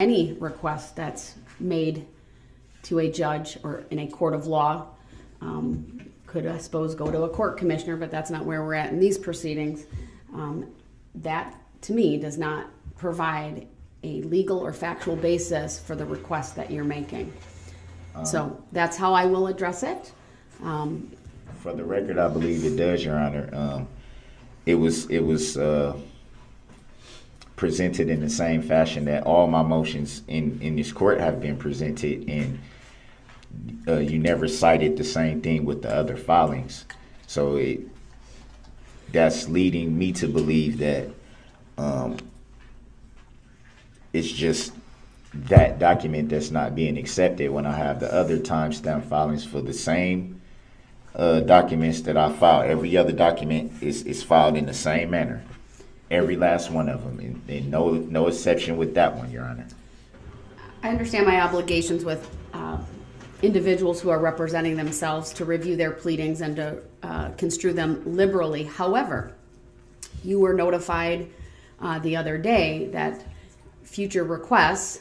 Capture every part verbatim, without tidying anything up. Any request that's made to a judge or in a court of law um, could, I suppose, go to a court commissioner, but that's not where we're at in these proceedings. Um, that, to me, does not provide a legal or factual basis for the request that you're making. Um, so that's how I will address it. Um, for the record, I believe it does, Your Honor. Um, it was, it was, uh, presented in the same fashion that all my motions in, in this court have been presented, and uh, you never cited the same thing with the other filings. So it, that's leading me to believe that um, it's just that document that's not being accepted when I have the other timestamp filings for the same uh, documents that I filed. Every other document is, is filed in the same manner. Every last one of them, and, and no, no exception with that one, Your Honor. I understand my obligations with uh, individuals who are representing themselves to review their pleadings and to uh, construe them liberally. However, you were notified uh, the other day that future requests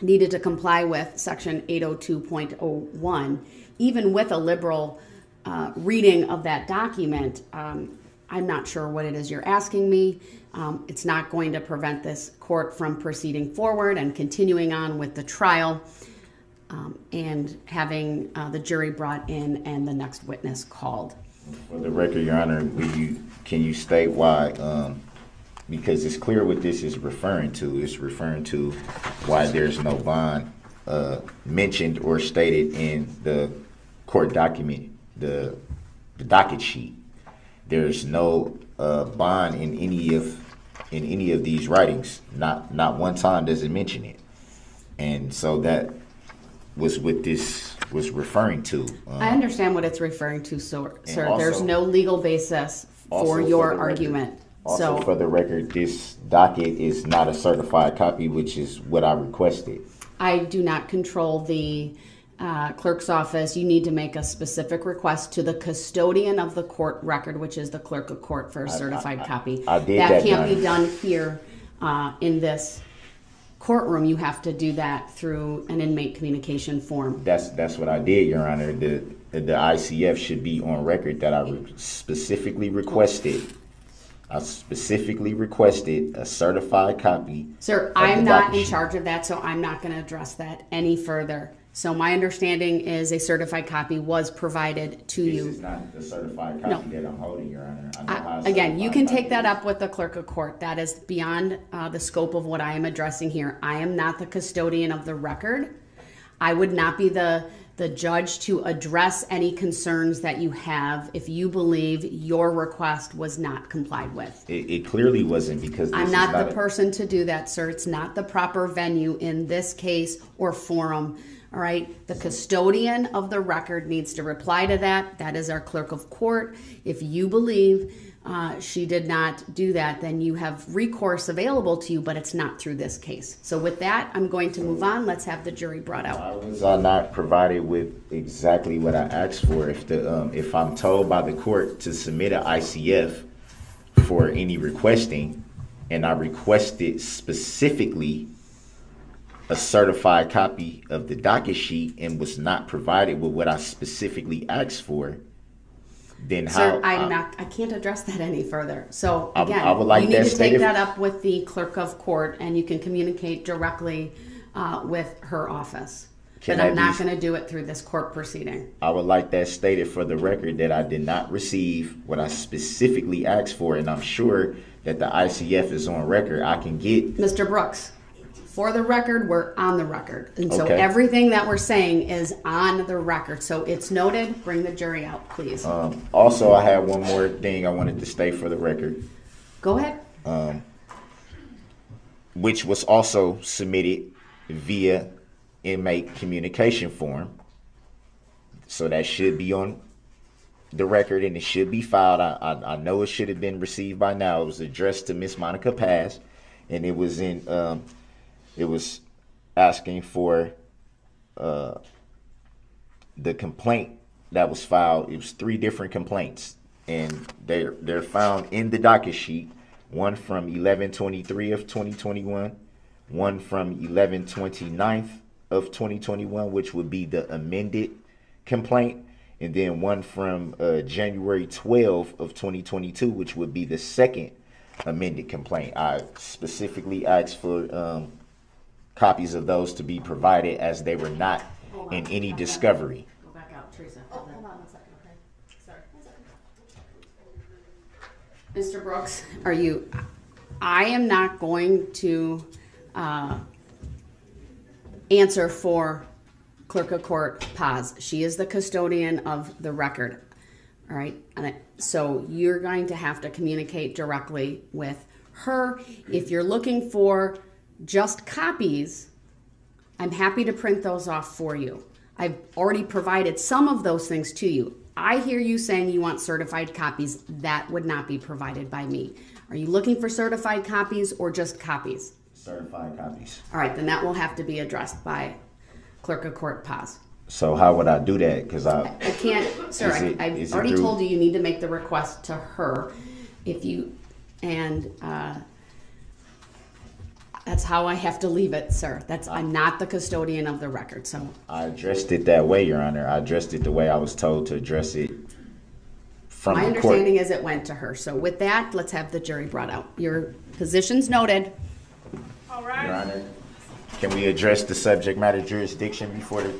needed to comply with Section eight oh two point oh one. Even with a liberal uh, reading of that document, um, I'm not sure what it is you're asking me. Um, it's not going to prevent this court from proceeding forward and continuing on with the trial um, and having uh, the jury brought in and the next witness called. For the record, Your Honor, will you, can you state why? Um, because it's clear what this is referring to. It's referring to why there's no bond uh, mentioned or stated in the court document, the, the docket sheet. There's no uh, bond in any of in any of these writings. Not not one time does it mention it, and so that was what this was referring to. Um, I understand what it's referring to, sir. sir. Also, there's no legal basis for your argument. Also, for the record, this docket is not a certified copy, which is what I requested. I do not control the Uh, clerk's office. You need to make a specific request to the custodian of the court record, which is the clerk of court, for a certified I, I, copy. I, I did that, that can't be done here uh, in this courtroom. You have to do that through an inmate communication form. That's that's what I did, Your Honor. The the I C F should be on record that I re specifically requested. I specifically requested a certified copy. Sir, I'm not in charge of that, so I'm not going to address that any further. So my understanding is a certified copy was provided to you. This is not the certified copy that I'm holding, Your Honor. I, again, you can take that up with the clerk of court. That is beyond uh, the scope of what I am addressing here. I am not the custodian of the record. I would not be the, the judge to address any concerns that you have if you believe your request was not complied with. It, it clearly wasn't, because this I'm not, not the person to do that, sir. It's not the proper venue in this case or forum. All right, the custodian of the record needs to reply to that. That is our clerk of court. If you believe uh, she did not do that, then you have recourse available to you, but it's not through this case. So with that, I'm going to move on. Let's have the jury brought out. I was uh, not provided with exactly what I asked for. If, the, um, if I'm told by the court to submit an I C F for any requesting, and I requested specifically a certified copy of the docket sheet and was not provided with what I specifically asked for, then sir, how? I'm not, I can't address that any further. So again, I, I would like you need to take that up with the clerk of court, and you can communicate directly uh, with her office. But I'm not going to do it through this court proceeding. I would like that stated for the record that I did not receive what I specifically asked for, and I'm sure that the I C F is on record. I can get Mister Brooks. For the record, we're on the record. And so okay. Everything that we're saying is on the record. So it's noted. Bring the jury out, please. Um, also, I have one more thing I wanted to state for the record. Go ahead. Um, which was also submitted via inmate communication form. So that should be on the record, and it should be filed. I, I, I know it should have been received by now. It was addressed to Miss Monica Pass, and it was in... Um, It was asking for uh, the complaint that was filed. It was three different complaints, and they're, they're found in the docket sheet. One from eleven twenty-three of twenty twenty-one, one from eleven twenty-ninth of twenty twenty-one, which would be the amended complaint, and then one from uh, January twelfth of twenty twenty-two, which would be the second amended complaint. I specifically asked for um, copies of those to be provided, as they were not in any discovery. Go back out, Teresa. Oh, hold on one second, okay. Sorry. Mister Brooks, are you? I am not going to uh, answer for Clerk of Court Paz. She is the custodian of the record. All right, and I, so you're going to have to communicate directly with her. If you're looking for just copies, I'm happy to print those off for you. I've already provided some of those things to you. I hear you saying you want certified copies. That would not be provided by me. Are you looking for certified copies or just copies? Certified copies. All right, then that will have to be addressed by Clerk of Court Paz. So how would I do that? Because I, I can't, sir. It, I, I've already told you you need to make the request to her. If you, and uh, that's how I have to leave it, sir. That's I, I'm not the custodian of the record, so. I addressed it that way, Your Honor. I addressed it the way I was told to address it. From my understanding court. Is it went to her. So with that, let's have the jury brought out. Your position's noted. All right. Your Honor, can we address the subject matter jurisdiction before the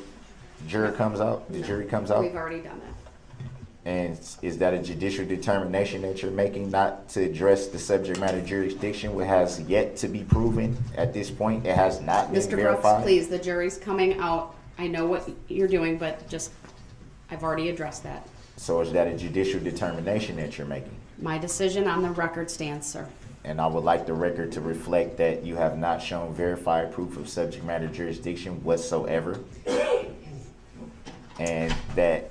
Juror comes out, the no, jury comes out. We've already done that. And is that a judicial determination that you're making, not to address the subject matter jurisdiction, which has yet to be proven at this point? It has not been verified. Mister Brooks, please, the jury's coming out. I know what you're doing, but just, I've already addressed that. So is that a judicial determination that you're making? My decision on the record stands, sir. And I would like the record to reflect that you have not shown verified proof of subject matter jurisdiction whatsoever. And that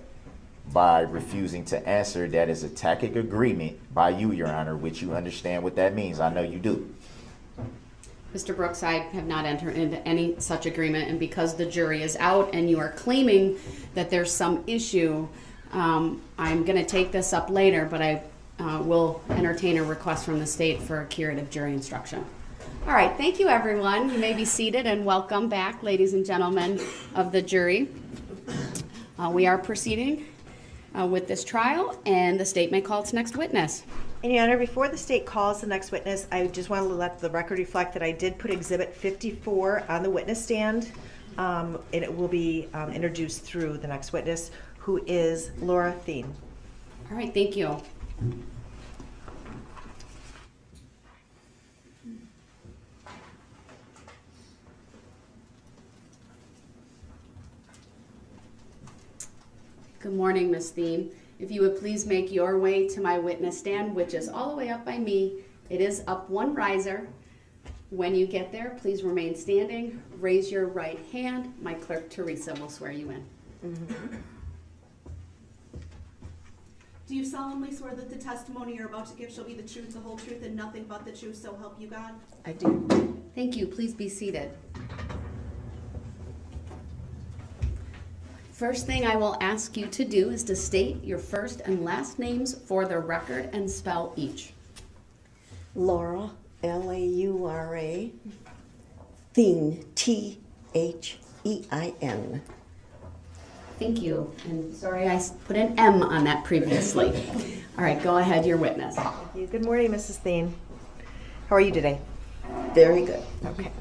by refusing to answer, that is a tacit agreement by you, Your Honor, which you understand what that means. I know you do. Mister Brooks, I have not entered into any such agreement, and because the jury is out and you are claiming that there's some issue, um, I'm going to take this up later, but I uh, will entertain a request from the state for a curative jury instruction. All right, thank you, everyone. You may be seated, and welcome back, ladies and gentlemen of the jury. Uh, we are proceeding uh, with this trial, and the state may call its next witness. And Your Honor, before the state calls the next witness, I just want to let the record reflect that I did put Exhibit fifty-four on the witness stand, um, and it will be um, introduced through the next witness, who is Laura Thein. All right, thank you. Good morning, Miz Thein. If you would please make your way to my witness stand, which is all the way up by me. It is up one riser. When you get there, please remain standing. Raise your right hand. My clerk, Teresa, will swear you in. Mm-hmm. Do you solemnly swear that the testimony you're about to give shall be the truth, the whole truth, and nothing but the truth, so help you God? I do. Thank you. Please be seated. First thing I will ask you to do is to state your first and last names for the record and spell each. Laura, L A U R A, Thein, T H E I N. Thank you, and sorry I put an M on that previously. All right, go ahead, your witness. Thank you. Good morning, Missus Thein. How are you today? Very good. Okay.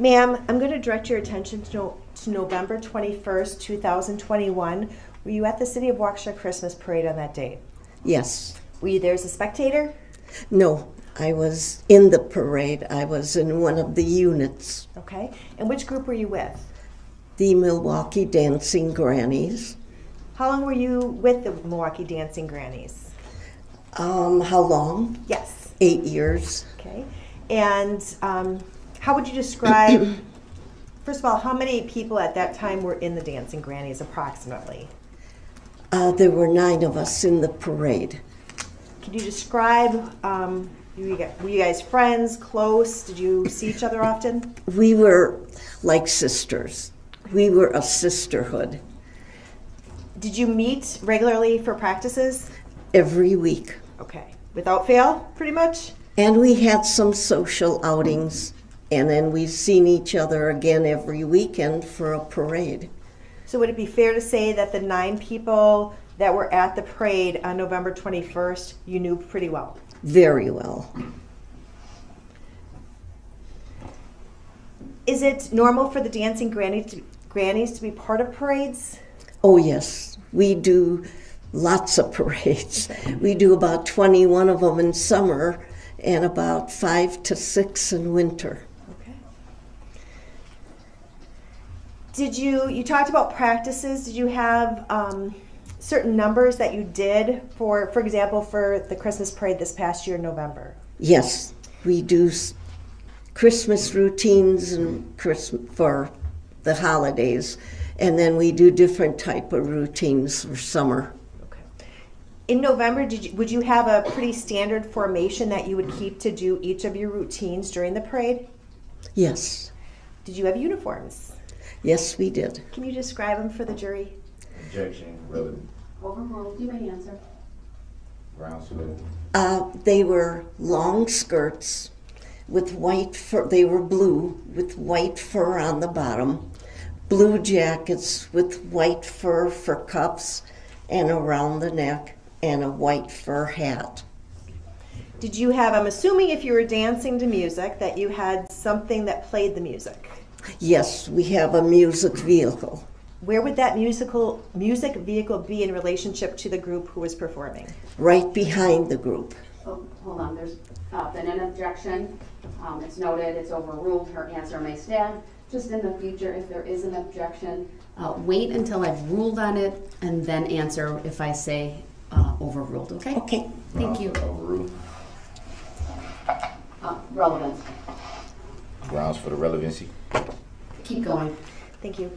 Ma'am, I'm going to direct your attention to no to November twenty-first, two thousand twenty-one. Were you at the City of Waukesha Christmas Parade on that day? Yes. Were you there as a spectator? No, I was in the parade. I was in one of the units. Okay. And which group were you with? The Milwaukee Dancing Grannies. How long were you with the Milwaukee Dancing Grannies? Um, how long? Yes. Eight years. Okay. And um, how would you describe... First of all, how many people at that time were in the Dancing Grannies, approximately? Uh, there were nine of us in the parade. Can you describe, um, were you guys friends, close? Did you see each other often? We were like sisters. We were a sisterhood. Did you meet regularly for practices? Every week. Okay. Without fail, pretty much? And we had some social outings. And then we've seen each other again every weekend for a parade. So would it be fair to say that the nine people that were at the parade on November twenty-first, you knew pretty well? Very well. Is it normal for the dancing grannies to, grannies to be part of parades? Oh yes, we do lots of parades. We do about twenty-one of them in summer and about five to six in winter. Okay. Did you, you talked about practices, did you have um, certain numbers that you did for, for example, for the Christmas parade this past year in November? Yes, we do Christmas routines and Christmas, for the holidays, and then we do different type of routines for summer. In November, did you, would you have a pretty standard formation that you would keep to do each of your routines during the parade? Yes. Did you have uniforms? Yes, we did. Can you describe them for the jury? Objection, Roden. Overruled. You may answer. Brown suit. Uh, they were long skirts with white fur. They were blue with white fur on the bottom, blue jackets with white fur for cuffs and around the neck, and a white fur hat. Did you have, I'm assuming if you were dancing to music, that you had something that played the music? Yes, we have a music vehicle. Where would that musical music vehicle be in relationship to the group who was performing? Right behind the group. Oh, hold on, there's uh, been an objection. Um, it's noted, it's overruled, her answer may stand. Just in the future, if there is an objection, uh, wait until I've ruled on it and then answer if I say Uh, overruled, okay? Okay, thank you. Overruled. Uh, relevant. Grounds for the relevancy. Keep going. Thank you.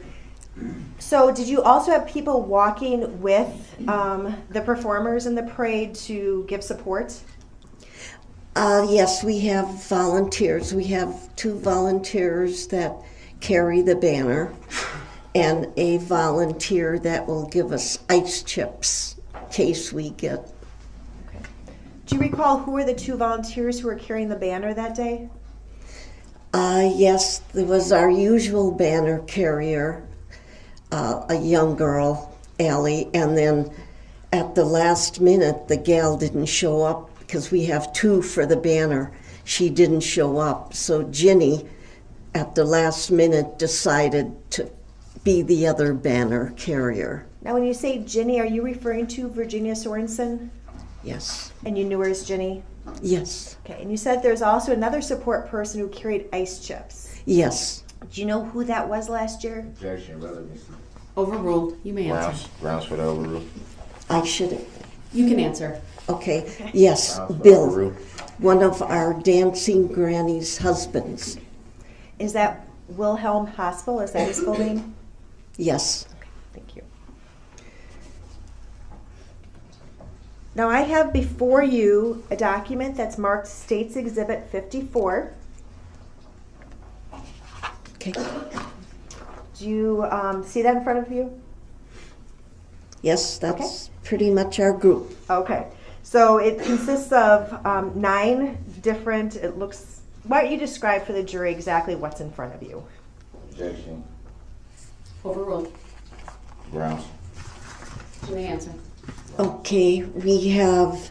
So did you also have people walking with um, the performers in the parade to give support? Uh, yes, we have volunteers. We have two volunteers that carry the banner and a volunteer that will give us ice chips case we get. Okay. Do you recall who were the two volunteers who were carrying the banner that day? Uh, yes, there was our usual banner carrier, uh, a young girl, Allie, and then at the last minute the gal didn't show up because we have two for the banner. She didn't show up, so Ginny at the last minute decided to be the other banner carrier. Now, when you say Ginny, are you referring to Virginia Sorensen? Yes. And you knew her as Ginny? Yes. Okay, and you said there's also another support person who carried ice chips. Yes. Do you know who that was last year? Objection, relevancy. Overruled. You may answer. Grounds for the overrule. I should. You can answer. Okay. Okay. Yes, Bill, one of our dancing grannies' husbands. Is that Wilhelm Hospital? Is that his full name? Yes. Okay, thank you. Now I have before you a document that's marked States Exhibit fifty-four. Okay. Do you um, see that in front of you? Yes, that's okay. Pretty much our group. Okay. So it consists of um, nine different, it looks, why don't you describe for the jury exactly what's in front of you? Objection. Overruled. Grounds. You may answer. Okay, we have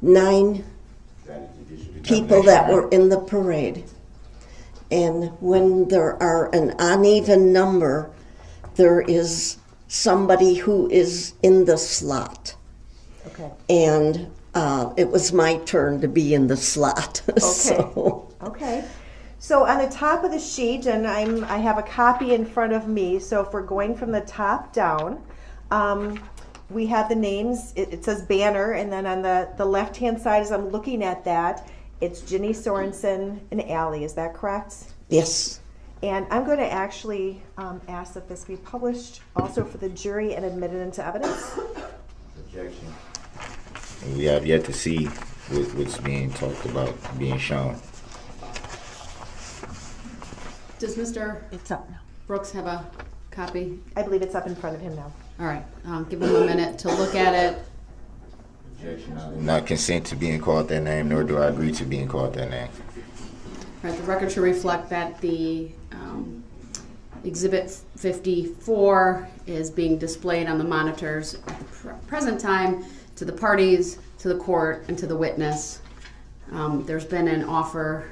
nine people that were in the parade. And when there are an uneven number, there is somebody who is in the slot. Okay. And uh, it was my turn to be in the slot. Okay. So. Okay. So on the top of the sheet, and I'm, I have a copy in front of me, so if we're going from the top down, um, we have the names, it, it says banner, and then on the, the left-hand side, as I'm looking at that, it's Ginny Sorensen and Allie, is that correct? Yes. And I'm going to actually um, ask that this be published also for the jury and admitted into evidence. Objection. We have yet to see what, what's being talked about, being shown. Does Mister It's up now. Brooks have a copy? I believe it's up in front of him now. All right, um, give them a minute to look at it. Objection. I do not consent to being called that name, nor do I agree to being called that name. Right, the record should reflect that the um, Exhibit fifty-four is being displayed on the monitors at the pr present time to the parties, to the court, and to the witness. Um, there's been an offer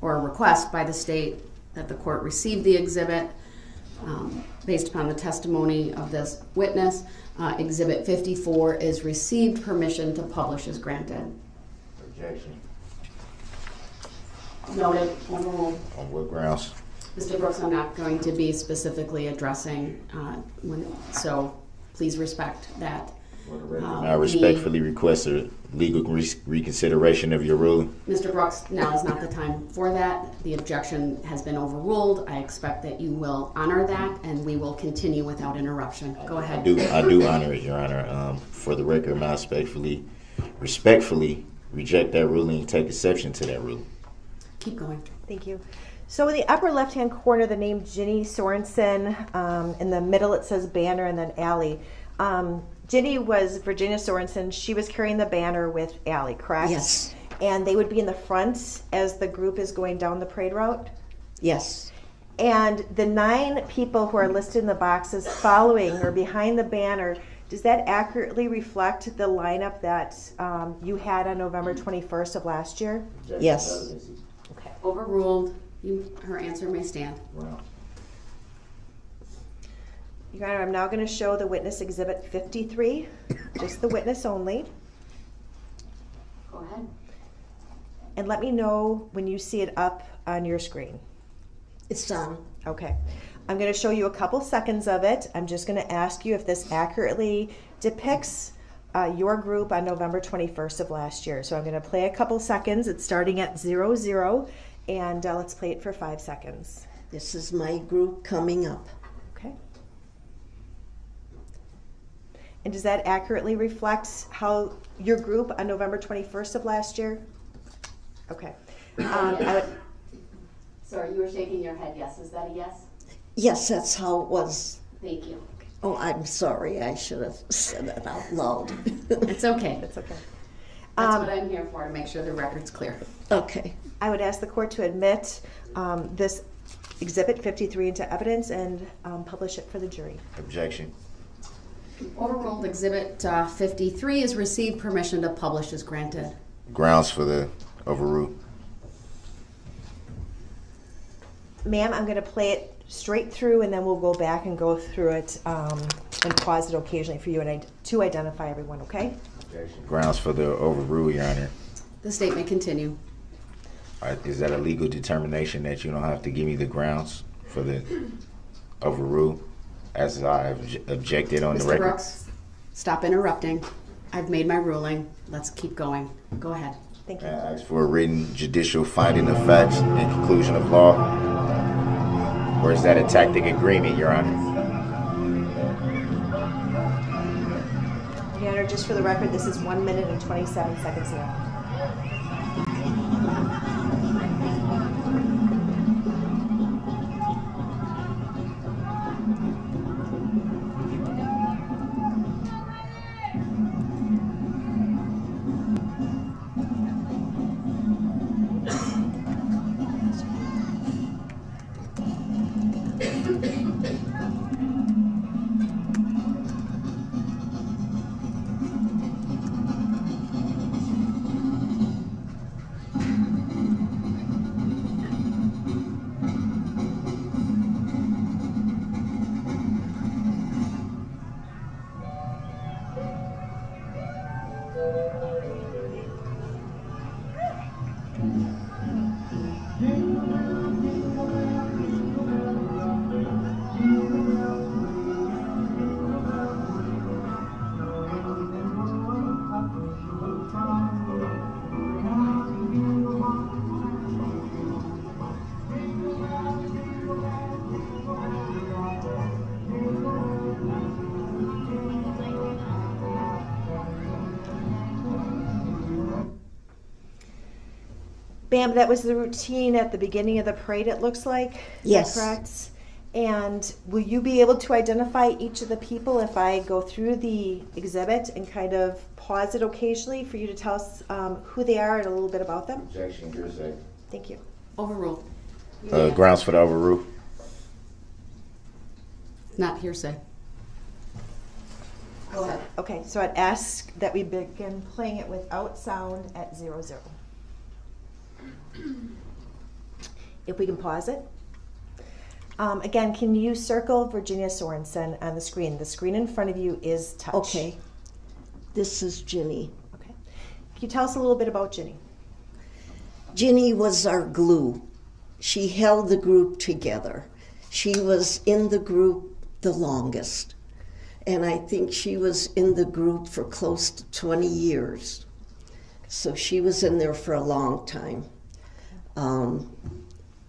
or a request by the state that the court receive the exhibit um, based upon the testimony of this witness. Uh, Exhibit fifty-four is received. Permission to publish is granted. Objection. Noted. Overruled. On what grounds? Mister Brooks, I'm not going to be specifically addressing, uh, when, so please respect that. Um, I respectfully the, request a legal re reconsideration of your ruling. Mister Brooks, now is not the time for that. The objection has been overruled. I expect that you will honor that, and we will continue without interruption. Go ahead. I do, I do honor it, Your Honor. Um, for the record, I respectfully, respectfully reject that ruling and take exception to that ruling. Keep going. Thank you. So in the upper left-hand corner, the name Ginny Sorensen. Um, in the middle, it says banner, and then Allie. Um, Ginny was Virginia Sorensen. She was carrying the banner with Allie, correct? Yes. And they would be in the front as the group is going down the parade route? Yes. And the nine people who are listed in the boxes following or behind the banner, does that accurately reflect the lineup that um, you had on November twenty-first of last year? Yes. Okay. Overruled. You, her answer may stand. Wow. Your Honor, I'm now going to show the witness Exhibit fifty-three, just the witness only. Go ahead. And let me know when you see it up on your screen. It's done. Okay. I'm going to show you a couple seconds of it. I'm just going to ask you if this accurately depicts uh, your group on November twenty-first of last year. So I'm going to play a couple seconds. It's starting at zero zero. And uh, let's play it for five seconds. This is my group coming up. Okay. And does that accurately reflect how your group on November twenty-first of last year? Okay. Um, I would... Sorry, you were shaking your head. Yes, is that a yes? Yes, that's how it was. Thank you. Oh, I'm sorry. I should have said that out loud. It's okay. It's okay. That's um, what I'm here for, to make sure the record's clear. Okay. I would ask the court to admit um, this Exhibit fifty-three into evidence and um, publish it for the jury. Objection. Overruled. Exhibit uh, fifty-three is received. Permission to publish is granted. Grounds for the overrule. Ma'am, I'm going to play it straight through, and then we'll go back and go through it um, and pause it occasionally for you and I to identify everyone, okay? Grounds for the overrule, Your Honor. The state may continue. All right, is that a legal determination that you don't have to give me the grounds for the overrule, as I have objected on Mister the record? Brooks, stop interrupting. I've made my ruling. Let's keep going. Go ahead. Thank you. I ask for a written judicial finding of facts and conclusion of law, or is that a tacit agreement, Your Honor? Just for the record, this is one minute and twenty-seven seconds left. Bam, that was the routine at the beginning of the parade, it looks like. Yes. Correct? And will you be able to identify each of the people if I go through the exhibit and kind of pause it occasionally for you to tell us um, who they are and a little bit about them? Objection, hearsay. Thank you. Overruled. Uh, yeah. Grounds for the overrule? Not hearsay. Go ahead. Okay, so I'd ask that we begin playing it without sound at zero zero. If we can pause it. Um, again, can you circle Virginia Sorensen on the screen? The screen in front of you is touch. Okay. This is Ginny. Okay. Can you tell us a little bit about Ginny? Ginny was our glue. She held the group together. She was in the group the longest. And I think she was in the group for close to twenty years. So she was in there for a long time. Um,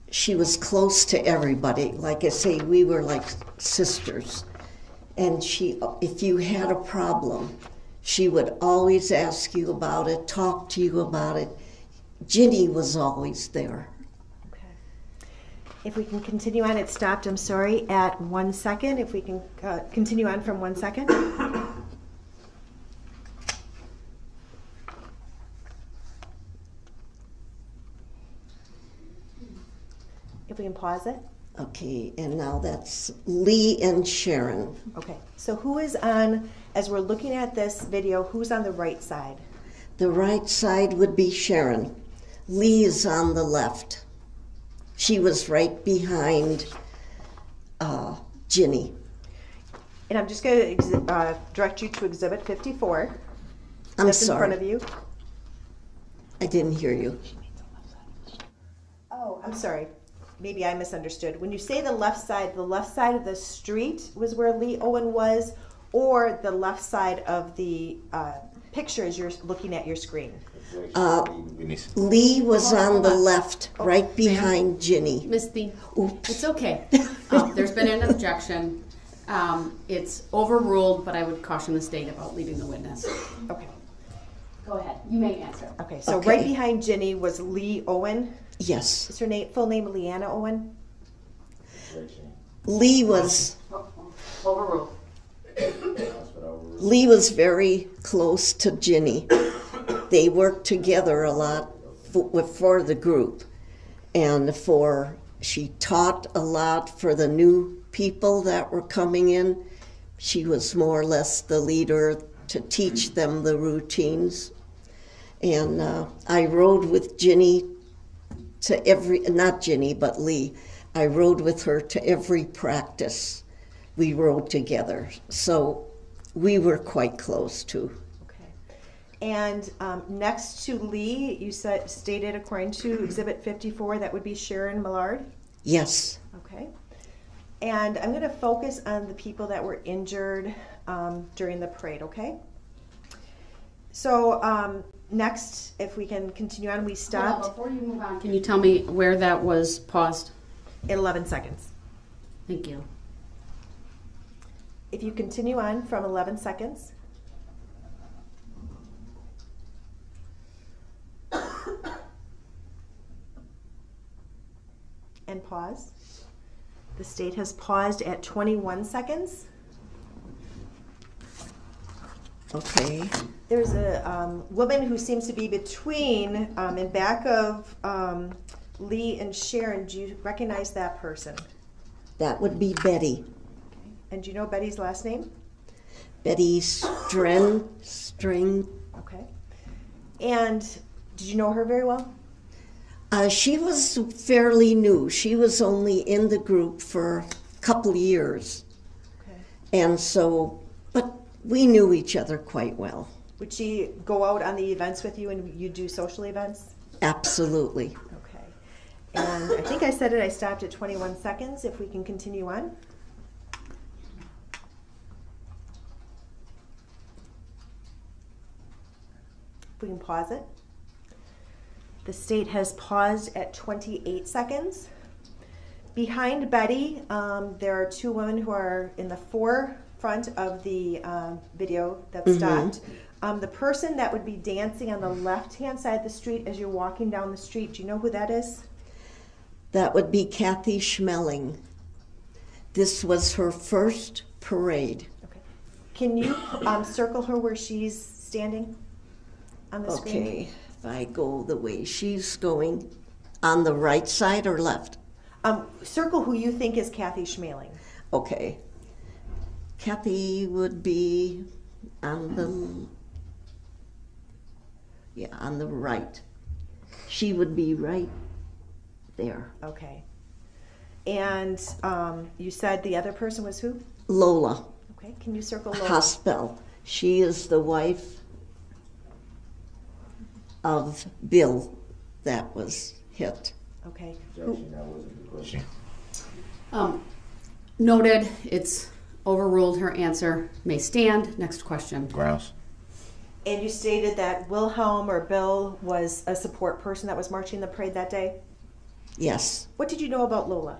she was close to everybody. Like I say, we were like sisters. And she, if you had a problem, she would always ask you about it, talk to you about it. Ginny was always there. Okay. If we can continue on, it stopped, I'm sorry, at one second. If we can uh, continue on from one second. If we can pause it. Okay, and now that's Lee and Sharon. Okay, so who is on, as we're looking at this video, who's on the right side? The right side would be Sharon. Lee is on the left. She was right behind uh, Ginny. And I'm just going to uh, direct you to Exhibit fifty-four. I'm that's sorry. That's in front of you. I didn't hear you. Oh, I'm sorry. Maybe I misunderstood. When you say the left side, the left side of the street was where Lee Owen was, or the left side of the uh, picture as you're looking at your screen? Uh, Lee was on the left, right behind Ginny. Miss Thien, it's okay. Um, there's been an objection. Um, it's overruled, but I would caution the state about leaving the witness. Okay. Go ahead. You may answer. Okay, so okay. Right behind Ginny was Lee Owen. Yes. Is her name, full name Leanna Owen? Lee was... Overruled. Lee was very close to Ginny. They worked together a lot for, for the group. And for, she taught a lot for the new people that were coming in. She was more or less the leader to teach them the routines. And uh, I rode with Ginny to every, not Ginny, but Lee. I rode with her to every practice. We rode together. So we were quite close too. Okay. And um, next to Lee, you said, stated according to Exhibit fifty-four, that would be Sharon Millard? Yes. Okay. And I'm gonna focus on the people that were injured um, during the parade, okay? So um, next, if we can continue on, we stopped. Before you move on, can you tell me where that was paused? At eleven seconds. Thank you. If you continue on from eleven seconds. And pause. The state has paused at twenty-one seconds. Okay. There's a um, woman who seems to be between um, and back of um, Lee and Sharon. Do you recognize that person? That would be Betty. Okay. And do you know Betty's last name? Betty Streng. Streng. Okay. And did you know her very well? Uh, she was fairly new. She was only in the group for a couple years. Okay. And so, but we knew each other quite well. Would she go out on the events with you and you do social events? Absolutely. Okay. And I think I said it, I stopped at twenty-one seconds. If we can continue on. If we can pause it. The state has paused at twenty-eight seconds. Behind Betty, um, there are two women who are in the forefront of the uh, video that mm-hmm. stopped. Um, the person that would be dancing on the left-hand side of the street as you're walking down the street, do you know who that is? That would be Kathy Schmaling. This was her first parade. Okay. Can you um, circle her where she's standing on the okay. screen? I go the way she's going. on the right side or left? Um, circle who you think is Kathy Schmaling. Okay. Kathy would be on the, yeah, on the right. She would be right there. Okay. And um, you said the other person was who? Lola. Okay, can you circle Lola? Hospel. She is the wife of Bill that was hit. Okay. Objection, that wasn't the question. Um, noted, it's overruled, her answer may stand. Next question. Grouse. And you stated that Wilhelm or Bill was a support person that was marching the parade that day? Yes. What did you know about Lola?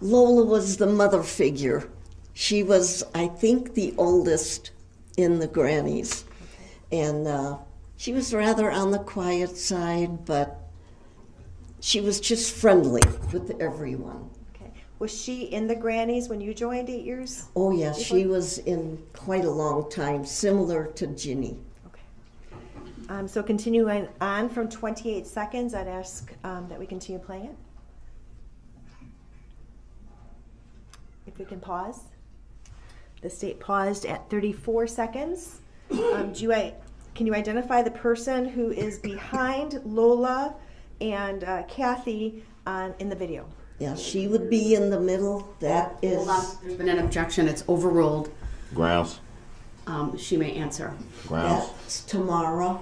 Lola was the mother figure. She was, I think, the oldest in the grannies. Okay. And uh, she was rather on the quiet side, but she was just friendly with everyone. Okay. Was she in the grannies when you joined eight years? Oh, yes. Before? She was in quite a long time, similar to Ginny. Okay. Um, so continuing on from twenty-eight seconds, I'd ask um, that we continue playing it. If we can pause. The state paused at thirty-four seconds. Um, do you, can you identify the person who is behind Lola and uh, Kathy on, in the video? Yeah, she would be in the middle. That is. Hold on. There's been an objection. It's overruled. Grouse. Um, she may answer. Grouse. That's Tamara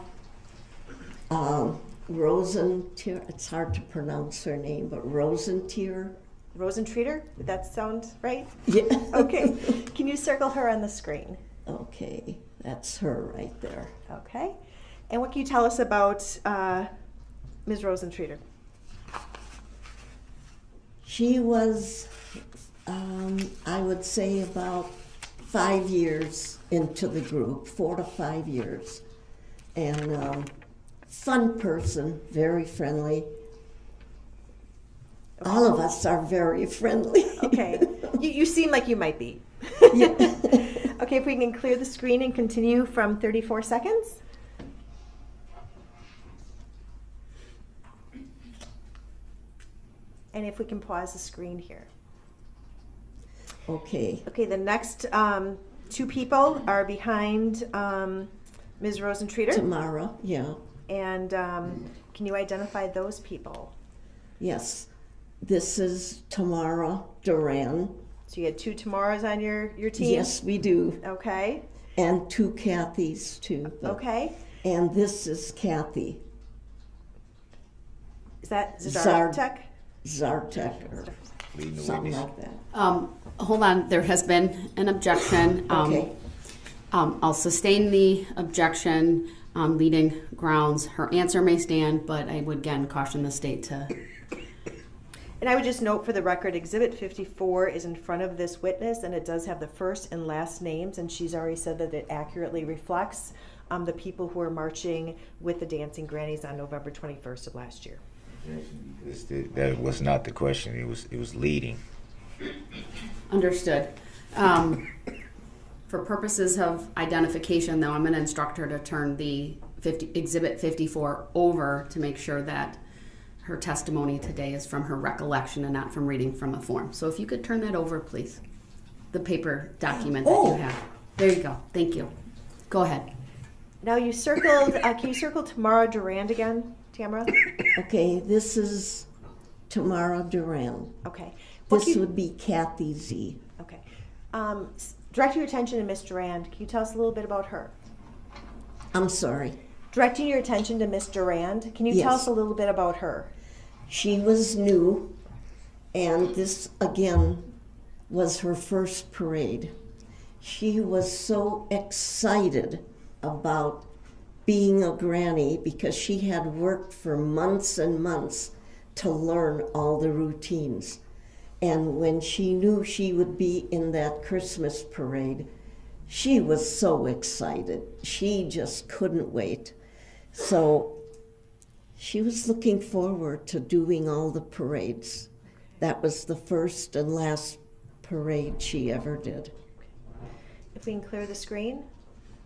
um, Rosentreter. It's hard to pronounce her name, but Rosentreter. Rosentreter, did that sound right? Yeah. Okay. Can you circle her on the screen? Okay, that's her right there. Okay. And what can you tell us about uh, Miz Rosentreter? She was, um, I would say, about five years into the group, four to five years. And um, fun person, very friendly. Okay. All of us are very friendly. Okay. You, you seem like you might be. Yeah. Okay, if we can clear the screen and continue from thirty-four seconds. And if we can pause the screen here. Okay. Okay, the next um, two people are behind um, Miz Rosentreter. Tamara, yeah. And um, can you identify those people? Yes. This is Tamara Durand. So you had two Tamaras on your, your team? Yes, we do. Okay. And two Kathys, too. But, okay. And this is Kathy. Is that Zadarstuck? Zartek or something like that. Um, hold on. There has been an objection. Um, okay. Um, I'll sustain the objection on leading grounds. Her answer may stand, but I would again caution the state to... And I would just note for the record, Exhibit fifty-four is in front of this witness, and it does have the first and last names, and she's already said that it accurately reflects um, the people who are marching with the Dancing Grannies on November twenty-first of last year. That was not the question. It was, it was leading. Understood. Um, for purposes of identification, though, I'm going to instruct her to turn the fifty, Exhibit fifty-four over to make sure that her testimony today is from her recollection and not from reading from a form. So if you could turn that over, please. The paper document that oh. you have. There you go. Thank you. Go ahead. Now you circled, uh, can you circle Tamara Durand again, Tamara? Okay, this is Tamara Durand. Okay. What this you, would be Kathy Z. Okay. Um, direct your attention to Miss Durand. Can you tell us a little bit about her? I'm sorry. Directing your attention to Miss Durand, can you yes. tell us a little bit about her? She was new, and this, again, was her first parade. She was so excited about being a granny because she had worked for months and months to learn all the routines. And when she knew she would be in that Christmas parade, she was so excited. She just couldn't wait. So she was looking forward to doing all the parades. That was the first and last parade she ever did. If we can clear the screen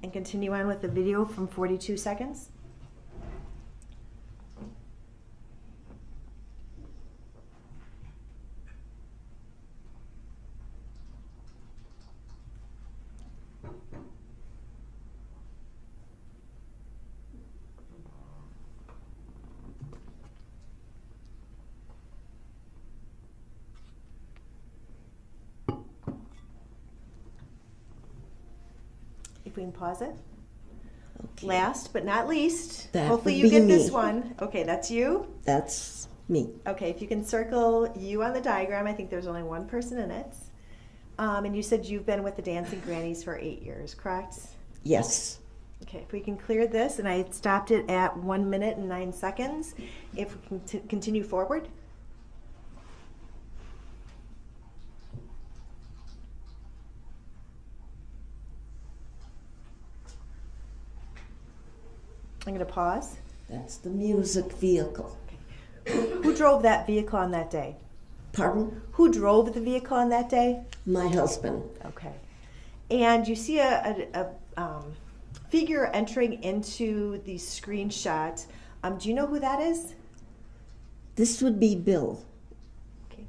and continue on with the video from forty-two seconds. Queen Positive. Okay. Last but not least, that hopefully you get me. This one. Okay, that's you? That's me. Okay, if you can circle you on the diagram, I think there's only one person in it. Um, and you said you've been with the Dancing Grannies for eight years, correct? Yes. Okay, if we can clear this, and I stopped it at one minute and nine seconds. If we can t continue forward. I'm going to pause. That's the music vehicle. Okay. Who drove that vehicle on that day? Pardon? Who drove the vehicle on that day? My husband. Okay. And you see a, a, a um, figure entering into the screenshot. Um, do you know who that is? This would be Bill. Okay.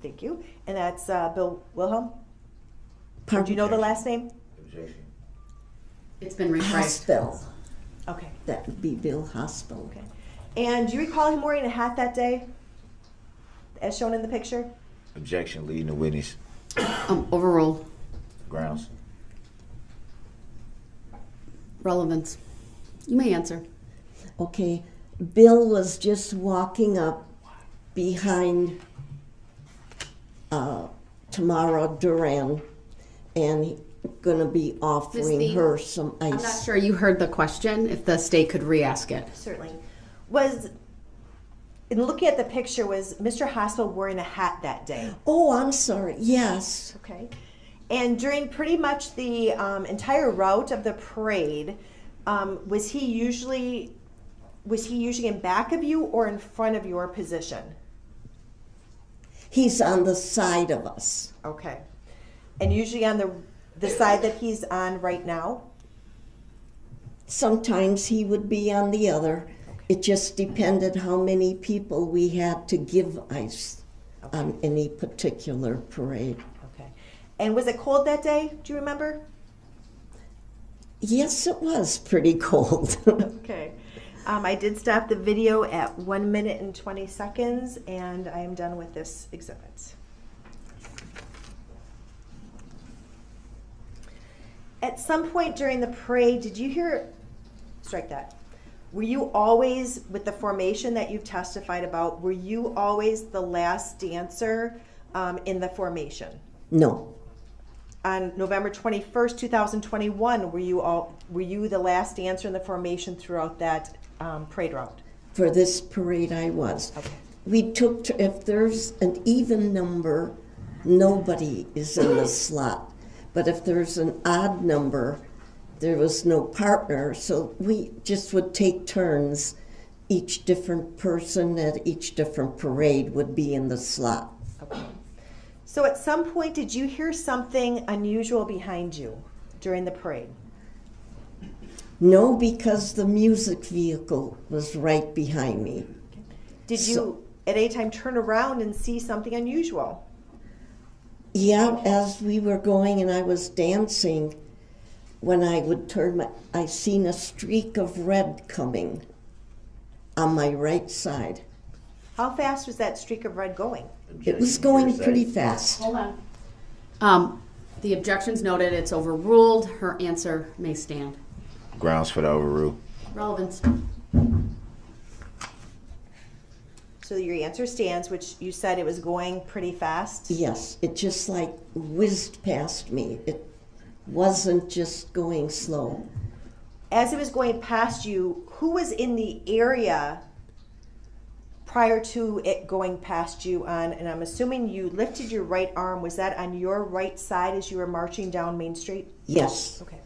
Thank you. And that's uh, Bill Wilhelm? Pardon? Do you know the last name? It's been reprised. Bill. Okay. That would be Bill Hospital. Okay. And do you recall him wearing a hat that day, as shown in the picture? Objection, leading the witness. Um, overruled. Grounds. Relevance. You may answer. Okay. Bill was just walking up behind uh, Tamara Durand, and he, going to be offering Theme, her some ice. I'm not sure you heard the question. If the state could re-ask it. Certainly. Was, in looking at the picture, was Mister Hospital wearing a hat that day? Oh, I'm sorry. Yes. Okay. And during pretty much the um, entire route of the parade, um, was he usually, was he usually in back of you or in front of your position? He's on the side of us. Okay. And usually on the The side that he's on right now? Sometimes he would be on the other. Okay. It just depended how many people we had to give ice okay. on any particular parade. Okay. And was it cold that day? Do you remember? Yes, it was pretty cold. Okay. Um, I did stop the video at one minute and twenty seconds, and I am done with this exhibit. At some point during the parade, did you hear, strike that, were you always, with the formation that you've testified about, were you always the last dancer um, in the formation? No. On November twenty-first, two thousand twenty-one, were you all, were you the last dancer in the formation throughout that um, parade route? For this parade, I was. Okay. We took, to, if there's an even number, nobody is in the slot. But if there's an odd number, there was no partner, so we just would take turns. Each different person at each different parade would be in the slot. Okay. So at some point, did you hear something unusual behind you during the parade? No, because the music vehicle was right behind me. Okay. Did so, you at any time turn around and see something unusual? Yeah, as we were going and I was dancing, when I would turn my, I seen a streak of red coming on my right side. How fast was that streak of red going? It was going pretty fast. Hold on. Um, the objection's noted. It's overruled. Her answer may stand. Grounds for the overrule. Relevance. So your answer stands, which you said it was going pretty fast? Yes, it just like whizzed past me. It wasn't just going slow. As it was going past you, who was in the area prior to it going past you on, and I'm assuming you lifted your right arm, was that on your right side as you were marching down Main Street? Yes. Okay.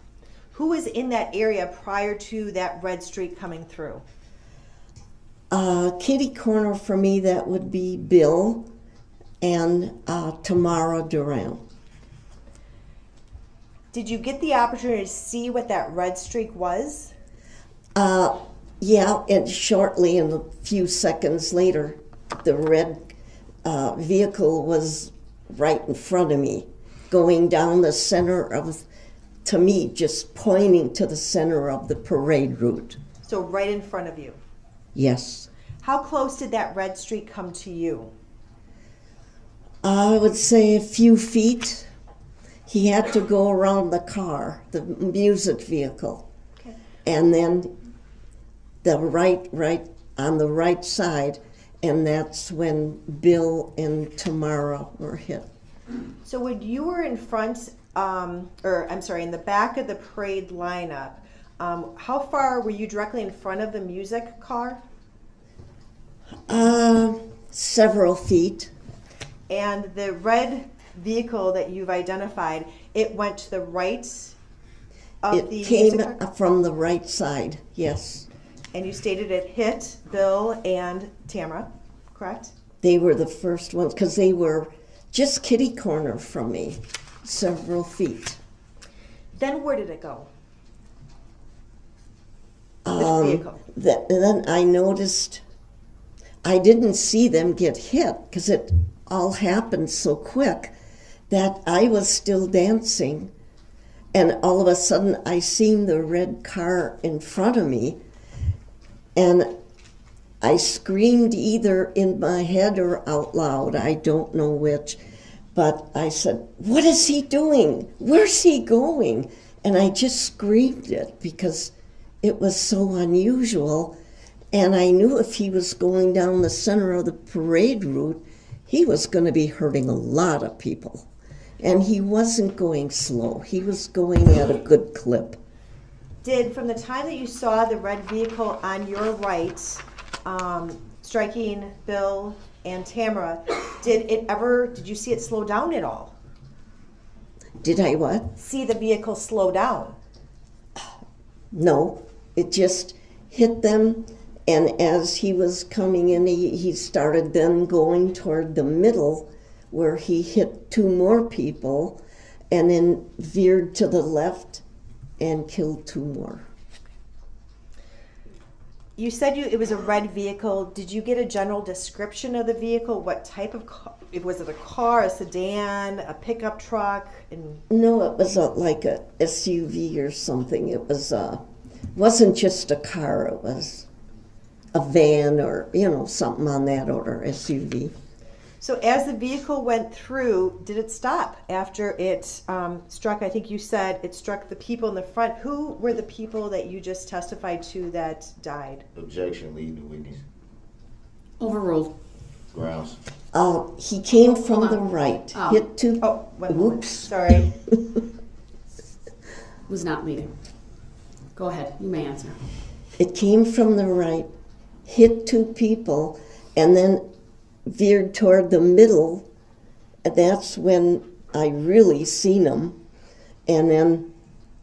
Who was in that area prior to that red streak coming through? Uh, kitty corner for me, that would be Bill and uh, Tamara Durand. Did you get the opportunity to see what that red streak was? Uh, yeah, and shortly, and a few seconds later, the red uh, vehicle was right in front of me, going down the center of, to me, just pointing to the center of the parade route. So right in front of you? Yes. How close did that red streak come to you? I would say a few feet. he had to go around the car, the music vehicle, okay. and then the right, right on the right side, and that's when Bill and Tamara were hit. So when you were in front, um, or I'm sorry, in the back of the parade lineup, um, how far were you directly in front of the music car? Uh, several feet. And the red vehicle that you've identified, it went to the right of it the came music car? From the right side, yes. And you stated it hit Bill and Tamara, correct? They were the first ones, because they were just kitty corner from me, several feet. Then where did it go? Um, this vehicle. That, then I noticed, I didn't see them get hit, because it all happened so quick that I was still dancing, and all of a sudden I seen the red car in front of me, and I screamed either in my head or out loud, I don't know which, but I said, what is he doing? Where's he going? And I just screamed it because it was so unusual, and I knew if he was going down the center of the parade route, he was going to be hurting a lot of people. And he wasn't going slow. He was going at a good clip. Did, from the time that you saw the red vehicle on your right, um, striking Bill and Tamara, did it ever, did you see it slow down at all? Did I what? See the vehicle slow down? No, it just hit them. And as he was coming in, he, he started then going toward the middle where he hit two more people and then veered to the left and killed two more. You said you, it was a red vehicle. Did you get a general description of the vehicle? What type of car? Was it a car, a sedan, a pickup truck? And no, it was a, like a S U V or something. It was a, wasn't just a car. It was a van or, you know, something on that order, S U V. So as the vehicle went through, did it stop after it um, struck, I think you said it struck the people in the front. Who were the people that you just testified to that died? Objection, lead the witness. Overruled. Grounds. Uh, he came from the right. Oh. Hit two. Oh, whoops. Sorry. Was not leading. Go ahead, you may answer. It came from the right, hit two people, and then veered toward the middle, and that's when I really seen them, and then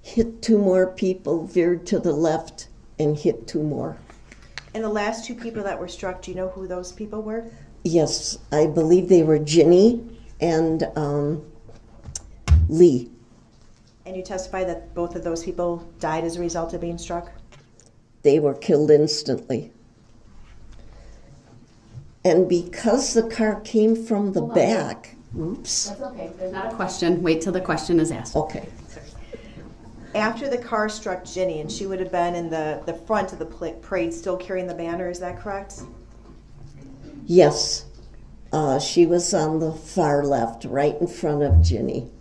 hit two more people, veered to the left, and hit two more. And the last two people that were struck, do you know who those people were? Yes, I believe they were Ginny and um, Lee. And you testify that both of those people died as a result of being struck? They were killed instantly. And because the car came from the back, oops. That's okay, there's not a question. Wait till the question is asked. Okay. After the car struck Ginny, and she would have been in the, the front of the parade still carrying the banner, is that correct? Yes. Uh, she was on the far left, right in front of Ginny.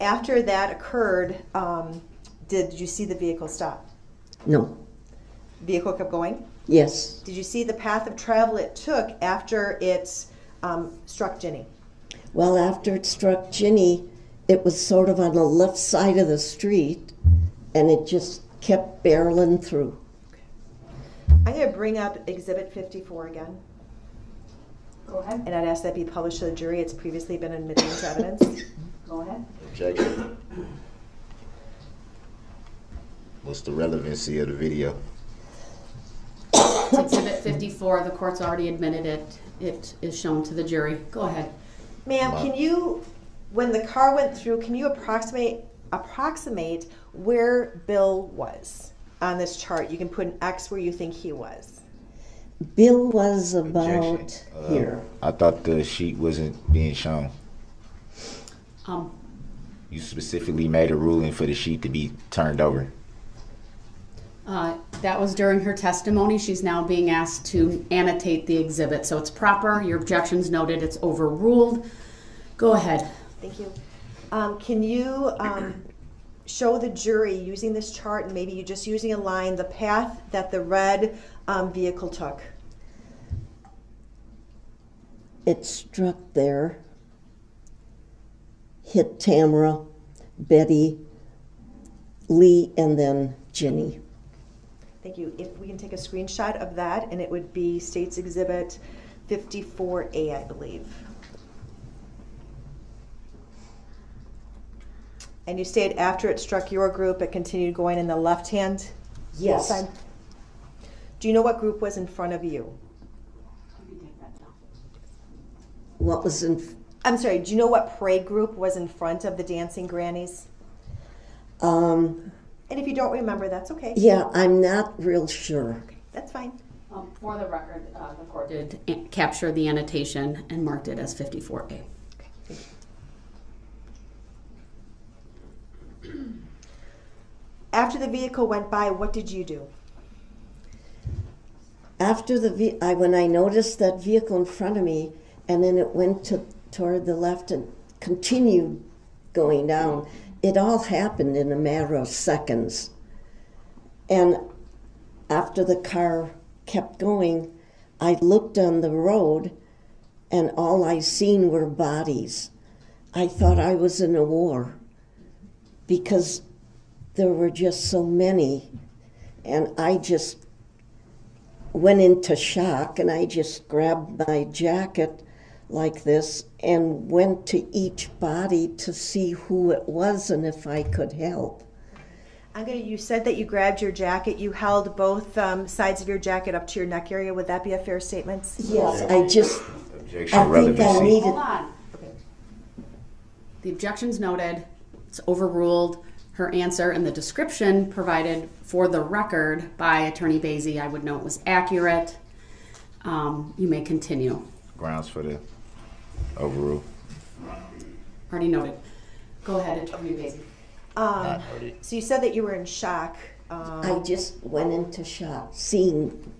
After that occurred, um, did you see the vehicle stop? No. The vehicle kept going? Yes. Did you see the path of travel it took after it um, struck Ginny? Well, after it struck Ginny, it was sort of on the left side of the street, and it just kept barreling through. Okay. I'm going to bring up Exhibit fifty-four again. Go ahead. And I'd ask that be published to the jury. It's previously been admitted into evidence. Go ahead. Objection. What's the relevancy of the video? Exhibit fifty-four, the court's already admitted it. It is shown to the jury. Go ahead. Ma'am, can you, when the car went through, can you approximate approximate where Bill was on this chart? You can put an X where you think he was. Bill was about uh, here. I thought the sheet wasn't being shown. Um, you specifically made a ruling for the sheet to be turned over. Uh, that was during her testimony. She's now being asked to annotate the exhibit. So it's proper. Your objection's noted. It's overruled. Go ahead. Thank you. Um, can you um, show the jury using this chart, and maybe you just using a line, the path that the red um, vehicle took? It struck there, hit Tamara, Betty, Lee, and then Ginny. Thank you. If we can take a screenshot of that, and it would be State's Exhibit fifty-four A, I believe. And you stated after it struck your group, it continued going in the left hand? Yes. Side. Do you know what group was in front of you? What was in? I'm sorry, do you know what parade group was in front of the Dancing Grannies? Um, and if you don't remember, that's okay. Yeah, I'm not real sure. Okay, that's fine. Um, for the record, uh, the court did capture the annotation and marked it as fifty-four A. Okay. After the vehicle went by, what did you do? After the ve I when I noticed that vehicle in front of me, and then it went to toward the left and continued going down. It all happened in a matter of seconds. And after the car kept going, I looked on the road, and all I seen were bodies. I thought I was in a war, because there were just so many, and I just went into shock, and I just grabbed my jacket like this and went to each body to see who it was and if I could help. I'm gonna, you said that you grabbed your jacket, you held both um, sides of your jacket up to your neck area. Would that be a fair statement? Yes, I just, Objection I think I needed. Hold on. Okay. The objection's noted, it's overruled. Her answer and the description provided for the record by Attorney Basie, I would note, was accurate. Um, you may continue. Grounds for the overrule. Already noted. Go ahead, Attorney Basie. Um, so you said that you were in shock. Um, I just went into shock, seeing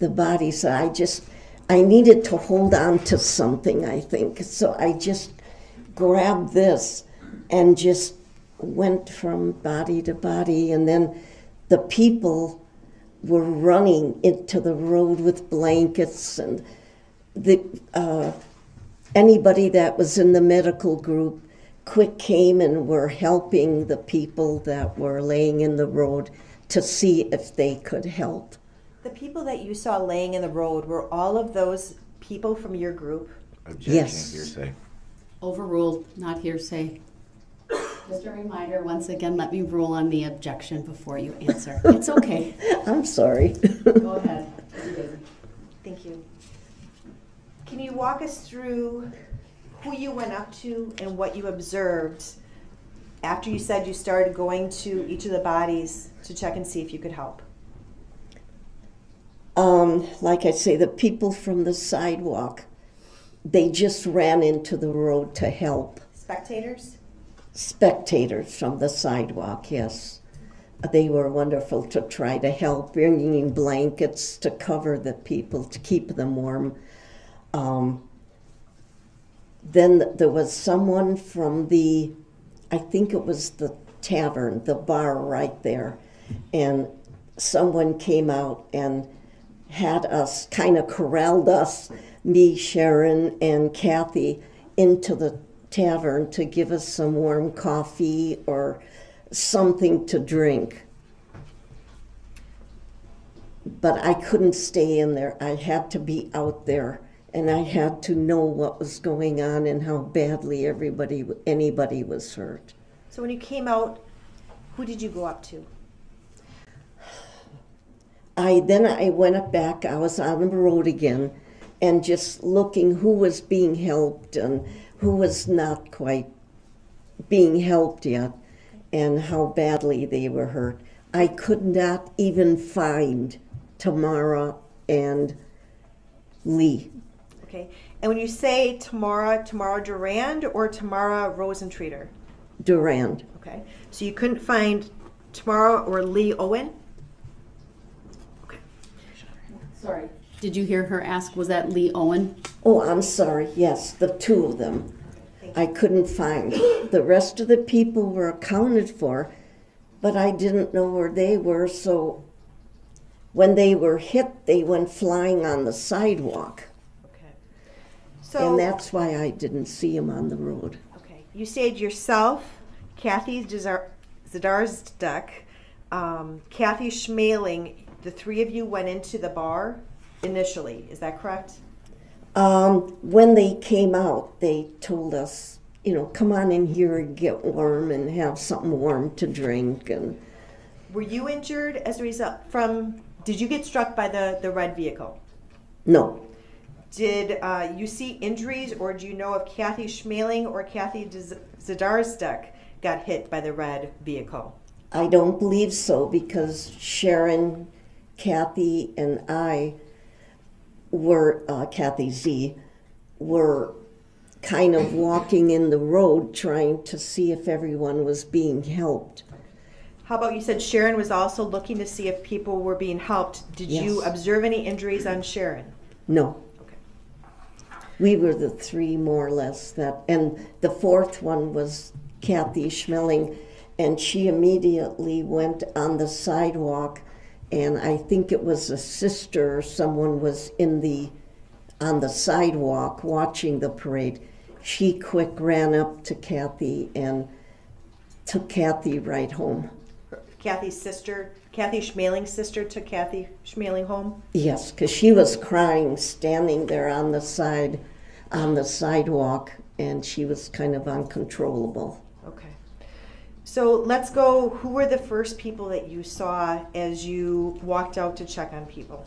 the body. So I just, I needed to hold on to something, I think. So I just grabbed this and just went from body to body, and then the people were running into the road with blankets, and the uh, anybody that was in the medical group quick came and were helping the people that were laying in the road to see if they could help. The people that you saw laying in the road, were all of those people from your group? Objection, yes. Hearsay. Overruled, not hearsay. Just a reminder, once again, let me rule on the objection before you answer. It's okay. I'm sorry. Go ahead. Thank you. Can you walk us through who you went up to and what you observed after you said you started going to each of the bodies to check and see if you could help? Um, like I say, the people from the sidewalk, they just ran into the road to help. Spectators? Spectators from the sidewalk, yes. They were wonderful to try to help, bringing blankets to cover the people, to keep them warm. Um, then there was someone from the, I think it was the tavern, the bar right there, and someone came out and had us, kind of corralled us, me, Sharon, and Kathy, into the tavern to give us some warm coffee or something to drink. But I couldn't stay in there. I had to be out there, and I had to know what was going on and how badly everybody, anybody was hurt. So when you came out, who did you go up to? I then I went up back. I was on the road again, and just looking who was being helped and who was not quite being helped yet, and how badly they were hurt. I could not even find Tamara and Lee. Okay, and when you say Tamara, Tamara Durand or Tamara Rosentreter? Durand. Okay, so you couldn't find Tamara or Lee Owen? Okay. Sorry. Did you hear her ask, was that Lee Owen? Oh, I'm sorry, yes, the two of them. I couldn't find. The rest of the people were accounted for, but I didn't know where they were, so when they were hit, they went flying on the sidewalk. Okay. So, and that's why I didn't see them on the road. Okay. You stayed yourself, Kathy Zadarstuck, um, Kathy Schmaling. The three of you went into the bar initially. Is that correct? Um, when they came out, they told us, you know, come on in here and get warm and have something warm to drink. And were you injured as a result from, did you get struck by the, the red vehicle? No. Did uh, you see injuries, or do you know if Kathy Schmaling or Kathy Zadarstuck got hit by the red vehicle? I don't believe so, because Sharon, Kathy, and I were, uh, Kathy Z, were kind of walking in the road trying to see if everyone was being helped. How about you said Sharon was also looking to see if people were being helped. Did yes. you observe any injuries on Sharon? No. Okay. We were the three more or less that, and the fourth one was Kathy Schmaling, and she immediately went on the sidewalk, and I think it was a sister or someone was in the on the sidewalk watching the parade. She quick ran up to Kathy and took Kathy right home. Kathy's sister, Kathy Schmaling's sister, took Kathy Schmaling home? Yes, because she was crying, standing there on the side, on the sidewalk, and she was kind of uncontrollable. Okay. So let's go, who were the first people that you saw as you walked out to check on people?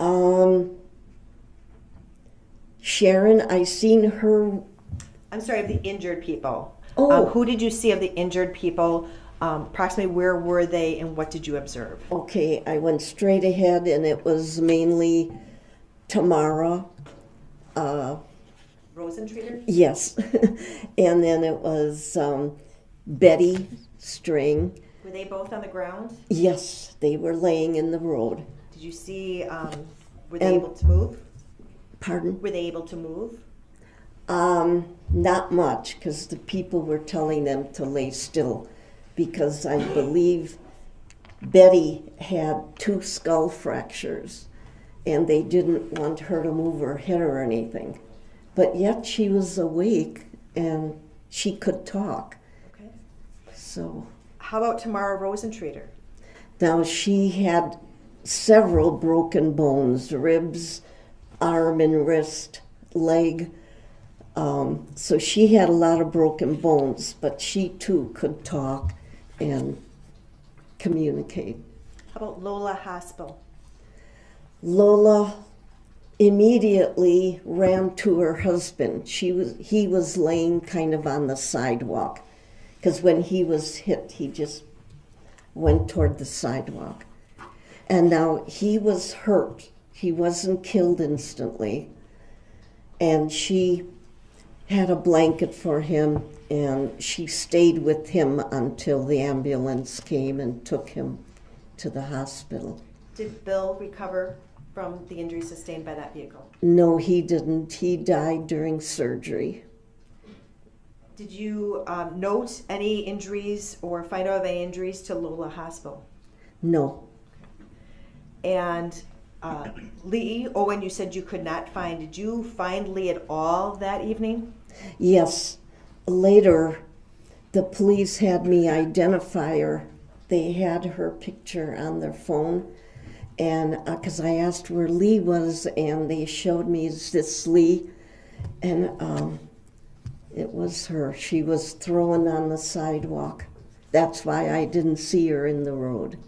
Um, Sharon, I seen her. I'm sorry, of the injured people. Oh. Um, who did you see of the injured people? Um, approximately where were they and what did you observe? Okay, I went straight ahead, and it was mainly Tamara. Uh, Rosentreter? Yes. And then it was um, Betty Streng. Were they both on the ground? Yes, they were laying in the road. Did you see, um, were they and, able to move? Pardon? Were they able to move? Um, not much, because the people were telling them to lay still, because I believe Betty had two skull fractures, and they didn't want her to move her head or anything. But yet she was awake, and she could talk. Okay. So. How about Tamara Rosentreter? Now, she had several broken bones, ribs, arm and wrist, leg. Um, so she had a lot of broken bones, but she too could talk and communicate. How about Lola Hospel? Lola immediately ran to her husband. She was, he was laying kind of on the sidewalk, because when he was hit, he just went toward the sidewalk. And now he was hurt. He wasn't killed instantly. And she had a blanket for him, and she stayed with him until the ambulance came and took him to the hospital. Did Bill recover from the injury sustained by that vehicle? No, he didn't. He died during surgery. Did you um, note any injuries or find out of any injuries to Lola Hospital? No. And uh, Lee Owen, you said you could not find. Did you find Lee at all that evening? Yes. Later, the police had me identify her. They had her picture on their phone, and because uh, I asked where Lee was, and they showed me, is this Lee? And um, it was her. She was thrown on the sidewalk. That's why I didn't see her in the road.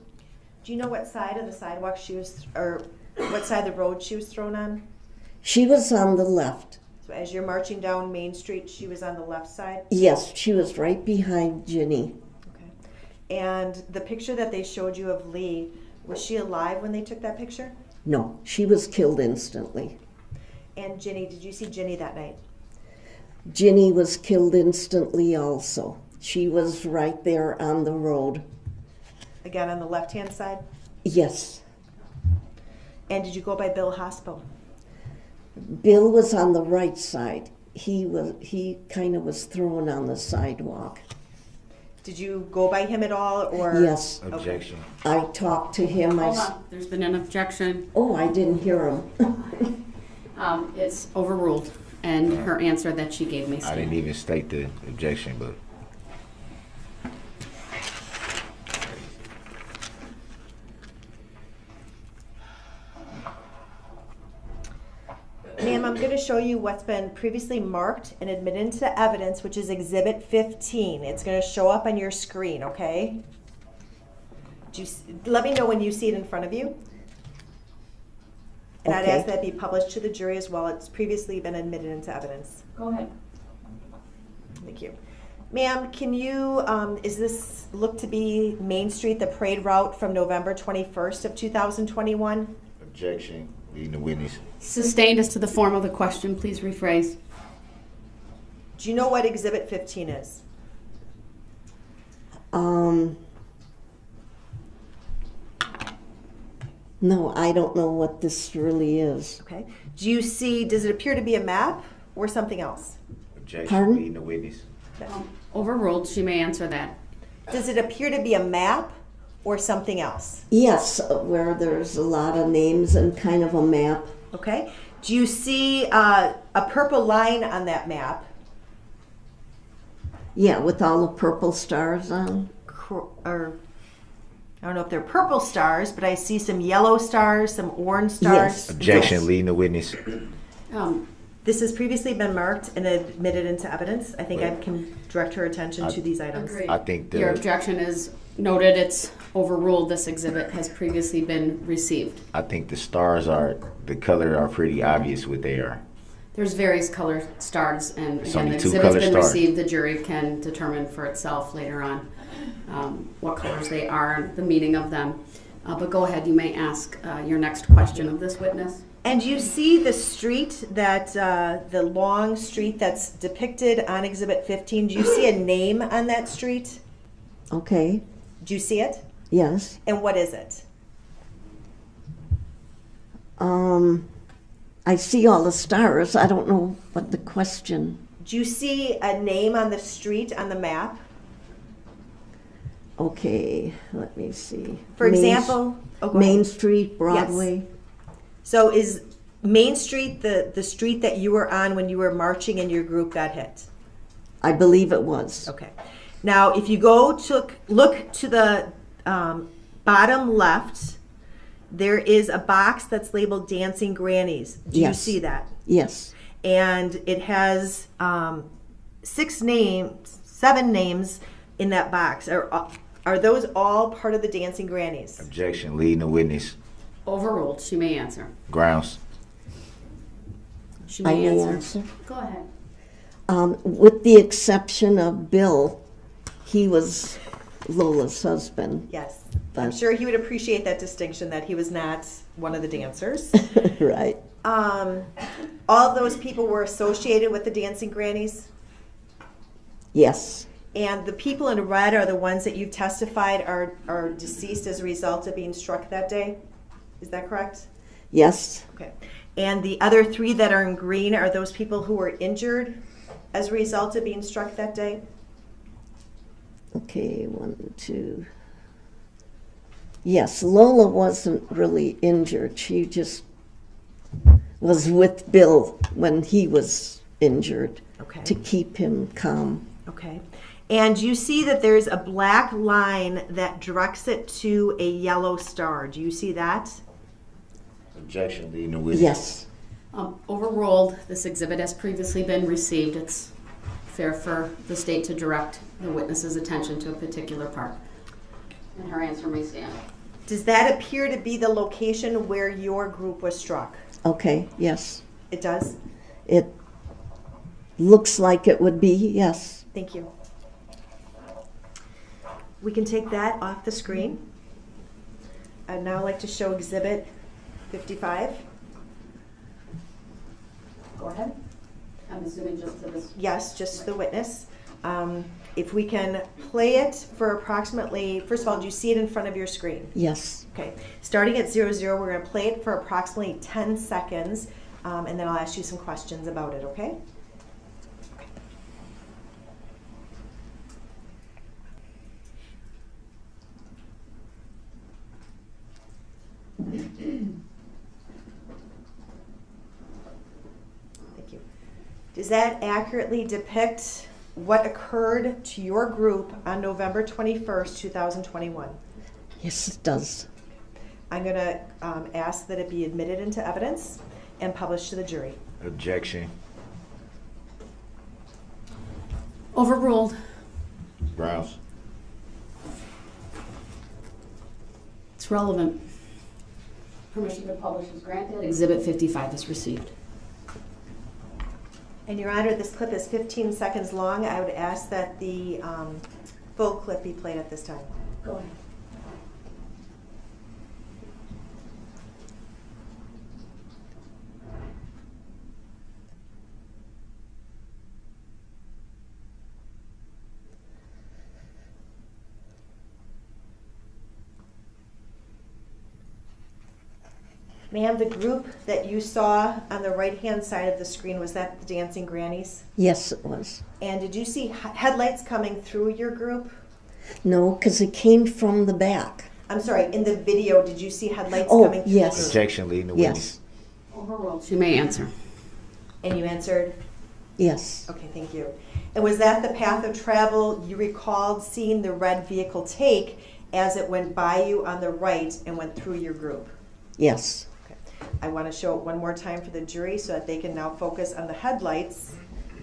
Do you know what side of the sidewalk she was, or what side of the road she was thrown on? She was on the left. So as you're marching down Main Street, she was on the left side? Yes, she was right behind Ginny. Okay. And the picture that they showed you of Lee, was she alive when they took that picture? No, she was killed instantly. And Ginny, did you see Ginny that night? Ginny was killed instantly also. She was right there on the road. Again, on the left-hand side? Yes. And did you go by Bill Hospital? Bill was on the right side. He was he kind of was thrown on the sidewalk. Did you go by him at all, or? Yes. Objection. Okay. I talked to him. Hold I, on. There's been an objection. Oh, I didn't hear him. um, it's overruled, and uh, her answer that she gave me. I didn't even state the objection, but. Ma'am, I'm going to show you what's been previously marked and admitted into evidence, which is Exhibit fifteen. It's going to show up on your screen, okay? Do you, let me know when you see it in front of you. And okay. I'd ask that be published to the jury as well. It's previously been admitted into evidence. Go ahead. Thank you. Ma'am, can you, um, is this looked to be Main Street, the parade route from November twenty-first of two thousand twenty-one? Objection. Leading the witness. Sustained as to the form of the question. Please rephrase. Do you know what Exhibit fifteen is? Um, no, I don't know what this really is. Okay. Do you see, does it appear to be a map or something else? Objection. Pardon? Leading the witness. No. Overruled. She may answer that. Does it appear to be a map? Or something else? Yes, where there's a lot of names and kind of a map. Okay. Do you see uh, a purple line on that map? Yeah, with all the purple stars on. Or, I don't know if they're purple stars, but I see some yellow stars, some orange stars. Yes. Objection, yes. Leading the witness. Um, this has previously been marked and admitted into evidence. I think well, I can direct her attention I, to these items. Agreed. I think the, your objection is noted. It's overruled. This exhibit has previously been received. I think the stars are, the color are pretty obvious what they are. There's various color stars, and it's again, the exhibit's been stars. received. The jury can determine for itself later on um, what colors they are and the meaning of them. Uh, but go ahead, you may ask uh, your next question of this witness. And you see the street, that uh, the long street that's depicted on Exhibit fifteen. Do you see a name on that street? Okay. Do you see it? Yes. And what is it? Um, I see all the stars. I don't know what the question. Do you see a name on the street on the map? Okay, let me see. For example, Main, oh, Main Street, Broadway. Yes. So is Main Street the, the street that you were on when you were marching and your group got hit? I believe it was. Okay. Now, if you go to look to the um, bottom left, there is a box that's labeled Dancing Grannies. Do yes. you see that? Yes. And it has um, six names, seven names in that box. Are, are those all part of the Dancing Grannies? Objection. Leading the witness. Overruled. She may answer. Grounds. She may, may answer. answer. Go ahead. Um, with the exception of Bill. He was Lola's husband. Yes. I'm sure he would appreciate that distinction, that he was not one of the dancers. Right. Um, all those people were associated with the Dancing Grannies? Yes. And the people in red are the ones that you've testified are, are deceased as a result of being struck that day? Is that correct? Yes. Okay. And the other three that are in green are those people who were injured as a result of being struck that day? Okay, one, two. Yes, Lola wasn't really injured. She just was with Bill when he was injured okay. to keep him calm. Okay. And you see that there's a black line that directs it to a yellow star. Do you see that? Objection, leading the witness. Yes. Um, overruled. This exhibit has previously been received. It's fair for the state to direct the witness's attention to a particular part. And her answer may stand. Does that appear to be the location where your group was struck? Okay, yes. It does? It looks like it would be, yes. Thank you. We can take that off the screen. I'd now like to show Exhibit fifty-five. Go ahead. I'm assuming just to this? Yes, just to the witness. Um, if we can play it for approximately, first of all, do you see it in front of your screen? Yes. Okay. Starting at zero zero, we're going to play it for approximately ten seconds. um, and then I'll ask you some questions about it, okay? Thank you. Does that accurately depict what occurred to your group on November twenty-first, two thousand twenty-one? Yes, it does. I'm going to um, ask that it be admitted into evidence and published to the jury. Objection. Overruled. Browse. It's relevant. Permission to publish is granted. Exhibit fifty-five is received. And Your Honor, this clip is fifteen seconds long. I would ask that the um, full clip be played at this time. Go ahead. Ma'am, the group that you saw on the right-hand side of the screen, was that the Dancing Grannies? Yes, it was. And did you see headlights coming through your group? No, because it came from the back. I'm sorry, in the video, did you see headlights oh, coming through? Oh, yes. Objection, leading the witness. Yes. Overruled. She may answer. And you answered? Yes. Okay, thank you. And was that the path of travel you recalled seeing the red vehicle take as it went by you on the right and went through your group? Yes. I want to show it one more time for the jury so that they can now focus on the headlights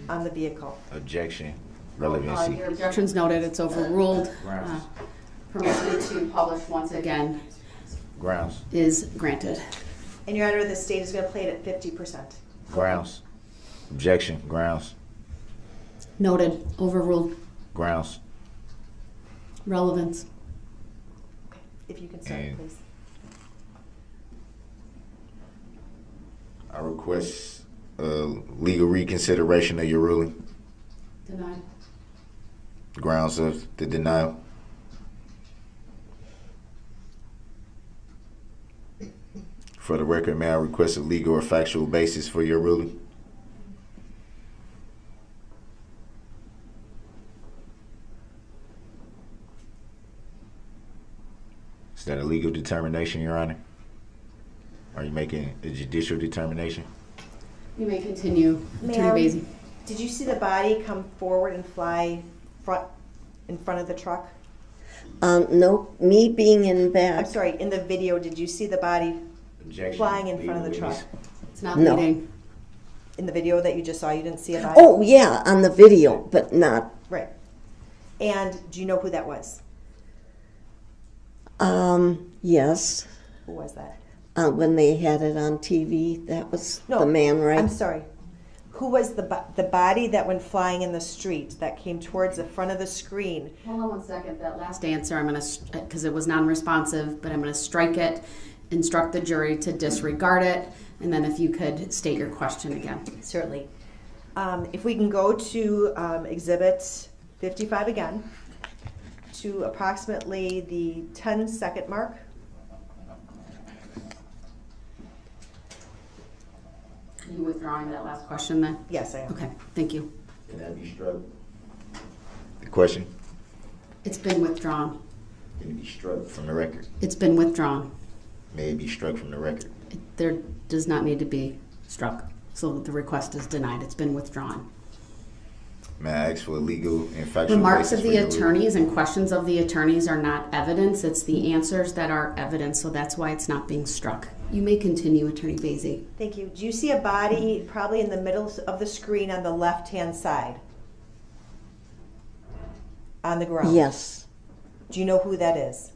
on the vehicle. Objection. Relevancy. Uh, your objection's noted. It's overruled. Grounds. Uh, permission to publish once again. Grounds. Is granted. And Your Honor, the state is going to play it at fifty percent. Grounds. Objection. Grounds. Noted. Overruled. Grounds. Relevance. Okay. If you can start, and please. I request uh, legal reconsideration of your ruling. Denied. Grounds of the denial. For the record, may I request a legal or factual basis for your ruling? Is that a legal determination, Your Honor? Are you making a judicial determination? You may continue. Attorney Basie. Did you see the body come forward and fly front, in front of the truck? Um, no, me being in back. I'm sorry, in the video, did you see the body Objection. flying in Legal front of the truck? It's not no. bleeding. In the video that you just saw, you didn't see a body? Oh, yeah, on the video, but not. Right. And do you know who that was? Um, yes. Who was that? Uh, when they had it on T V, that was no, the man, right? I'm sorry. Who was the bo the body that went flying in the street that came towards the front of the screen? Hold on one second. That last answer, I'm going to, because it was non-responsive, but I'm going to strike it, instruct the jury to disregard it, and then if you could state your question again. Certainly. Um, if we can go to um, Exhibit fifty-five again, to approximately the ten second mark. Are you withdrawing that last question then? Yes, I am. Okay, thank you. Can that be struck? The question? It's been withdrawn. Can it be struck from the record? It's been withdrawn. May it be struck from the record? It, there does not need to be struck, so the request is denied. It's been withdrawn. May I ask for legal and factual remarks of the attorneys legal? And questions of the attorneys are not evidence. It's the answers that are evidence, so that's why it's not being struck. You may continue, Attorney Basie. Thank you. Do you see a body probably in the middle of the screen on the left-hand side? On the ground? Yes. Do you know who that is?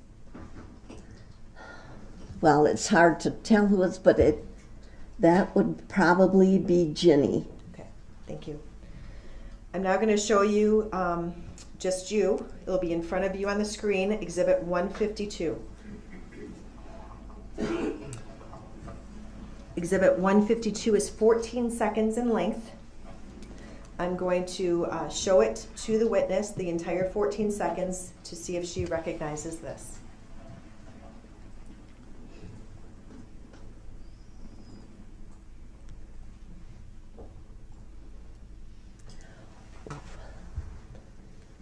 Well, it's hard to tell who it is, but it, that would probably be Ginny. Okay, thank you. I'm now going to show you, um, just you, it'll be in front of you on the screen, Exhibit one fifty-two. Exhibit one fifty-two is fourteen seconds in length. I'm going to uh, show it to the witness, the entire fourteen seconds, to see if she recognizes this.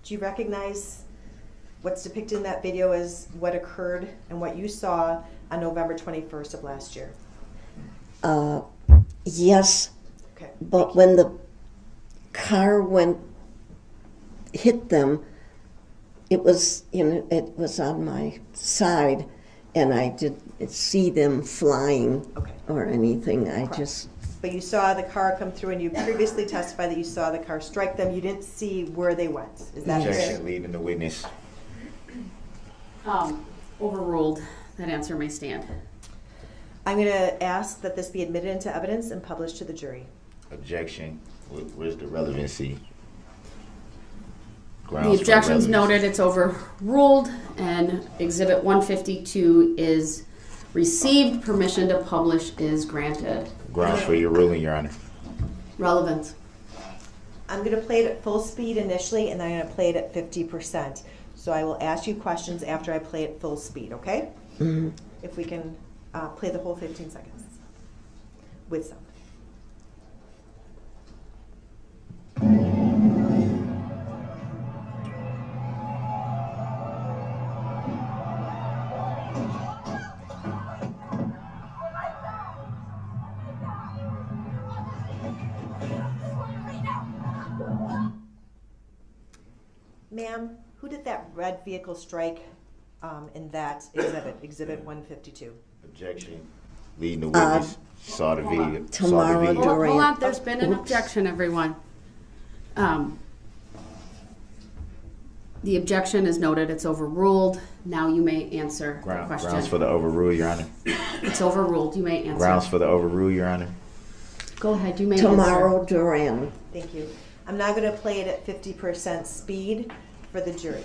Do you recognize what's depicted in that video as what occurred and what you saw on November twenty-first of last year? Uh, yes, okay. But when the car went, hit them, it was, you know, it was on my side, and I didn't see them flying okay. or anything. I Correct. just. But you saw the car come through, and you previously testified that you saw the car strike them. You didn't see where they went. Is that correct? Objection, leading the witness. Um, overruled. That answer may stand. I'm going to ask that this be admitted into evidence and published to the jury. Objection. Where's the relevancy? Grounds the objection's noted. It's overruled, and Exhibit one fifty-two is received. Permission to publish is granted. Grounds for your ruling, Your Honor. Relevance. I'm going to play it at full speed initially, and then I'm going to play it at fifty percent. So I will ask you questions after I play it full speed, okay? Mm-hmm. If we can uh, play the whole fifteen seconds with sound. Ma'am, who did that red vehicle strike um, in that exhibit, Exhibit one fifty-two? Objection. Leading the witness. Uh, saw the video. Tamara Durand. Hold, hold on, there's been an Oops. objection, everyone. Um, the objection is noted. It's overruled. Now you may answer Ground, the question. Grounds for the overrule, Your Honor. It's overruled. You may answer. Grounds for the overrule, Your Honor. Go ahead. You may Tamara answer. Tamara Durand. Thank you. I'm now going to play it at fifty percent speed for the jury.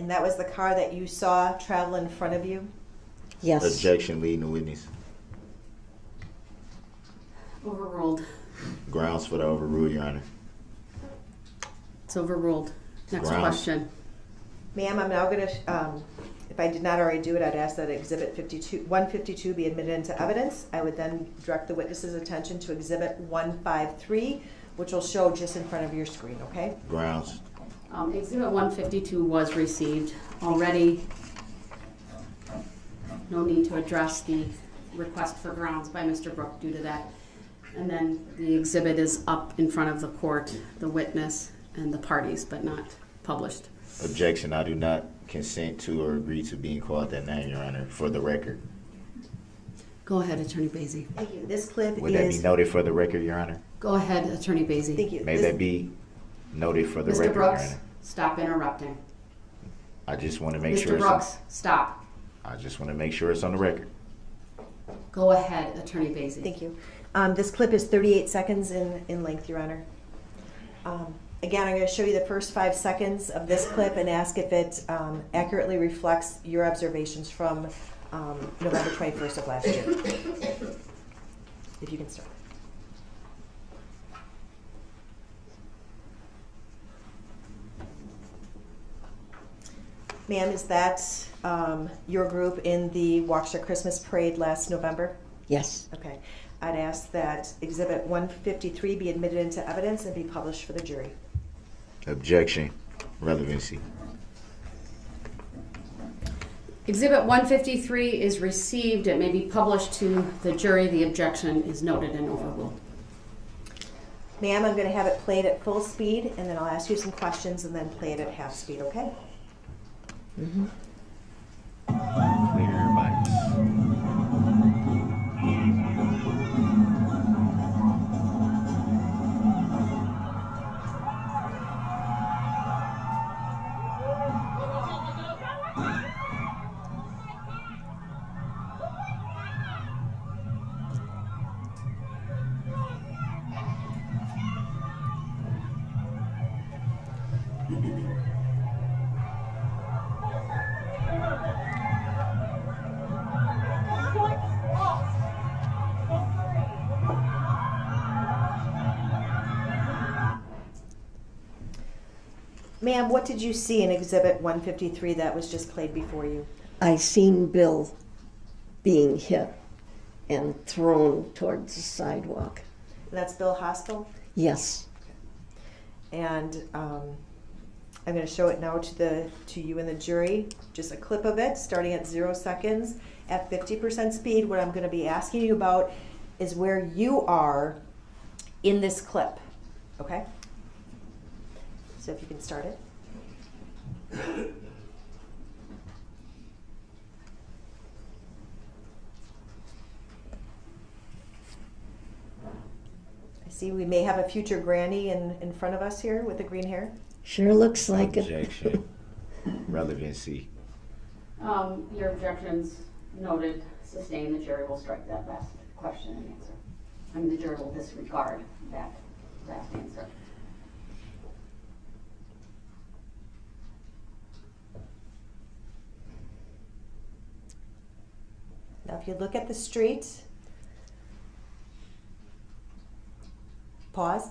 And that was the car that you saw travel in front of you? Yes. Objection, leading the witness. Overruled. Grounds for the overrule, Your Honor. It's overruled. Next Grounds. question. Ma'am, I'm now going to, um, if I did not already do it, I'd ask that Exhibit one fifty-two be admitted into evidence. I would then direct the witness's attention to Exhibit one fifty-three, which will show just in front of your screen, okay? Grounds. Um, Exhibit one fifty-two was received already. No need to address the request for grounds by Mister Brooks due to that. And then the exhibit is up in front of the court, the witness, and the parties, but not published. Objection. I do not consent to or agree to being called that name, Your Honor, for the record. Go ahead, Attorney Basie. Thank you. This clip Would is... that be noted for the record, Your Honor? Go ahead, Attorney Basie. Thank you. May this... that be... noted for the record. Mister Brooks, stop interrupting. I just want to make sure. Mister Brooks, stop. I just want to make sure it's on the record. Go ahead, Attorney Basie. Thank you. Um, this clip is thirty-eight seconds in, in length, Your Honor. Um, again, I'm going to show you the first five seconds of this clip and ask if it um, accurately reflects your observations from um, November twenty-first of last year. If you can start. Ma'am, is that um, your group in the Waukesha Christmas Parade last November? Yes. Okay. I'd ask that Exhibit one fifty-three be admitted into evidence and be published for the jury. Objection. Relevancy. Exhibit one fifty-three is received. It may be published to the jury. The objection is noted and overruled. Ma'am, I'm going to have it played at full speed, and then I'll ask you some questions and then play it at half speed, okay? Mm-hmm. Clear mics. Ma'am, what did you see in Exhibit one fifty-three that was just played before you? I seen Bill being hit and thrown towards the sidewalk. That's Bill Hospital? Yes. And um, I'm going to show it now to the to you and the jury, just a clip of it, starting at zero seconds at fifty percent speed. What I'm going to be asking you about is where you are in this clip, okay? So if you can start it. I see we may have a future granny in, in front of us here with the green hair. Sure looks like Objection. It. Relevancy. Um, your objections noted, sustained. The jury will strike that last question and answer. I mean, the jury will disregard that last answer. Now, if you look at the street, pause.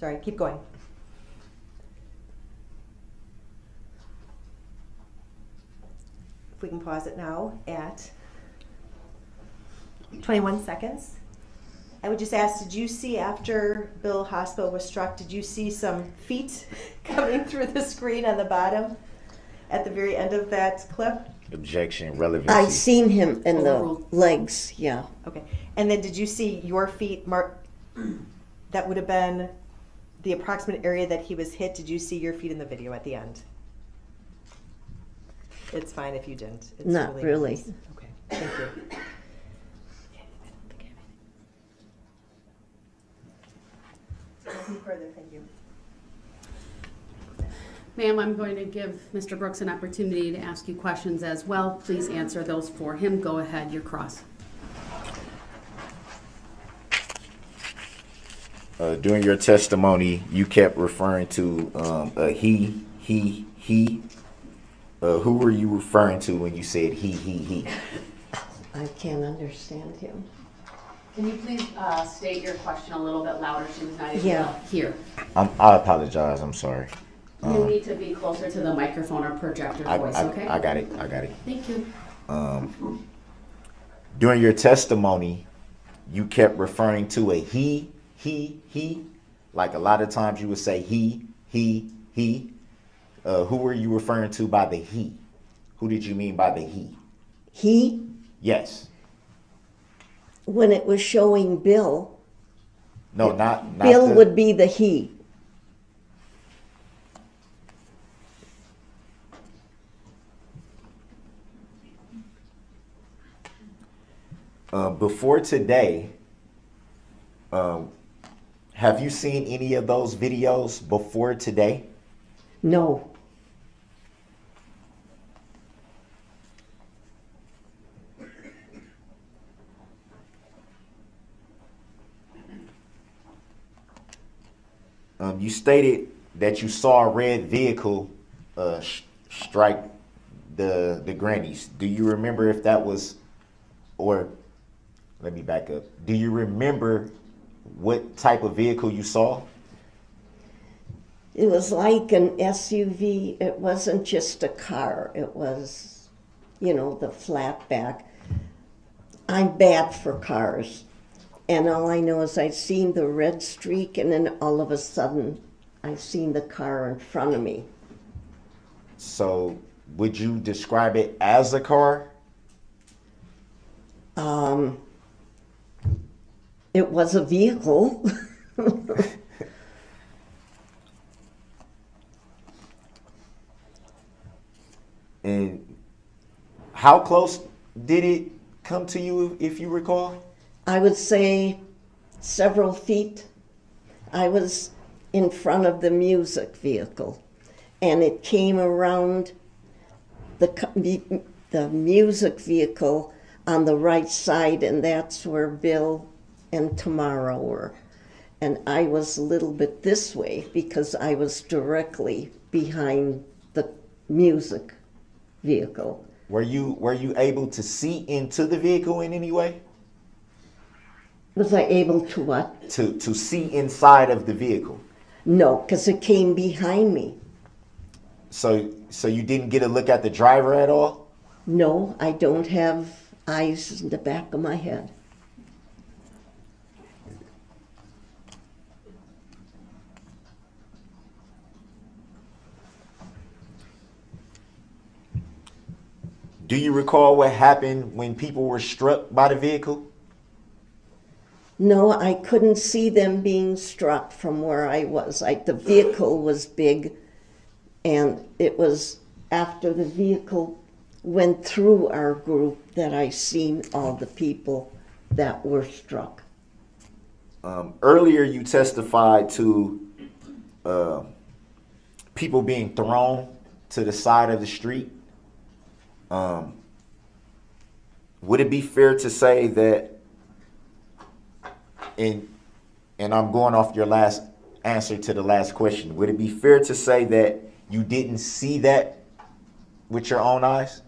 Sorry, keep going. If we can pause it now at twenty-one seconds. I would just ask, did you see after Bill Hospital was struck, did you see some feet coming through the screen on the bottom at the very end of that clip? Objection, relevancy. I've seen him in the legs, yeah. Okay, and then did you see your feet, Mark? That would have been the approximate area that he was hit. Did you see your feet in the video at the end? It's fine if you didn't. It's Not really. really. Nice. Okay, thank you. Nothing further, thank you. Ma'am, I'm going to give Mister Brooks an opportunity to ask you questions as well. Please answer those for him. Go ahead, your cross. Uh, during your testimony, you kept referring to um, a he, he, he. Uh, who were you referring to when you said he, he, he? I can't understand him. Can you please uh, state your question a little bit louder? She was not even yeah. here. I'm, I apologize. I'm sorry. You um, need to be closer to the microphone or project your I, voice, I, okay? I got it. I got it. Thank you. Um, during your testimony, you kept referring to a he, he, he. Like a lot of times you would say he, he, he. Uh, who were you referring to by the he? Who did you mean by the he? He? Yes. When it was showing Bill, no, not, not Bill the, would be the he. Uh, before today, um, have you seen any of those videos before today? No. Um, you stated that you saw a red vehicle uh, sh strike the the grannies. Do you remember if that was, or let me back up. Do you remember what type of vehicle you saw? It was like an S U V. It wasn't just a car. It was, you know, the flatback. I'm bad for cars. And all I know is I've seen the red streak, and then all of a sudden, I've seen the car in front of me. So, would you describe it as a car? Um, it was a vehicle. And how close did it come to you, if you recall? I would say several feet. I was in front of the music vehicle, and it came around the, the music vehicle on the right side, and that's where Bill and Tamara were. And I was a little bit this way because I was directly behind the music vehicle. Were you, were you able to see into the vehicle in any way? Was I able to what? To, to see inside of the vehicle. No, because it came behind me. So, so you didn't get a look at the driver at all? No, I don't have eyes in the back of my head. Do you recall what happened when people were struck by the vehicle? No, I couldn't see them being struck from where I was. Like, the vehicle was big, and it was after the vehicle went through our group that I seen all the people that were struck. Um, earlier you testified to uh, people being thrown to the side of the street. Um, would it be fair to say that, and, and I'm going off your last answer to the last question, would it be fair to say that you didn't see that with your own eyes?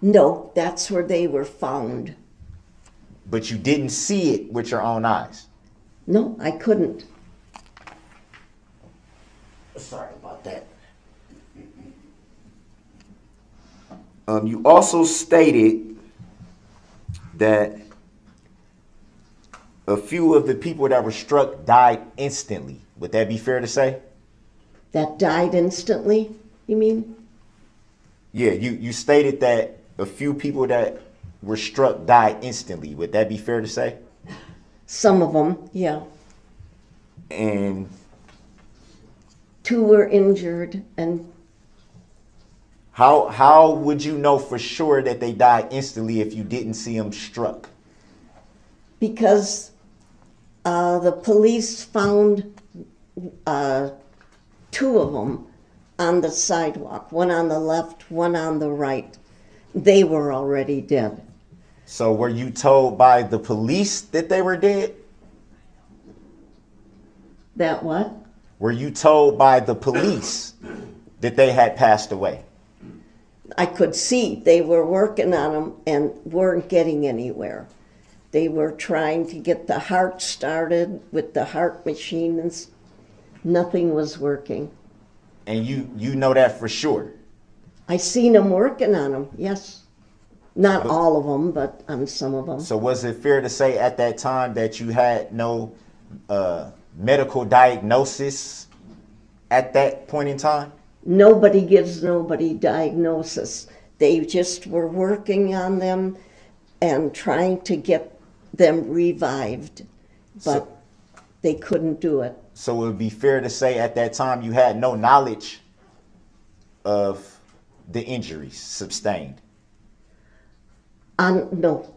No, that's where they were found. But you didn't see it with your own eyes? No, I couldn't. Sorry about that. Um, you also stated that a few of the people that were struck died instantly. Would that be fair to say? That died instantly, you mean? Yeah, you, you stated that a few people that were struck died instantly. Would that be fair to say? Some of them, yeah. And? Two were injured and... How, how would you know for sure that they died instantly if you didn't see them struck? Because uh, the police found uh, two of them on the sidewalk, one on the left, one on the right. They were already dead. So were you told by the police that they were dead? That what? Were you told by the police that they had passed away? I could see they were working on them and weren't getting anywhere. They were trying to get the heart started with the heart machine, and nothing was working. And you, you know that for sure? I seen them working on them, yes. Not but, all of them, but on some of them. So was it fair to say at that time that you had no uh, medical diagnosis at that point in time? Nobody gives nobody diagnosis. They just were working on them and trying to get them revived, but so, they couldn't do it. So it would be fair to say at that time you had no knowledge of the injuries sustained? Um, no.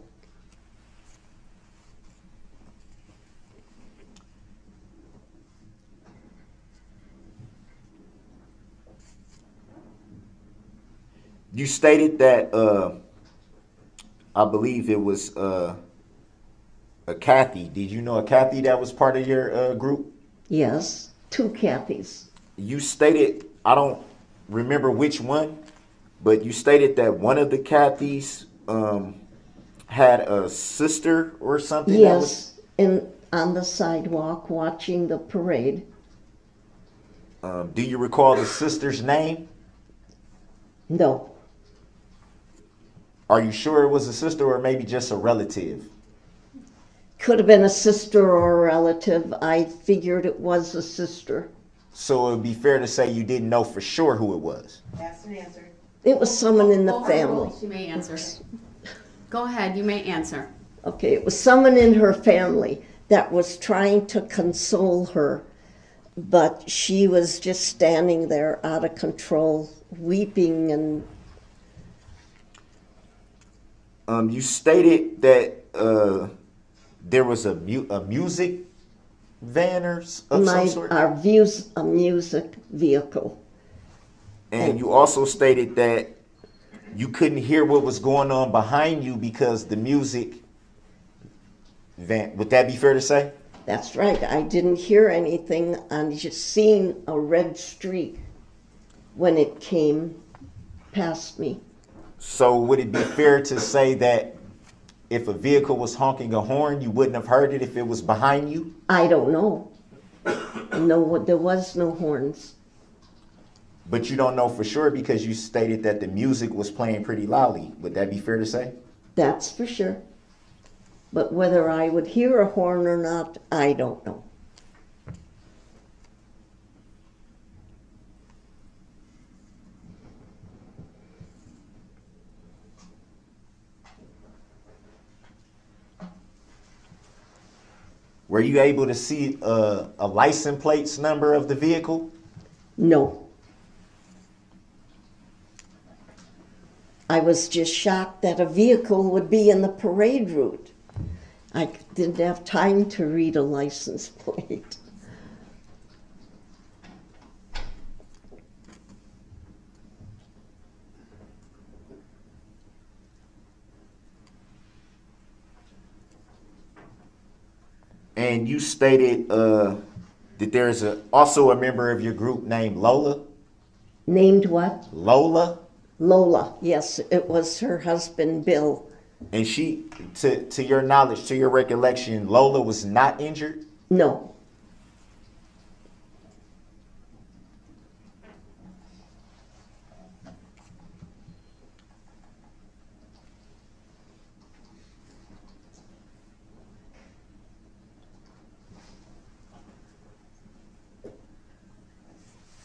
You stated that, uh, I believe it was uh, a Kathy. Did you know a Kathy that was part of your uh, group? Yes, two Kathys. You stated, I don't remember which one, but you stated that one of the Kathys um, had a sister or something? Yes, that was... in, on the sidewalk watching the parade. Um, do you recall the sister's name? No. Are you sure it was a sister or maybe just a relative? Could have been a sister or a relative. I figured it was a sister. So it would be fair to say you didn't know for sure who it was? That's an answer. It was someone in the family. She may answer. Go ahead, you may answer. Okay, it was someone in her family that was trying to console her, but she was just standing there out of control, weeping and... Um, you stated that uh, there was a, mu a music van or of My, some sort? Our views, a music vehicle. And, and you also stated that you couldn't hear what was going on behind you because the music van, would that be fair to say? That's right. I didn't hear anything. I'm just seeing a red streak when it came past me. So would it be fair to say that if a vehicle was honking a horn, you wouldn't have heard it if it was behind you? I don't know. No, there was no horns. but you don't know for sure because you stated that the music was playing pretty loudly. Would that be fair to say? That's for sure. But whether I would hear a horn or not, I don't know. Were you able to see a, a license plates number of the vehicle? No. I was just shocked that a vehicle would be in the parade route. I didn't have time to read a license plate. And you stated uh, that there is a, also a member of your group named Lola. Named what? Lola. Lola, yes. It was her husband, Bill. And she, to, to your knowledge, to your recollection, Lola was not injured? No.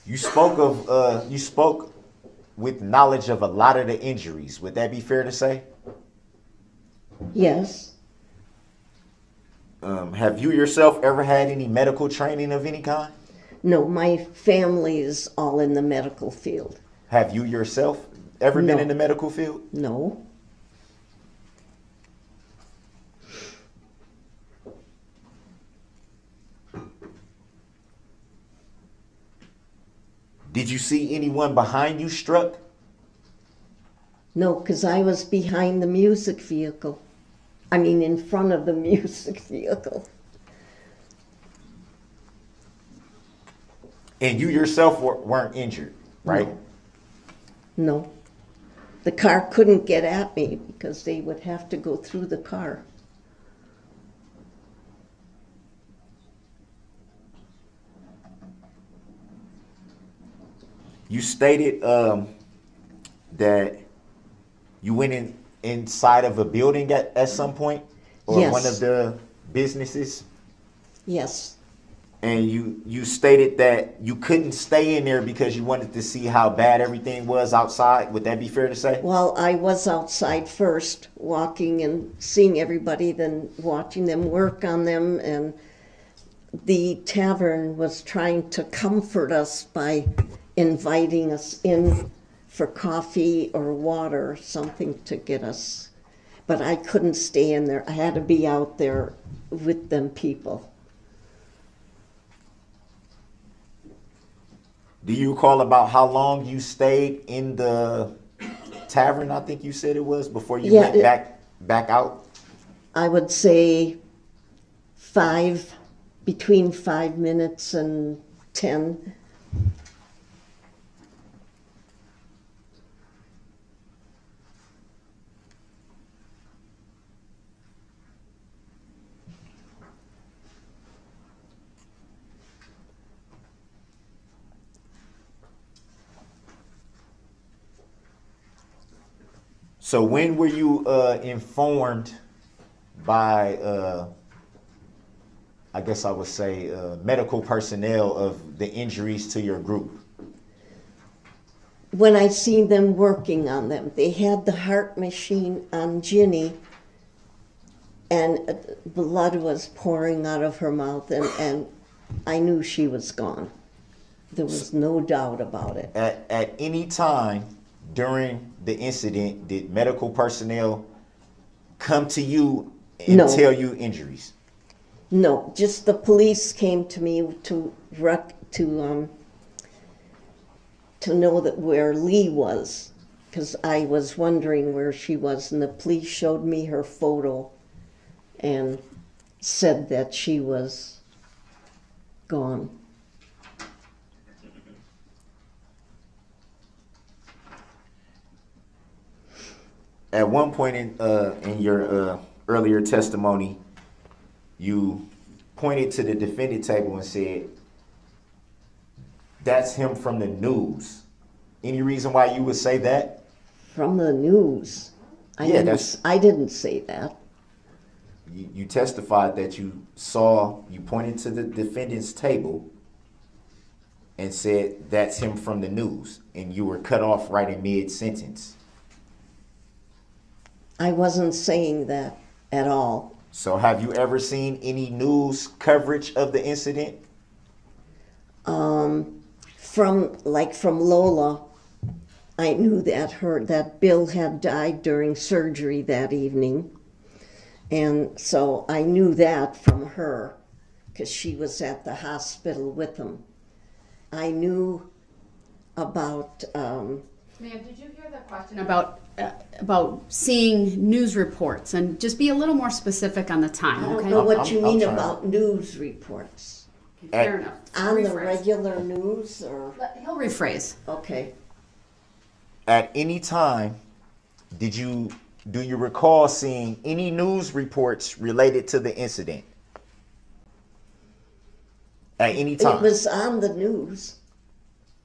You spoke of, uh, you spoke with knowledge of a lot of the injuries. Would that be fair to say? Yes. Um, have you yourself ever had any medical training of any kind? No, my family is all in the medical field. Have you yourself ever no. been in the medical field? No. Did you see anyone behind you struck? No, because I was behind the music vehicle. I mean, in front of the music vehicle. And you yourself weren't injured, right? No. No. The car couldn't get at me because they would have to go through the car. You stated um, that you went in, inside of a building at, at some point, or yes. one of the businesses? Yes. And you, you stated that you couldn't stay in there because you wanted to see how bad everything was outside. Would that be fair to say? Well, I was outside first, walking and seeing everybody, then watching them work on them. And the tavern was trying to comfort us by inviting us in for coffee or water, something to get us. But I couldn't stay in there. I had to be out there with them people. Do you recall about how long you stayed in the tavern, I think you said it was, before you yeah, went it, back back out? I would say five, between five minutes and ten. So when were you uh, informed by, uh, I guess I would say, uh, medical personnel of the injuries to your group? When I seen them working on them. They had the heart machine on Ginny, and blood was pouring out of her mouth, and, and I knew she was gone. There was no doubt about it. At, at any time during the incident, did medical personnel come to you and no. tell you injuries? No, just the police came to me to rec to um to know that where Lee was, because I was wondering where she was, and the police showed me her photo and said that she was gone. At one point in, uh, in your uh, earlier testimony, you pointed to the defendant table and said, "That's him from the news." Any reason why you would say that? From the news. I yeah, didn't, that's. I didn't say that. You, you testified that you saw, you pointed to the defendant's table and said, that's him from the news, and you were cut off right in mid-sentence. I wasn't saying that at all. So have you ever seen any news coverage of the incident? Um, from, like from Lola, I knew that her, that Bill had died during surgery that evening. And so I knew that from her, because she was at the hospital with him. I knew about... Um, Ma'am, did you hear the question about uh, about seeing news reports? And just be a little more specific on the time, okay? I don't know what you mean about news reports. Okay, fair enough. On the regular news, or... He'll rephrase. Okay. At any time, did you... Do you recall seeing any news reports related to the incident? At any time? It was on the news,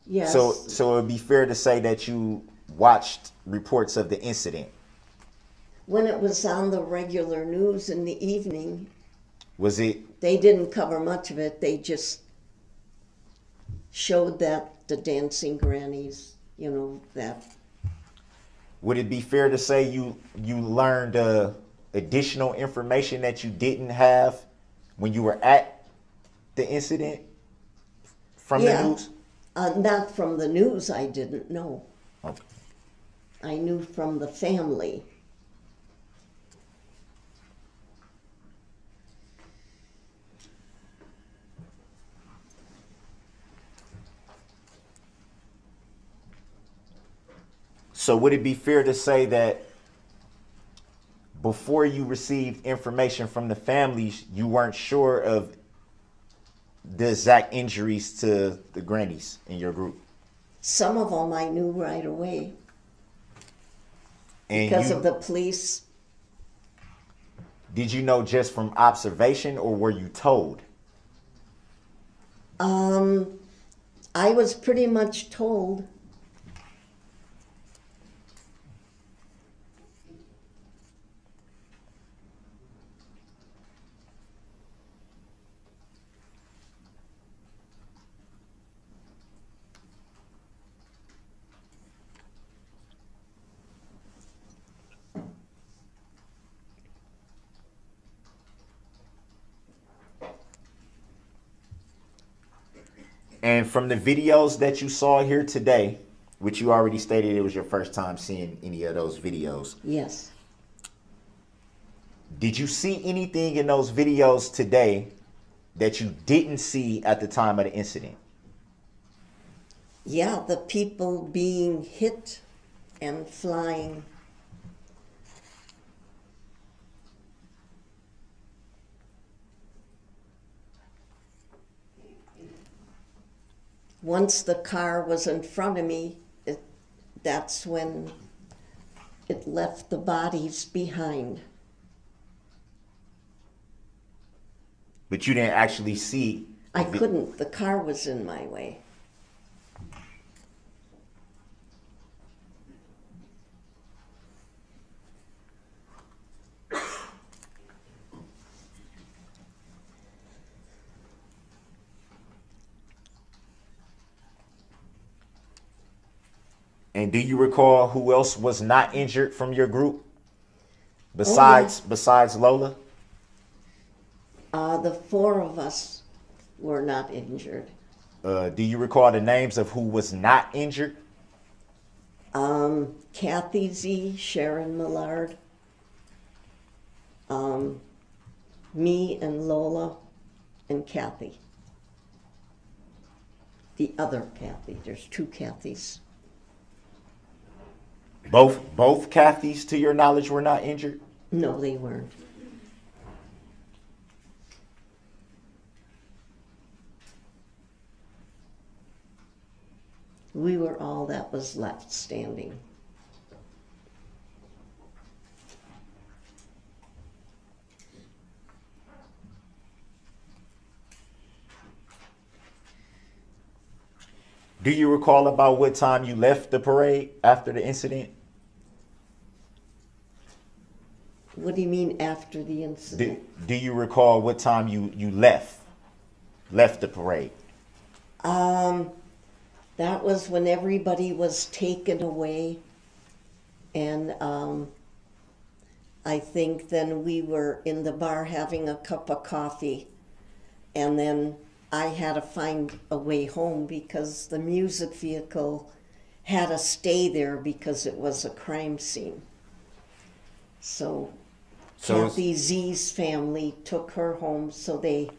yes. So, so it would be fair to say that you watched reports of the incident? When it was on the regular news in the evening. Was it? They didn't cover much of it. They just showed that the dancing grannies, you know, that. Would it be fair to say you you learned uh, additional information that you didn't have when you were at the incident from yeah. the news? Uh, not from the news, I didn't know. Okay. I knew from the family. So would it be fair to say that before you received information from the families, you weren't sure of the exact injuries to the grannies in your group? Some of them I knew right away and because you, of the police. Did you know just from observation, or were you told? Um, I was pretty much told. And from the videos that you saw here today, which you already stated it was your first time seeing any of those videos. Yes. Did you see anything in those videos today that you didn't see at the time of the incident? Yeah, the people being hit and flying. Once the car was in front of me, it, that's when it left the bodies behind. But you didn't actually see? I couldn't. The car was in my way. And do you recall who else was not injured from your group besides oh, yeah. besides Lola? Uh, the four of us were not injured. Uh, do you recall the names of who was not injured? Um, Kathy Z, Sharon Millard, um, me and Lola, and Kathy. The other Kathy. There's two Kathys. Both both Kathys, to your knowledge, were not injured? No, they weren't. We were all that was left standing. Do you recall about what time you left the parade after the incident? What do you mean after the incident? Do, do you recall what time you, you left, left the parade? Um, that was when everybody was taken away. And um, I think then we were in the bar having a cup of coffee. And then I had to find a way home because the music vehicle had to stay there because it was a crime scene. So... So Kathy Z's family took her home, so they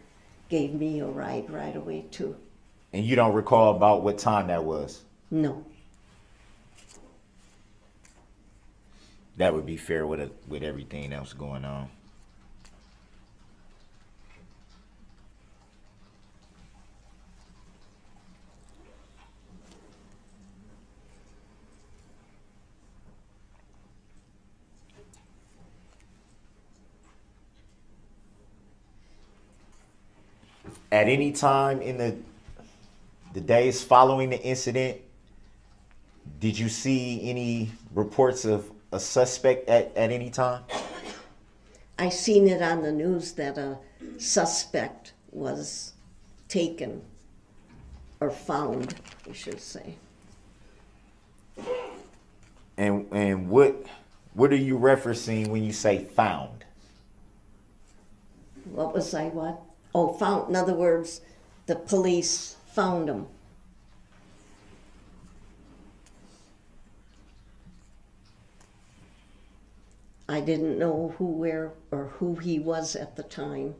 gave me a ride right away, too. And you don't recall about what time that was? No. That would be fair with, a, with everything else going on. At any time in the the days following the incident, did you see any reports of a suspect at, at any time? I seen it on the news that a suspect was taken or found, I should say. And and what what are you referencing when you say found? What was I what? Oh, found. In other words, the police found him. I didn't know who, where, or who he was at the time.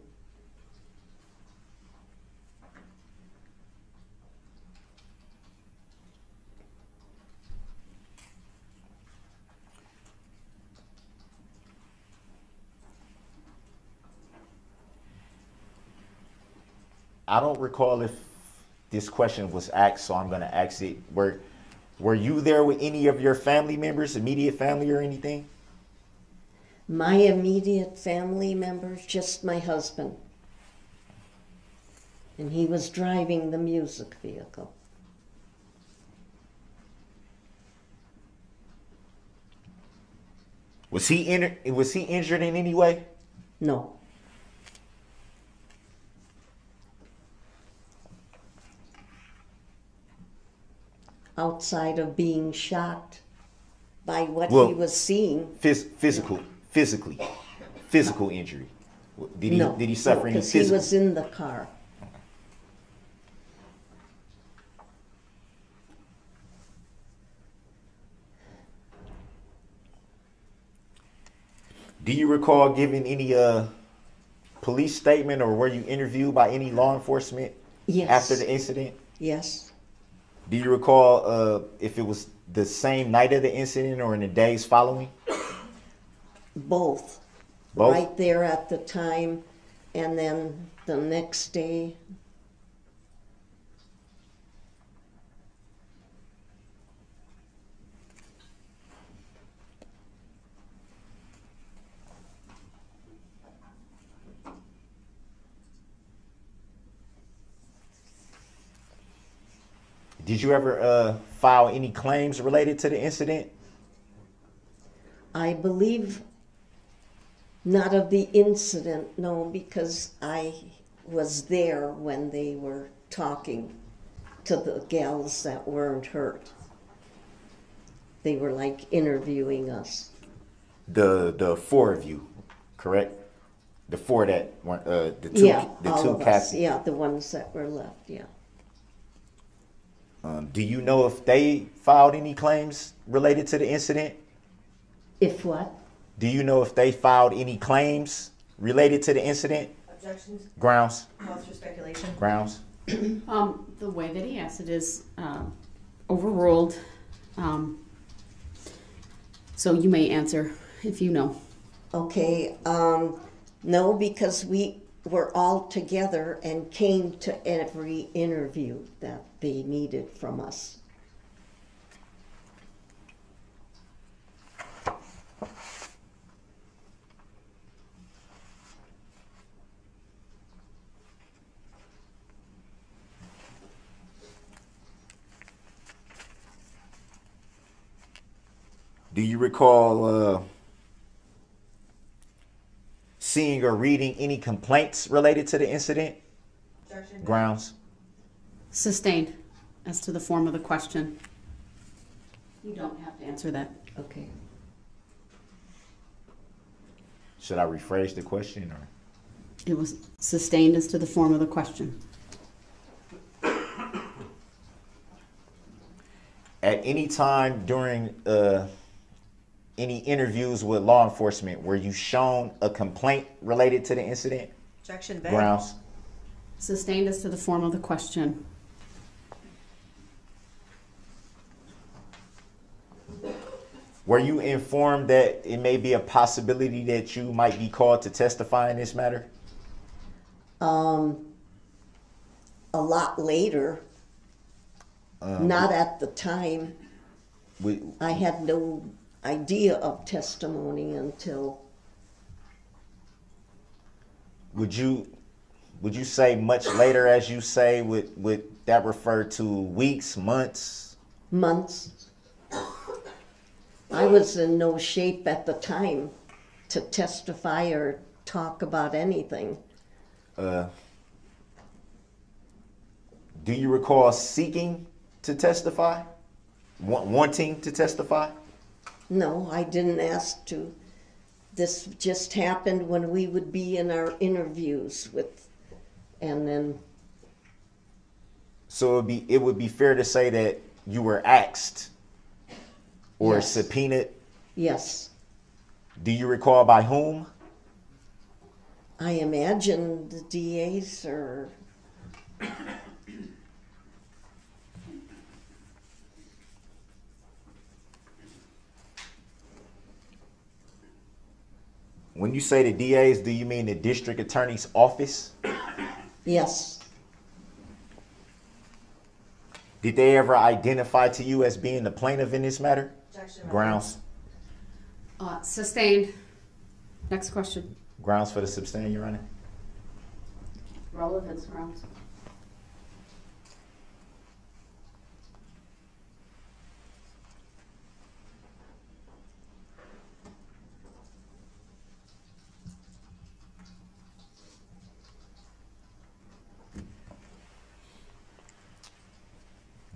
I don't recall if this question was asked, so I'm going to ask it. Were, were you there with any of your family members, immediate family or anything? My immediate family members, just my husband. And he was driving the music vehicle. Was he in, was he injured in any way? No. Outside of being shocked by what well, he was seeing. Phys physical, physically, physical injury. Did he, no, did he suffer no, any physical? He was in the car. Do you recall giving any uh, police statement, or were you interviewed by any law enforcement yes. after the incident? Yes. Do you recall uh, if it was the same night of the incident or in the days following? Both. Both? Right there at the time, and then the next day. Did you ever uh, file any claims related to the incident? I believe not of the incident, no, because I was there when they were talking to the gals that weren't hurt. They were like interviewing us. The the four of you, correct? The four that weren't, uh, the two, yeah, the all two of us. Yeah, the ones that were left, yeah. Um, do you know if they filed any claims related to the incident? If what? Do you know if they filed any claims related to the incident? Objections. Grounds. Cause for speculation. Grounds. Um, the way that he asked it is uh, overruled. Um, so you may answer if you know. Okay. Um, no, because we were all together and came to every interview that they needed from us. Do you recall uh, seeing or reading any complaints related to the incident? Grounds. Sustained. As to the form of the question, you don't have to answer that. Okay. Should I rephrase the question, or? It was sustained as to the form of the question. At any time during uh, any interviews with law enforcement, were you shown a complaint related to the incident? Objection. Grounds. Sustained as to the form of the question. Were you informed that it may be a possibility that you might be called to testify in this matter? Um, a lot later, um, not at the time. We, I had no idea of testimony until. Would you, would you say much later, as you say? Would would that refer to weeks, months? Months. I was in no shape at the time to testify or talk about anything. Uh, do you recall seeking to testify? W- wanting to testify? No, I didn't ask to. This just happened when we would be in our interviews with, and then. So it would be, it would be fair to say that you were asked. Or yes. Subpoenaed? Yes. Do you recall by whom? I imagine the D As or... When you say the D As, do you mean the district attorney's office? Yes. Did they ever identify to you as being the plaintiff in this matter? Grounds. Uh, sustained. Next question. Grounds for the sustain, Your Honor. Relevance grounds.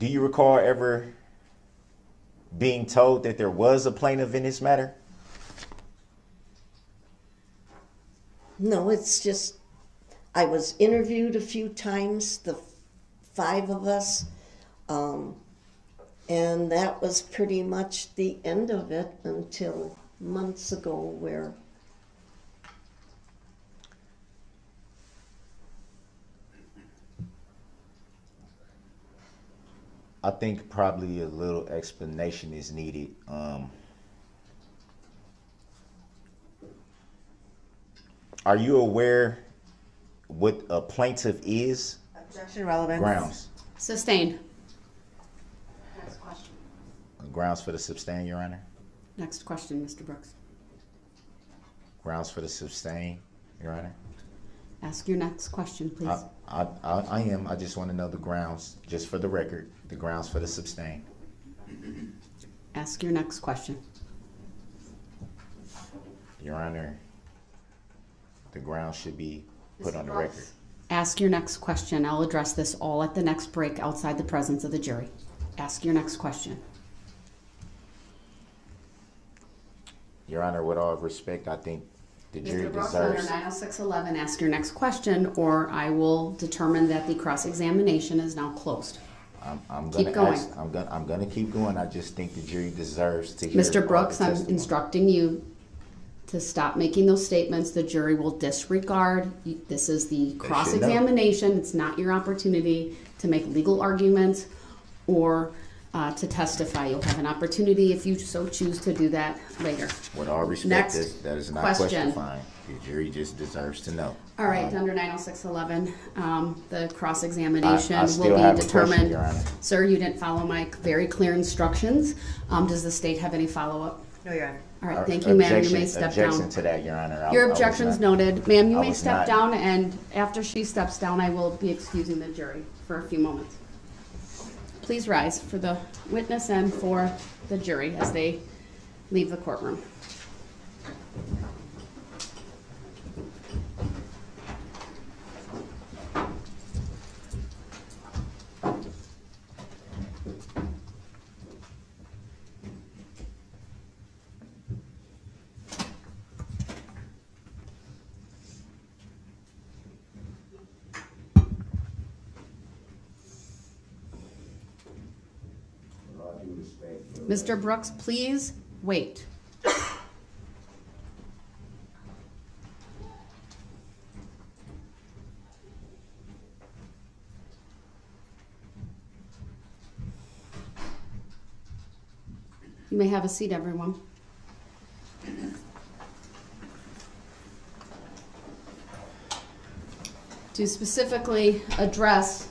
Do you recall ever being told that there was a plaintiff in this matter? No, it's just, I was interviewed a few times, the five of us, um, and that was pretty much the end of it until months ago where... I think probably a little explanation is needed. Um, are you aware what a plaintiff is? Objection, relevance. Grounds. Sustained. Next question. Grounds for the sustain, Your Honor. Next question, Mister Brooks. Grounds for the sustain, Your Honor. Ask your next question, please. I, I, I, I am. I just want to know the grounds, just for the record, the grounds for the sustain. Ask your next question. Your Honor, the grounds should be put on the record. Ask your next question. I'll address this all at the next break outside the presence of the jury. Ask your next question. Your Honor, with all respect, I think the jury deserves. Mister Brooks, under nine oh six eleven, ask your next question, or I will determine that the cross-examination is now closed. I'm, I'm gonna keep going. Ask, I'm gonna. I'm gonna keep going. I just think the jury deserves to hear. Mister Brooks, I'm instructing you to stop making those statements. The jury will disregard. This is the cross-examination. It's not your opportunity to make legal arguments or uh, to testify. You'll have an opportunity if you so choose to do that later. With all respect, this, that is not question. Questionifying. The jury just deserves to know. All right, um, under nine oh six eleven, um, the cross-examination will be determined. Question, sir, you didn't follow my very clear instructions. Um, does the state have any follow-up? No, Your Honor. All right, thank you, ma'am. You may step down. Objection to that, Your Honor. Your objection's noted. Ma'am, you may step down, and after she steps down, I will be excusing the jury for a few moments. Please rise for the witness and for the jury as they leave the courtroom. Mister Brooks, please wait. You may have a seat, everyone. To specifically address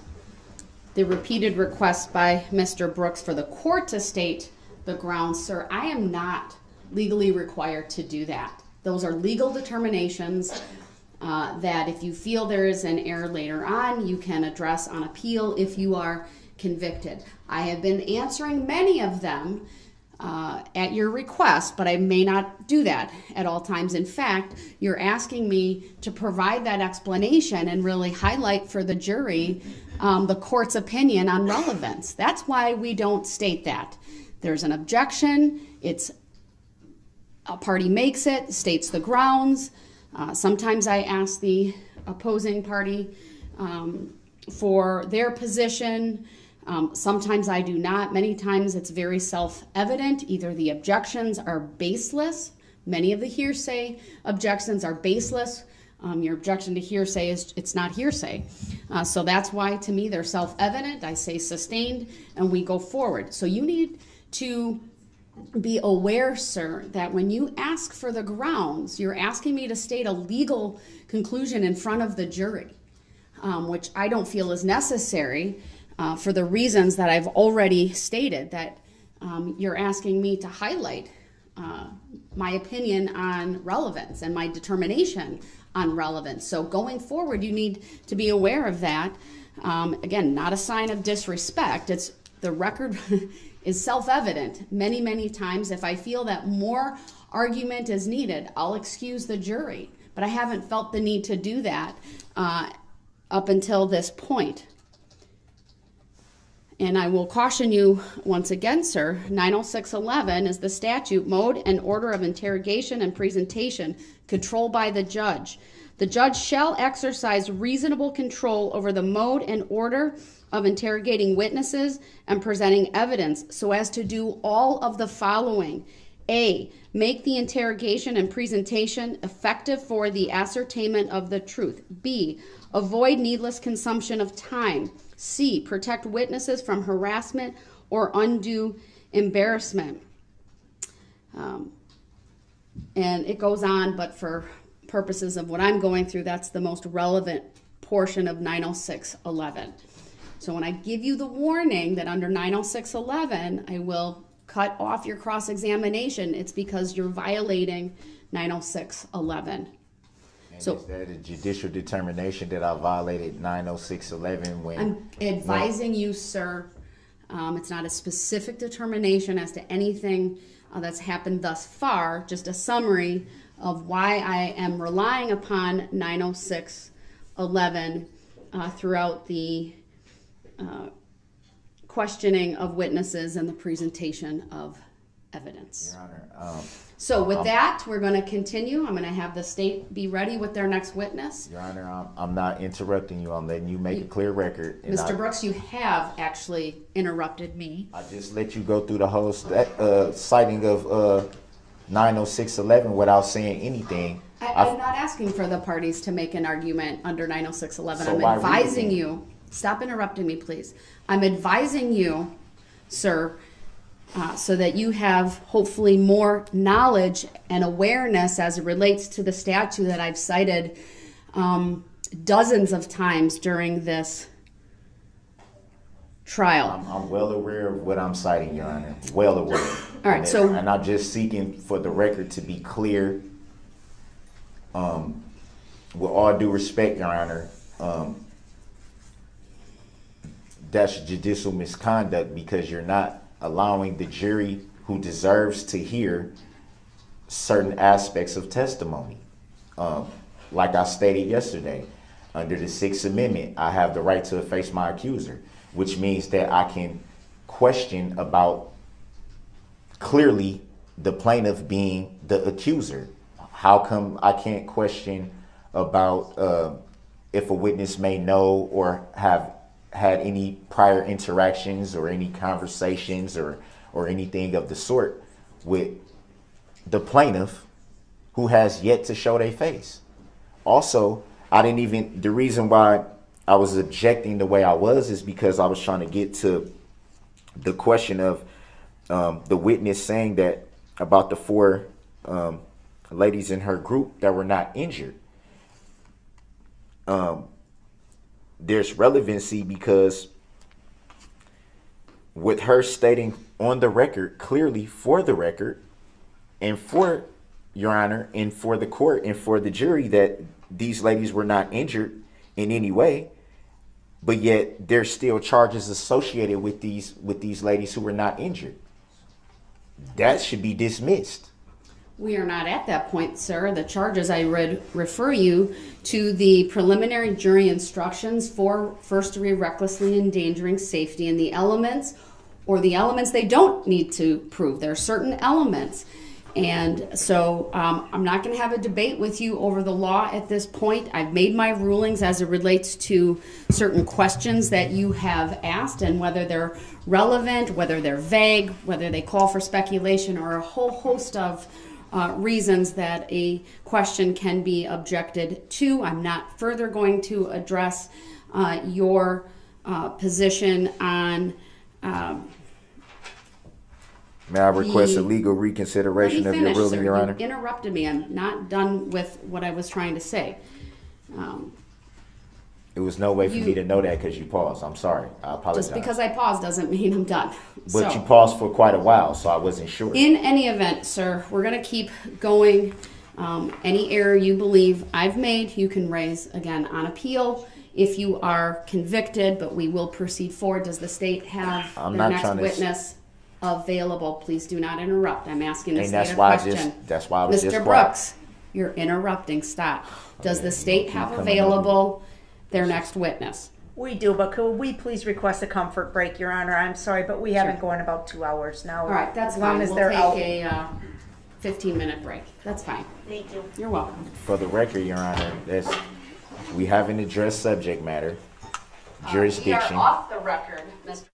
the repeated request by Mister Brooks for the court to state the grounds, sir, I am not legally required to do that. Those are legal determinations uh, that if you feel there is an error later on, you can address on appeal if you are convicted. I have been answering many of them uh, at your request, but I may not do that at all times. In fact, you're asking me to provide that explanation and really highlight for the jury um, the court's opinion on relevance. That's why we don't state that. There's an objection, it's a party makes it, states the grounds. Uh, sometimes I ask the opposing party um, for their position. Um, sometimes I do not. Many times it's very self-evident. Either the objections are baseless. Many of the hearsay objections are baseless. Um, your objection to hearsay is it's not hearsay. Uh, so that's why, to me, they're self-evident. I say sustained, and we go forward. So you need to be aware, sir, that when you ask for the grounds, you're asking me to state a legal conclusion in front of the jury, um, which I don't feel is necessary uh, for the reasons that I've already stated, that um, you're asking me to highlight uh, my opinion on relevance and my determination on relevance. So going forward, you need to be aware of that. Um, again, not a sign of disrespect. It's the record is self-evident many, many times. If I feel that more argument is needed, I'll excuse the jury. But I haven't felt the need to do that uh, up until this point. And I will caution you once again, sir, nine oh six eleven is the statute, mode and order of interrogation and presentation, controlled by the judge. The judge shall exercise reasonable control over the mode and order of interrogating witnesses and presenting evidence so as to do all of the following. A, make the interrogation and presentation effective for the ascertainment of the truth. B, avoid needless consumption of time. C, protect witnesses from harassment or undue embarrassment. Um, and it goes on, but for purposes of what I'm going through, that's the most relevant portion of nine oh six eleven. So when I give you the warning that under nine oh six eleven, I will cut off your cross-examination, it's because you're violating nine oh six eleven. And so, is that a judicial determination that I violated nine oh six eleven when? I'm advising when, you, sir, um, it's not a specific determination as to anything uh, that's happened thus far, just a summary of why I am relying upon nine oh six eleven uh, throughout the Uh, questioning of witnesses and the presentation of evidence. Your Honor, um, so with um, that, we're going to continue. I'm going to have the state be ready with their next witness. Your Honor, I'm, I'm not interrupting you. I'm letting you make you, a clear record. Mister I, Brooks, you have actually interrupted me. I just let you go through the whole uh, citing of uh, nine oh six eleven without saying anything. I, I'm I've, not asking for the parties to make an argument under nine oh six eleven. So I'm advising reason, you. Stop interrupting me, please. I'm advising you, sir, uh, so that you have hopefully more knowledge and awareness as it relates to the statute that I've cited um, dozens of times during this trial. I'm, I'm well aware of what I'm citing, Your Honor. Well aware. All right, and so... And I'm just seeking for the record to be clear. Um, with all due respect, Your Honor, um, that's judicial misconduct because you're not allowing the jury who deserves to hear certain aspects of testimony. Um, like I stated yesterday, under the Sixth Amendment, I have the right to face my accuser, which means that I can question about clearly the plaintiff being the accuser. How come I can't question about uh, if a witness may know or have had any prior interactions or any conversations or, or anything of the sort with the plaintiff who has yet to show their face? Also, I didn't even, the reason why I was objecting the way I was is because I was trying to get to the question of um, the witness saying that about the four um, ladies in her group that were not injured. Um, there's relevancy because with her stating on the record, clearly for the record, and for Your Honor, and for the court, and for the jury, that these ladies were not injured in any way, but yet there's still charges associated with these with these ladies who were not injured. That should be dismissed. We are not at that point, sir. The charges, I read, refer you to the preliminary jury instructions for first degree recklessly endangering safety, and the elements, or the elements they don't need to prove. There are certain elements. And so um, I'm not going to have a debate with you over the law at this point. I've made my rulings as it relates to certain questions that you have asked, and whether they're relevant, whether they're vague, whether they call for speculation, or a whole host of uh, reasons that a question can be objected to. I'm not further going to address uh, your uh, position on... Um, May I request the, a legal reconsideration of your ruling, sir, Your Honor? You interrupted me. I'm not done with what I was trying to say. Um, it was no way for you, me to know that because you paused. I'm sorry. I apologize. Just because I paused doesn't mean I'm done. But so, you paused for quite a while, so I wasn't sure. In any event, sir, we're going to keep going. Um, any error you believe I've made, you can raise again on appeal if you are convicted, but we will proceed forward. Does the state have I'm their next witness available? Please do not interrupt. I'm asking the state a question. Just, that's why I was Mister just Mister Brooks, you're interrupting. Stop. Does okay, the state have available their next witness? We do, but could we please request a comfort break, Your Honor? I'm sorry, but we sure. haven't gone about two hours now. All right, that's as long fine. as we'll they're out. We'll take a fifteen minute break. That's fine. Thank you. You're welcome. For the record, Your Honor, that's, we haven't addressed subject matter, jurisdiction. Uh, we are off the record, Mister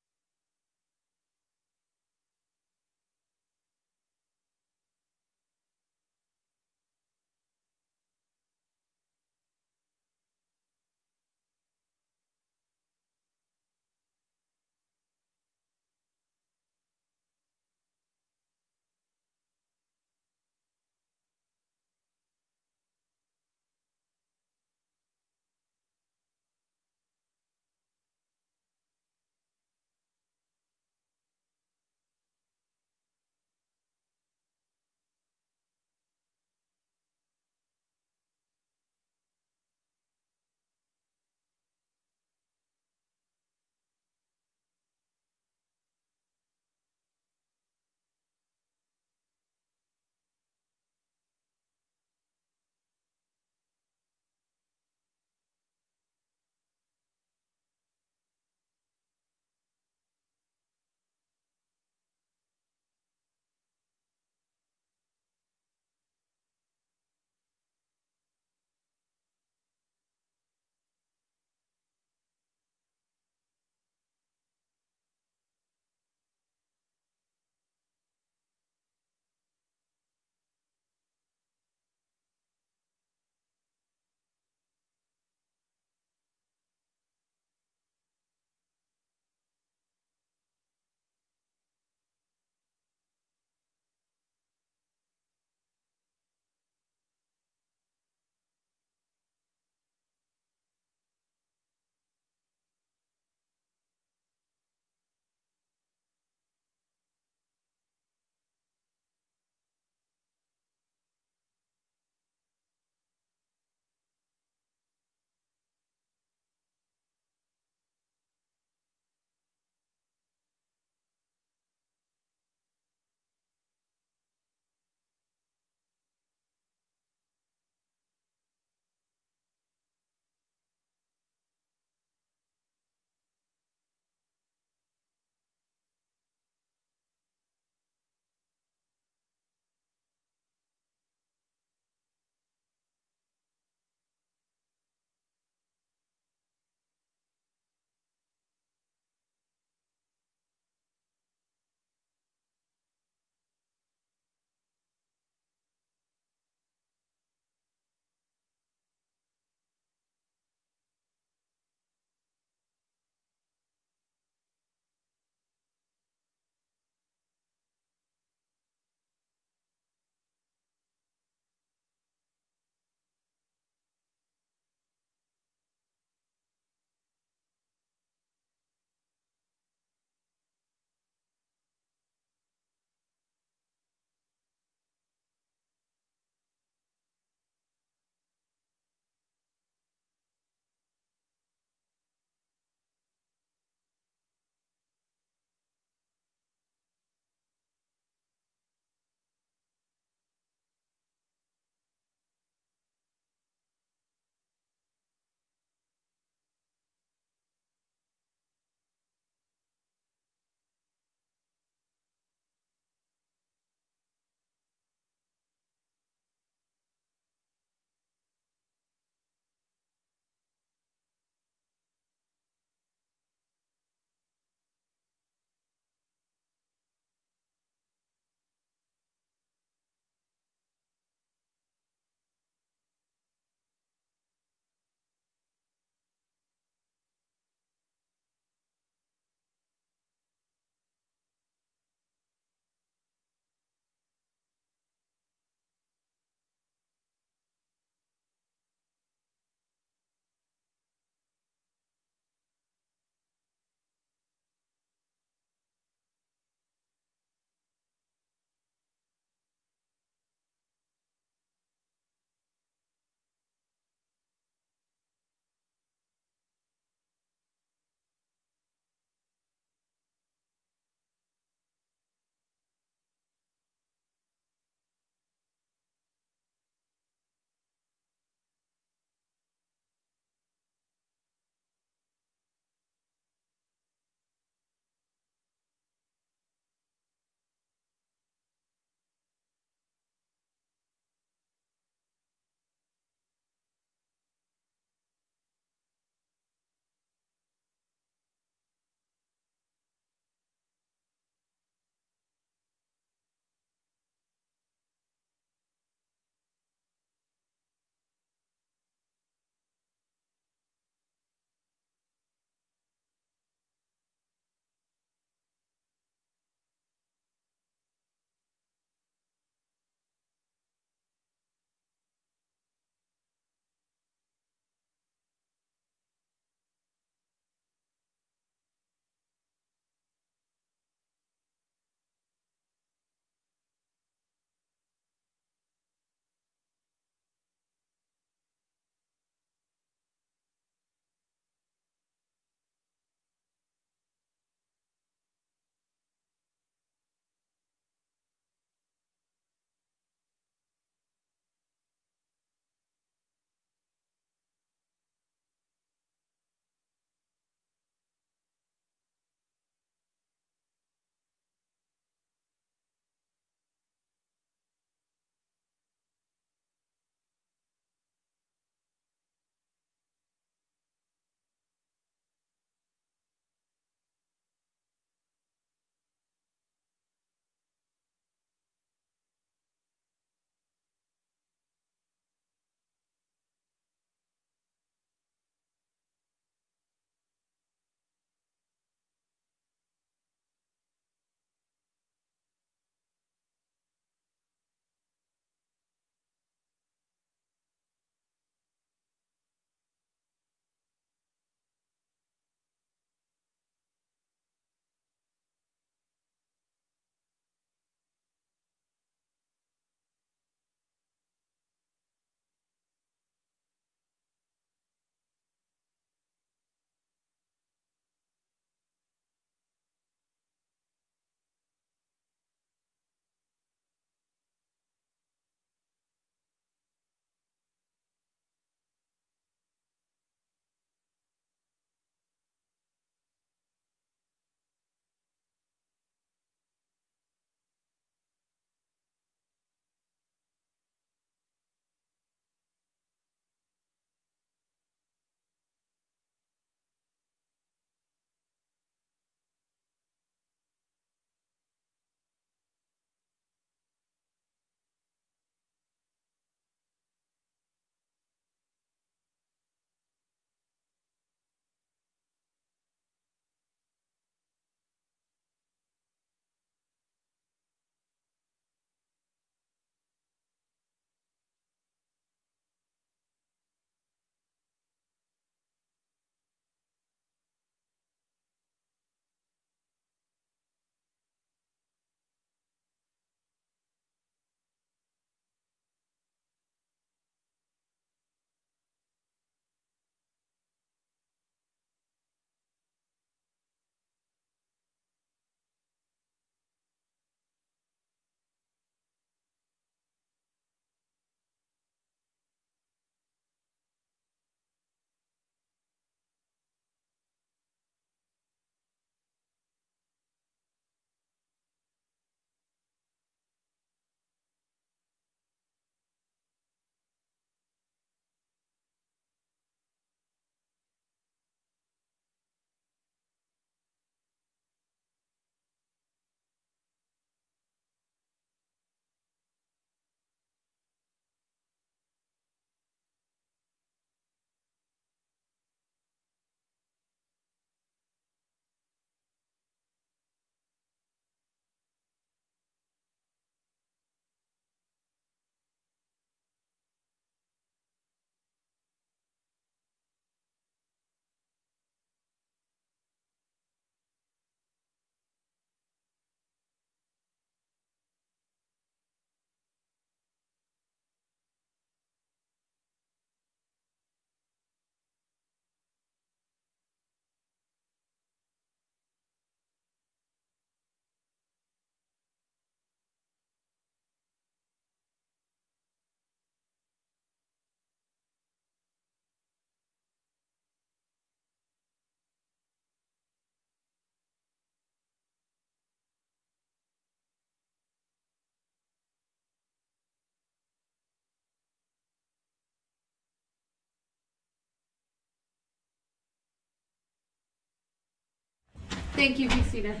Thank you, Christina.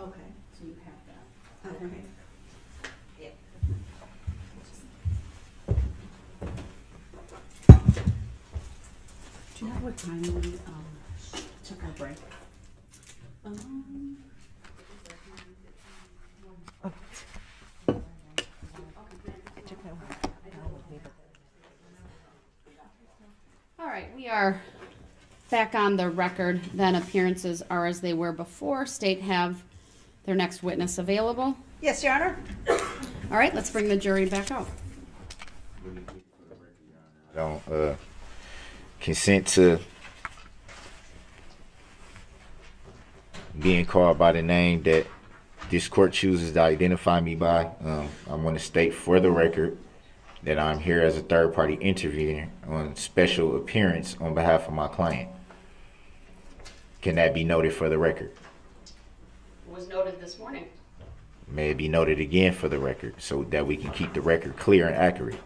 Okay, so you have that. Okay. Do you know what time we um, took our break? Um. Oh. It took my while. All right, we are back on the record. Then appearances are as they were before. State have their next witness available. Yes, Your Honor. All right, let's bring the jury back out. I don't uh, consent to being called by the name that this court chooses to identify me by. Um, I want to state for the record that I'm here as a third-party intervener on special appearance on behalf of my client. Can that be noted for the record? Was noted this morning. May it be noted again for the record so that we can keep the record clear and accurate.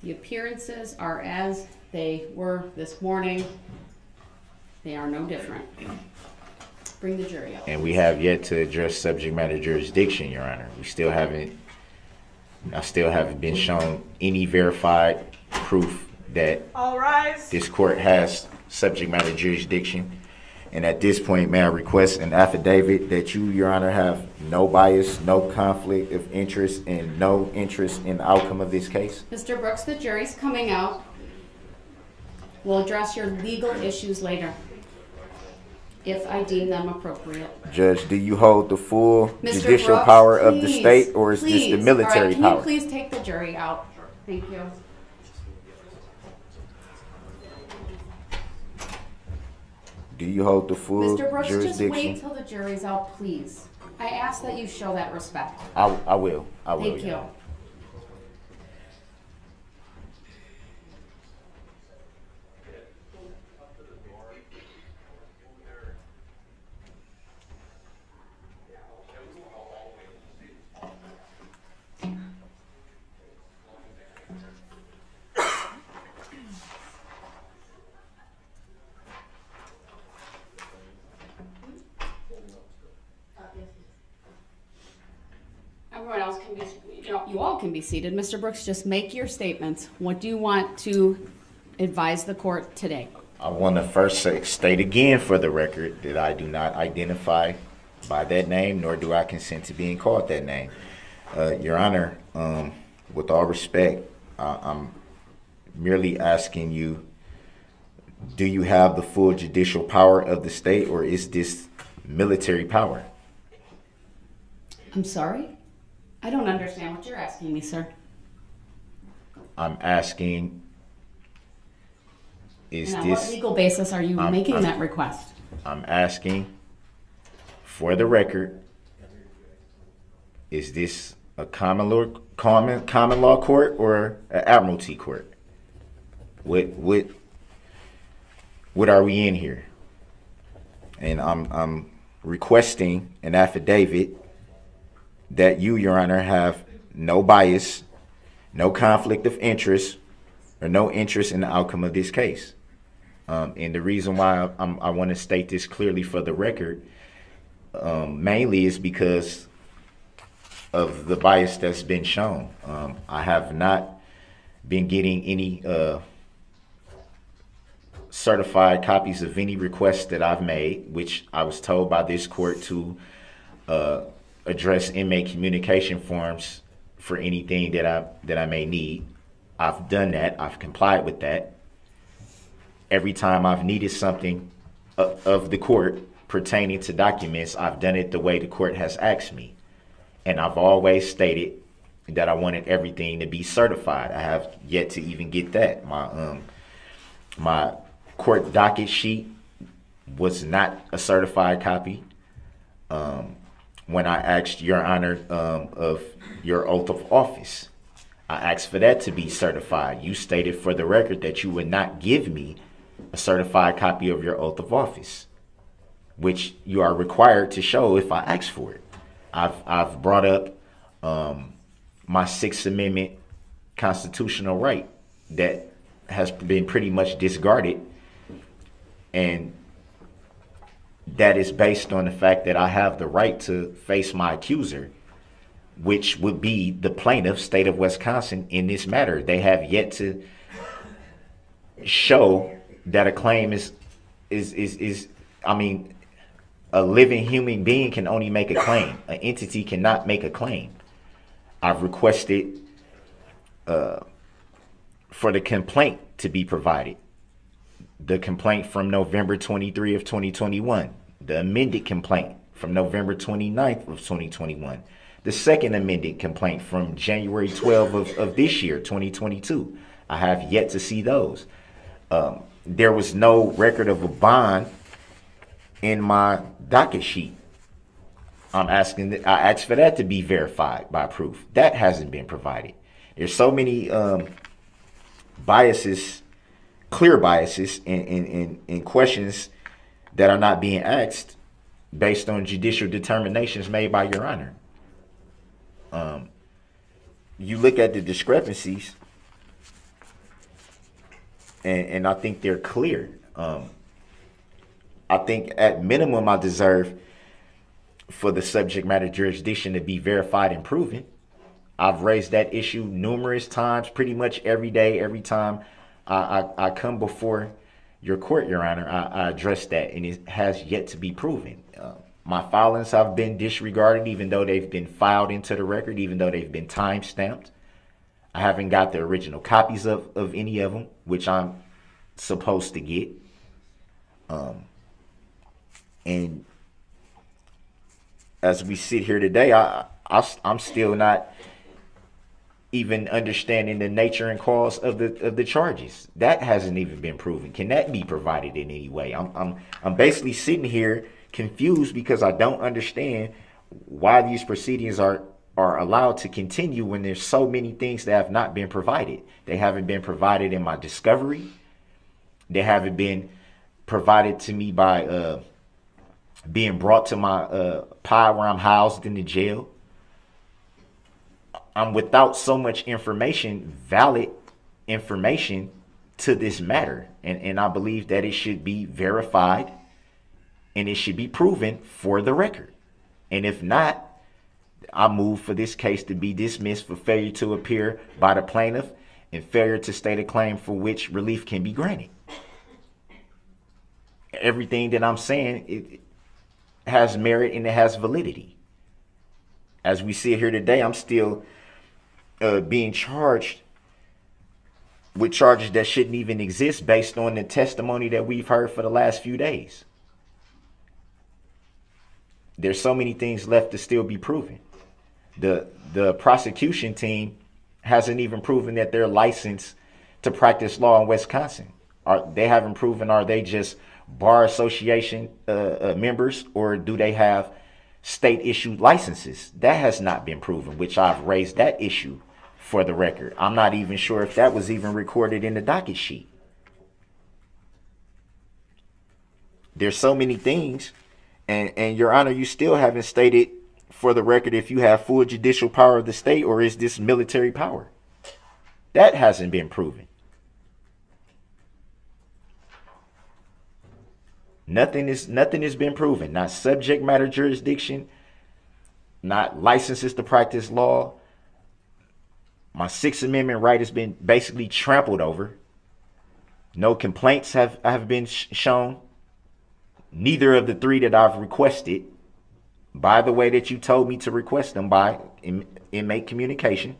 The appearances are as they were this morning. They are no different. Bring the jury up. And we have yet to address subject matter jurisdiction, Your Honor. We still haven't, I still haven't been shown any verified proof that All rise. This court has subject matter jurisdiction. And at this point, may I request an affidavit that you, Your Honor, have no bias, no conflict of interest, and no interest in the outcome of this case? Mister Brooks, the jury's coming out. We'll address your legal issues later, if I deem them appropriate. Judge, do you hold the full Mister judicial Brooks, power please, of the state, or is please. this the military All right, can power? You please take the jury out. Thank you. Do you hold the full Mister Brooks, jurisdiction? Just wait till the jury's out, please. I ask that you show that respect. I, I will. I will. Thank yeah. you. You all can be seated. Mister Brooks, just make your statements. What do you want to advise the court today? I want to first say, state again for the record that I do not identify by that name, nor do I consent to being called that name. Uh, Your Honor, um, with all respect, uh, I'm merely asking you, do you have the full judicial power of the state, or is this military power? I'm sorry? I don't understand what you're asking me, sir. I'm asking, is and on this... on what legal basis are you I'm, making I'm, that request? I'm asking, for the record, is this a common law, common, common law court or an admiralty court? What, what, what are we in here? And I'm, I'm requesting an affidavit that you, Your Honor, have no bias, no conflict of interest, or no interest in the outcome of this case. Um, and the reason why I'm, I want to state this clearly for the record um, mainly is because of the bias that's been shown. Um, I have not been getting any uh, certified copies of any requests that I've made, which I was told by this court to uh, address inmate communication forms for anything that I that I may need. I've done that. I've complied with that. Every time I've needed something of, of the court pertaining to documents, I've done it the way the court has asked me. And I've always stated that I wanted everything to be certified. I have yet to even get that. My um my court docket sheet was not a certified copy. Um When I asked Your Honor um, of your oath of office, I asked for that to be certified. You stated for the record that you would not give me a certified copy of your oath of office, which you are required to show if I ask for it. I've, I've brought up um, my Sixth Amendment constitutional right that has been pretty much discarded, and that is based on the fact that I have the right to face my accuser, which would be the plaintiff, state of Wisconsin, in this matter. They have yet to show that a claim is, is, is, is I mean, a living human being can only make a claim. An entity cannot make a claim. I've requested uh, for the complaint to be provided. The complaint from November twenty-third of twenty twenty-one, the amended complaint from November twenty-ninth of twenty twenty-one, the second amended complaint from January twelfth of, of this year, twenty twenty-two. I have yet to see those. Um, there was no record of a bond in my docket sheet. I'm asking that, I asked for that to be verified by proof. That hasn't been provided. There's so many um, biases, clear biases in, in, in, in questions that are not being asked based on judicial determinations made by Your Honor. Um, you look at the discrepancies, and, and I think they're clear. Um, I think at minimum I deserve for the subject matter jurisdiction to be verified and proven. I've raised that issue numerous times, pretty much every day, every time I, I, I come before your court, Your Honor, I, I address that, and it has yet to be proven. Uh, my filings have been disregarded, even though they've been filed into the record, even though they've been time-stamped. I haven't got the original copies of, of any of them, which I'm supposed to get. Um, and as we sit here today, I, I, I'm still not even understanding the nature and cause of the of the charges. That hasn't even been proven. Can that be provided in any way? I'm I'm I'm basically sitting here confused because I don't understand why these proceedings are are allowed to continue when there's so many things that have not been provided. They haven't been provided in my discovery. They haven't been provided to me by uh, being brought to my uh, P I where I'm housed in the jail. I'm without so much information, valid information to this matter. And, and I believe that it should be verified and it should be proven for the record. And if not, I move for this case to be dismissed for failure to appear by the plaintiff and failure to state a claim for which relief can be granted. Everything that I'm saying, it has merit and it has validity. As we sit here today, I'm still Uh, being charged with charges that shouldn't even exist based on the testimony that we've heard for the last few days. There's so many things left to still be proven. The, the prosecution team hasn't even proven that they're licensed to practice law in Wisconsin. Are, they haven't proven, are they just bar association uh, uh, members, or do they have state-issued licenses? That has not been proven, which I've raised that issue for the record. I'm not even sure if that was even recorded in the docket sheet. There's so many things, and, and Your Honor, you still haven't stated for the record if you have full judicial power of the state, or is this military power? That hasn't been proven. Nothing is nothing has been proven. Not subject matter jurisdiction, not licenses to practice law. My Sixth Amendment right has been basically trampled over. No complaints have, have been sh shown. Neither of the three that I've requested, by the way that you told me to request them, by in, inmate communication.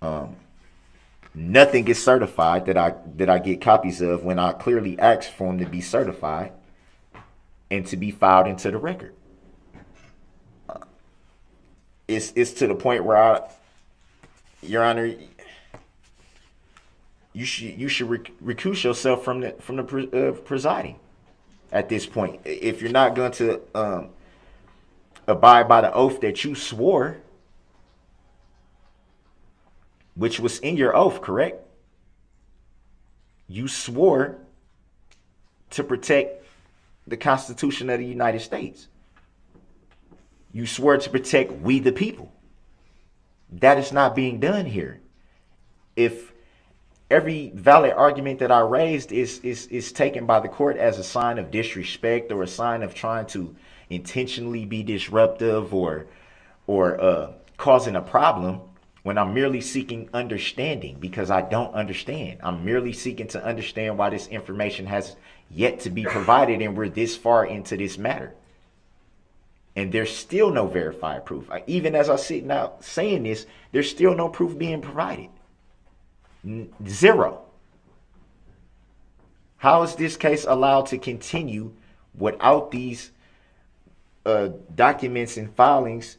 Um, nothing is certified that I that I get copies of when I clearly ask for them to be certified and to be filed into the record. Uh, it's it's to the point where I, Your Honor, you should you should rec recuse yourself from the from the pre uh, presiding at this point. If you're not going to um, abide by the oath that you swore, which was in your oath, correct? You swore to protect the Constitution of the United States. You swore to protect we the people. That is not being done here. If every valid argument that I raised is, is, is taken by the court as a sign of disrespect or a sign of trying to intentionally be disruptive or, or uh, causing a problem, when I'm merely seeking understanding, because I don't understand. I'm merely seeking to understand why this information has yet to be provided and we're this far into this matter. And there's still no verified proof. Even as I sit now saying this, there's still no proof being provided. Zero. How is this case allowed to continue without these uh, documents and filings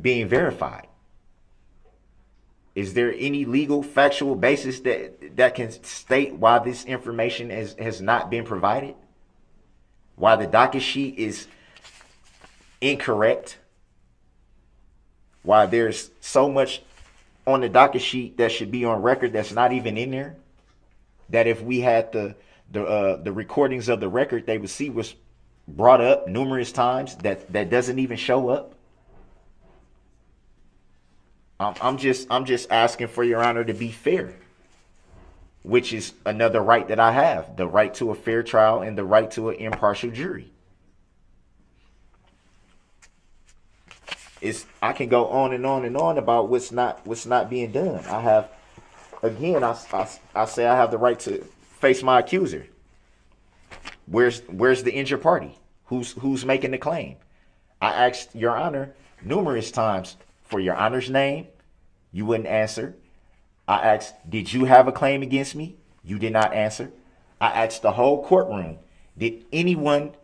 being verified? Is there any legal, factual basis that, that can state why this information has, has not been provided? Why the docket sheet is incorrect? Why there's so much on the docket sheet that should be on record that's not even in there? That if we had the, the, uh, the recordings of the record, they would see was brought up numerous times that, that doesn't even show up. I'm just I'm just asking for your honor to be fair, which is another right that I have, the right to a fair trial and the right to an impartial jury. It's, I can go on and on and on about what's not what's not being done. I have, again, I, I, I say I have the right to face my accuser. Where's where's the injured party? Who's who's making the claim? I asked your honor numerous times for your honor's name. You wouldn't answer. I asked, did you have a claim against me? You did not answer. I asked the whole courtroom, did anyone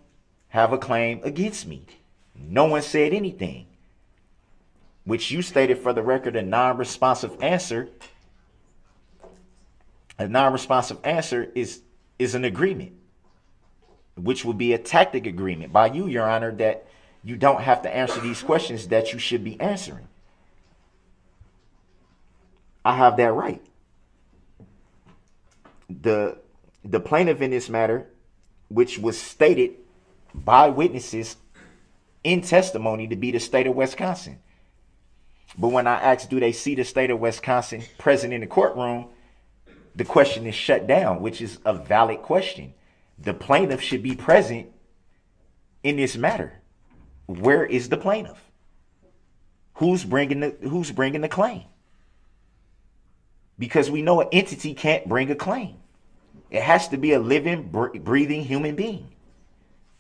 have a claim against me? No one said anything, which you stated for the record a non-responsive answer. A non-responsive answer is, is an agreement, which would be a tactic agreement by you, your honor, that you don't have to answer these questions that you should be answering. I have that right. The, the plaintiff in this matter, which was stated by witnesses in testimony to be the state of Wisconsin. But when I asked, do they see the state of Wisconsin present in the courtroom, the question is shut down, which is a valid question. The plaintiff should be present in this matter. Where is the plaintiff? Who's bringing the, who's bringing the claim? Because we know an entity can't bring a claim. It has to be a living, breathing human being.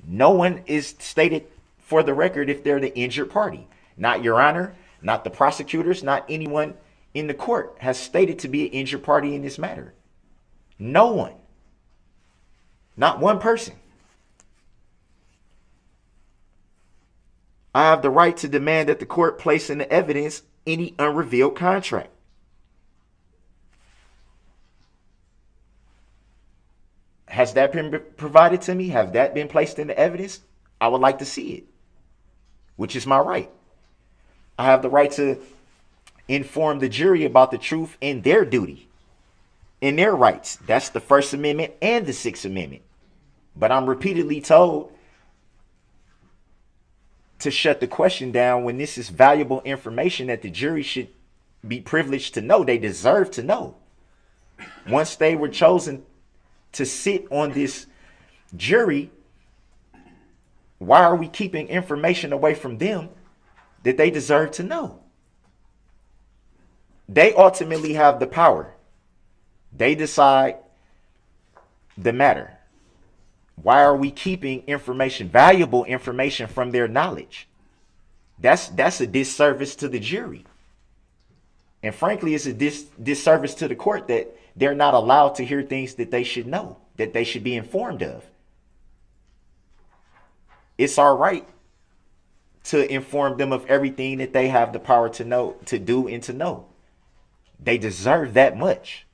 No one is stated for the record if they're the injured party. Not your honor, not the prosecutors, not anyone in the court has stated to be an injured party in this matter. No one. Not one person. I have the right to demand that the court place into evidence any unrevealed contract. Has that been provided to me? Have that been placed into evidence? I would like to see it, which is my right. I have the right to inform the jury about the truth and their duty and their rights. That's the First Amendment and the Sixth Amendment. But I'm repeatedly told to shut the question down when this is valuable information that the jury should be privileged to know. They deserve to know. Once they were chosen to sit on this jury, why are we keeping information away from them that they deserve to know? They ultimately have the power. They decide the matter. Why are we keeping information, valuable information, from their knowledge? That's that's a disservice to the jury. And frankly, it's a dis, disservice to the court that they're not allowed to hear things that they should know, that they should be informed of. It's our right to inform them of everything that they have the power to know, to do, and to know. They deserve that much.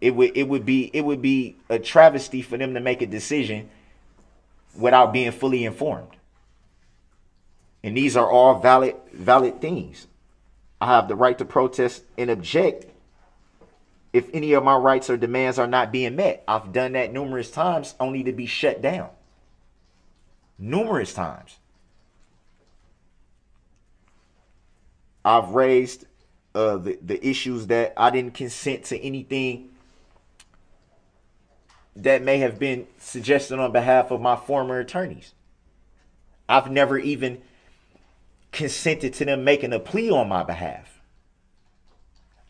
It would it would be it would be a travesty for them to make a decision without being fully informed. And these are all valid valid things. I have the right to protest and object if any of my rights or demands are not being met. I've done that numerous times only to be shut down. Numerous times. I've raised uh, the, the issues that I didn't consent to anything that may have been suggested on behalf of my former attorneys. I've never even consented to them making a plea on my behalf.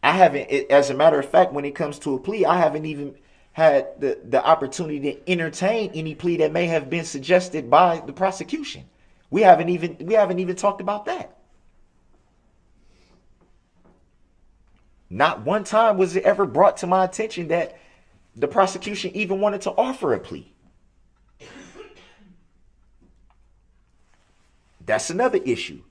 I haven't, as a matter of fact, when it comes to a plea, I haven't even had the, the opportunity to entertain any plea that may have been suggested by the prosecution. We haven't even, we haven't even talked about that. Not one time was it ever brought to my attention that the prosecution even wanted to offer a plea. That's another issue.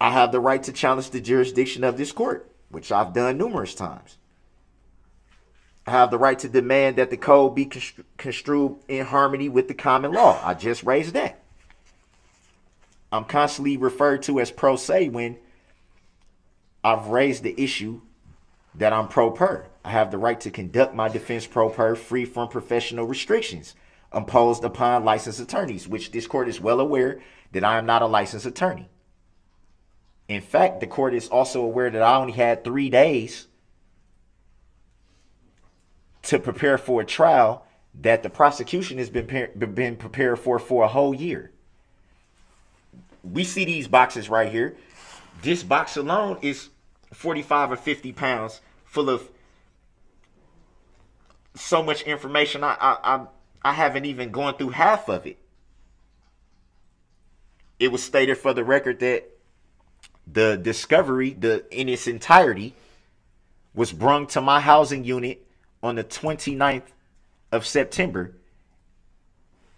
I have the right to challenge the jurisdiction of this court, which I've done numerous times. I have the right to demand that the code be constru construed in harmony with the common law. I just raised that. I'm constantly referred to as pro se when I've raised the issue that I'm pro per. I have the right to conduct my defense pro per, free from professional restrictions imposed upon licensed attorneys, which this court is well aware that I am not a licensed attorney. In fact, the court is also aware that I only had three days to prepare for a trial that the prosecution has been, been prepared for for a whole year. We see these boxes right here. This box alone is forty-five or fifty pounds full of so much information. I, I, I, I haven't even gone through half of it. It was stated for the record that the discovery, the in its entirety, was brought to my housing unit on the twenty-ninth of September,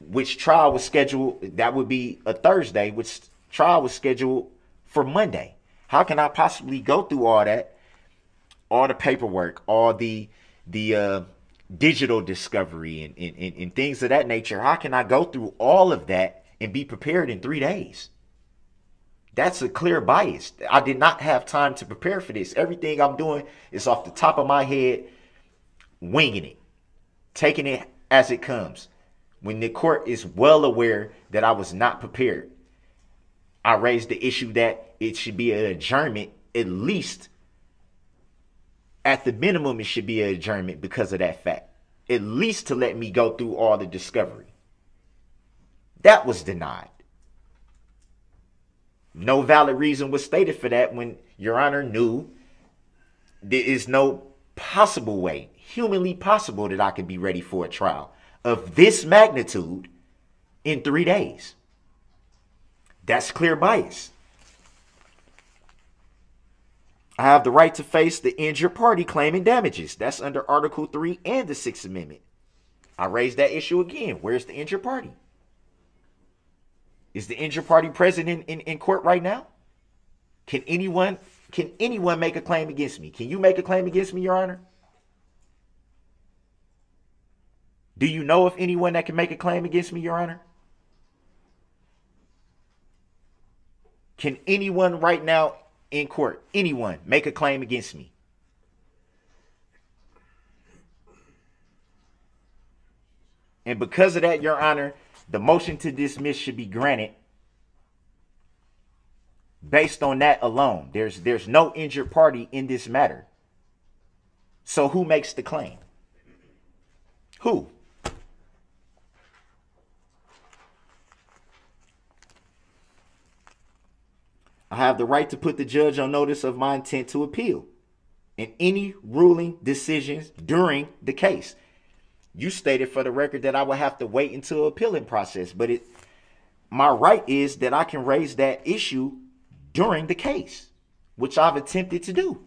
which trial was scheduled, that would be a Thursday, which trial was scheduled for Monday. How can I possibly go through all that, all the paperwork, all the the uh, digital discovery and, and, and things of that nature? How can I go through all of that and be prepared in three days? That's a clear bias. I did not have time to prepare for this. Everything I'm doing is off the top of my head, winging it, taking it as it comes, when the court is well aware that I was not prepared. I raised the issue that it should be an adjournment, at least at the minimum, it should be an adjournment because of that fact, at least to let me go through all the discovery. That was denied. No valid reason was stated for that when Your Honor knew there is no possible way, humanly possible, that I could be ready for a trial of this magnitude in three days. That's clear bias. I have the right to face the injured party claiming damages. That's under Article three and the Sixth Amendment. I raised that issue again. Where's the injured party? Is the injured party present in, in, in court right now? Can anyone, can anyone make a claim against me? Can you make a claim against me, Your Honor? Do you know of anyone that can make a claim against me, Your Honor? Can anyone right now in court, anyone, make a claim against me? And because of that, Your Honor, the motion to dismiss should be granted based on that alone. There's, there's no injured party in this matter. So who makes the claim? Who? I have the right to put the judge on notice of my intent to appeal in any ruling decisions during the case. You stated for the record that I would have to wait until appealing process, but it, my right is that I can raise that issue during the case, which I've attempted to do.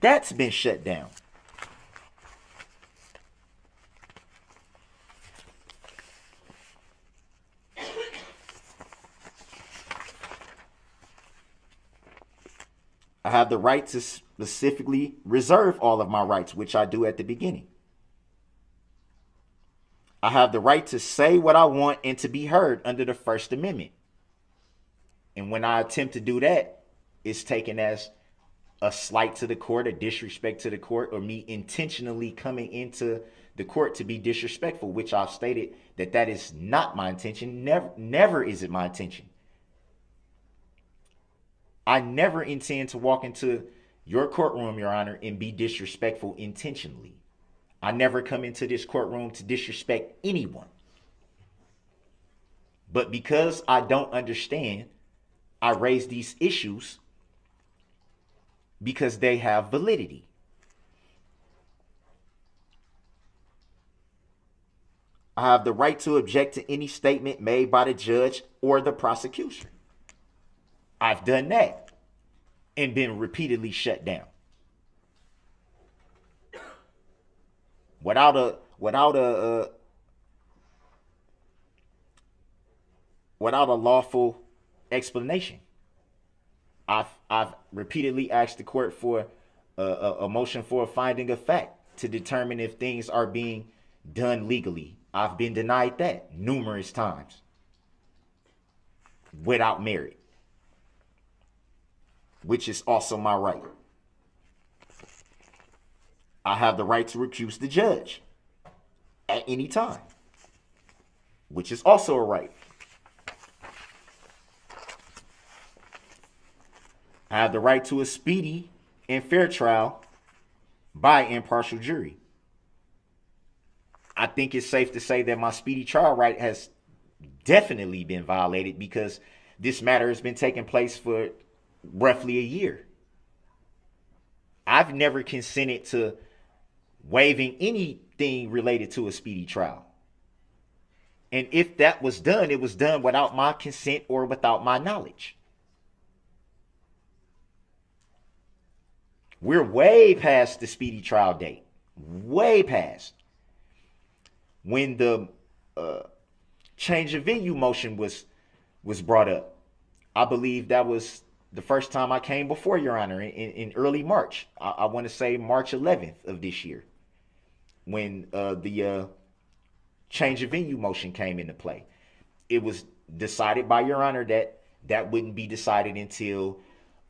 That's been shut down. I have the right to specifically reserve all of my rights, which I do at the beginning. I have the right to say what I want and to be heard under the First Amendment. And when I attempt to do that, it's taken as a slight to the court, a disrespect to the court, or me intentionally coming into the court to be disrespectful, which I've stated that that is not my intention. Never, never is it my intention. I never intend to walk into your courtroom, Your Honor, and be disrespectful intentionally. I never come into this courtroom to disrespect anyone. But because I don't understand, I raise these issues because they have validity. I have the right to object to any statement made by the judge or the prosecution. I've done that and been repeatedly shut down. Without a, without a, uh, without a lawful explanation. I've, I've repeatedly asked the court for a, a, a motion for a finding of fact to determine if things are being done legally. I've been denied that numerous times without merit, which is also my right. I have the right to recuse the judge at any time, which is also a right. I have the right to a speedy and fair trial by impartial jury. I think it's safe to say that my speedy trial right has definitely been violated because this matter has been taking place for roughly a year. I've never consented to waiving anything related to a speedy trial. And if that was done, it was done without my consent or without my knowledge. We're way past the speedy trial date, way past. When the uh, change of venue motion was was brought up, I believe that was the first time I came before Your Honor in, in early March. I, I want to say March eleventh of this year, when uh, the uh, change of venue motion came into play. It was decided by Your Honor that that wouldn't be decided until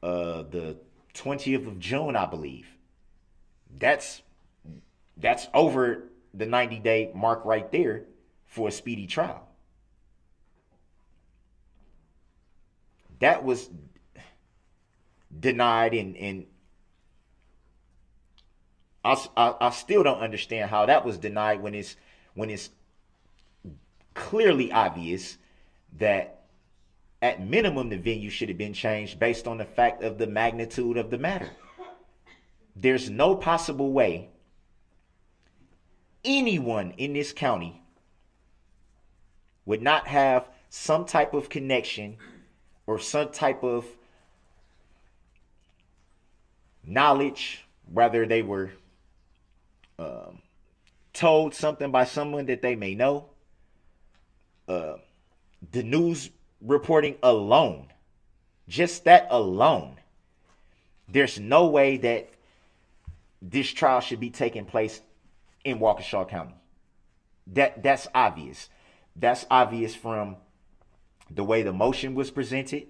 uh, the twentieth of June, I believe. That's that's over the ninety day mark right there for a speedy trial. That was denied, and, and I, I, I still don't understand how that was denied when it's, when it's clearly obvious that at minimum the venue should have been changed based on the fact of the magnitude of the matter. There's no possible way anyone in this county would not have some type of connection or some type of knowledge, whether they were um, told something by someone that they may know. Uh, the news reporting alone, just that alone, there's no way that this trial should be taking place in Waukesha County. That that's obvious. That's obvious from the way the motion was presented,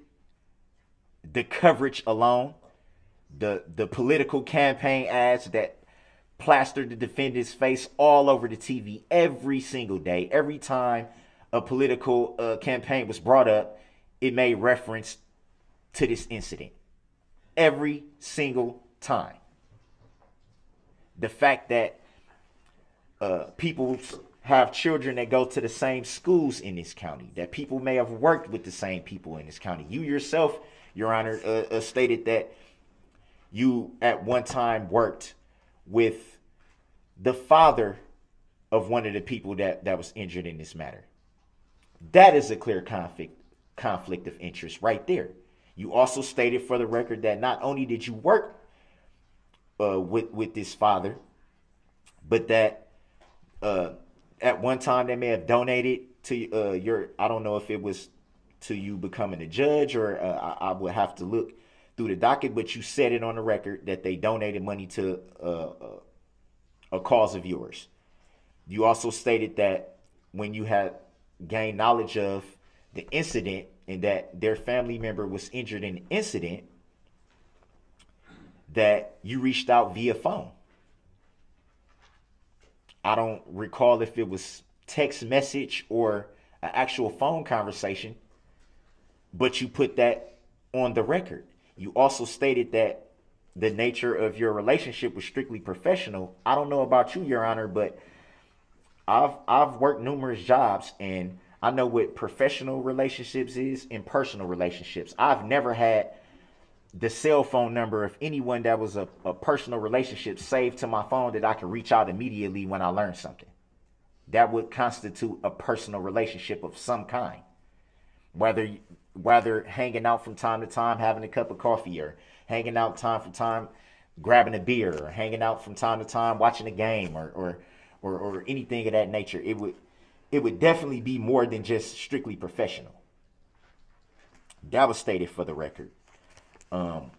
the coverage alone, the the political campaign ads that plastered the defendant's face all over the T V every single day. Every time a political uh, campaign was brought up, it made reference to this incident. Every single time. The fact that Uh, people have children that go to the same schools in this county, that people may have worked with the same people in this county. You yourself, Your Honor, uh, uh, stated that you at one time worked with the father of one of the people that, that was injured in this matter. That is a clear conflict, conflict of interest right there. You also stated for the record that not only did you work uh, with, with this father, but that Uh, at one time they may have donated to uh, your, I don't know if it was to you becoming a judge or uh, I, I would have to look through the docket, but you said it on the record that they donated money to uh, a cause of yours. You also stated that when you had gained knowledge of the incident and that their family member was injured in the incident, that you reached out via phone. I don't recall if it was text message or an actual phone conversation, but you put that on the record. You also stated that the nature of your relationship was strictly professional. I don't know about you, Your Honor, but I've I've worked numerous jobs, and I know what professional relationships is and personal relationships. I've never had the cell phone number of anyone that was a, a personal relationship saved to my phone that I could reach out immediately when I learned something. That would constitute a personal relationship of some kind. Whether whether hanging out from time to time, having a cup of coffee, or hanging out time for time, grabbing a beer, or hanging out from time to time, watching a game, or or or, or anything of that nature. It would it would definitely be more than just strictly professional. That was stated for the record. Um,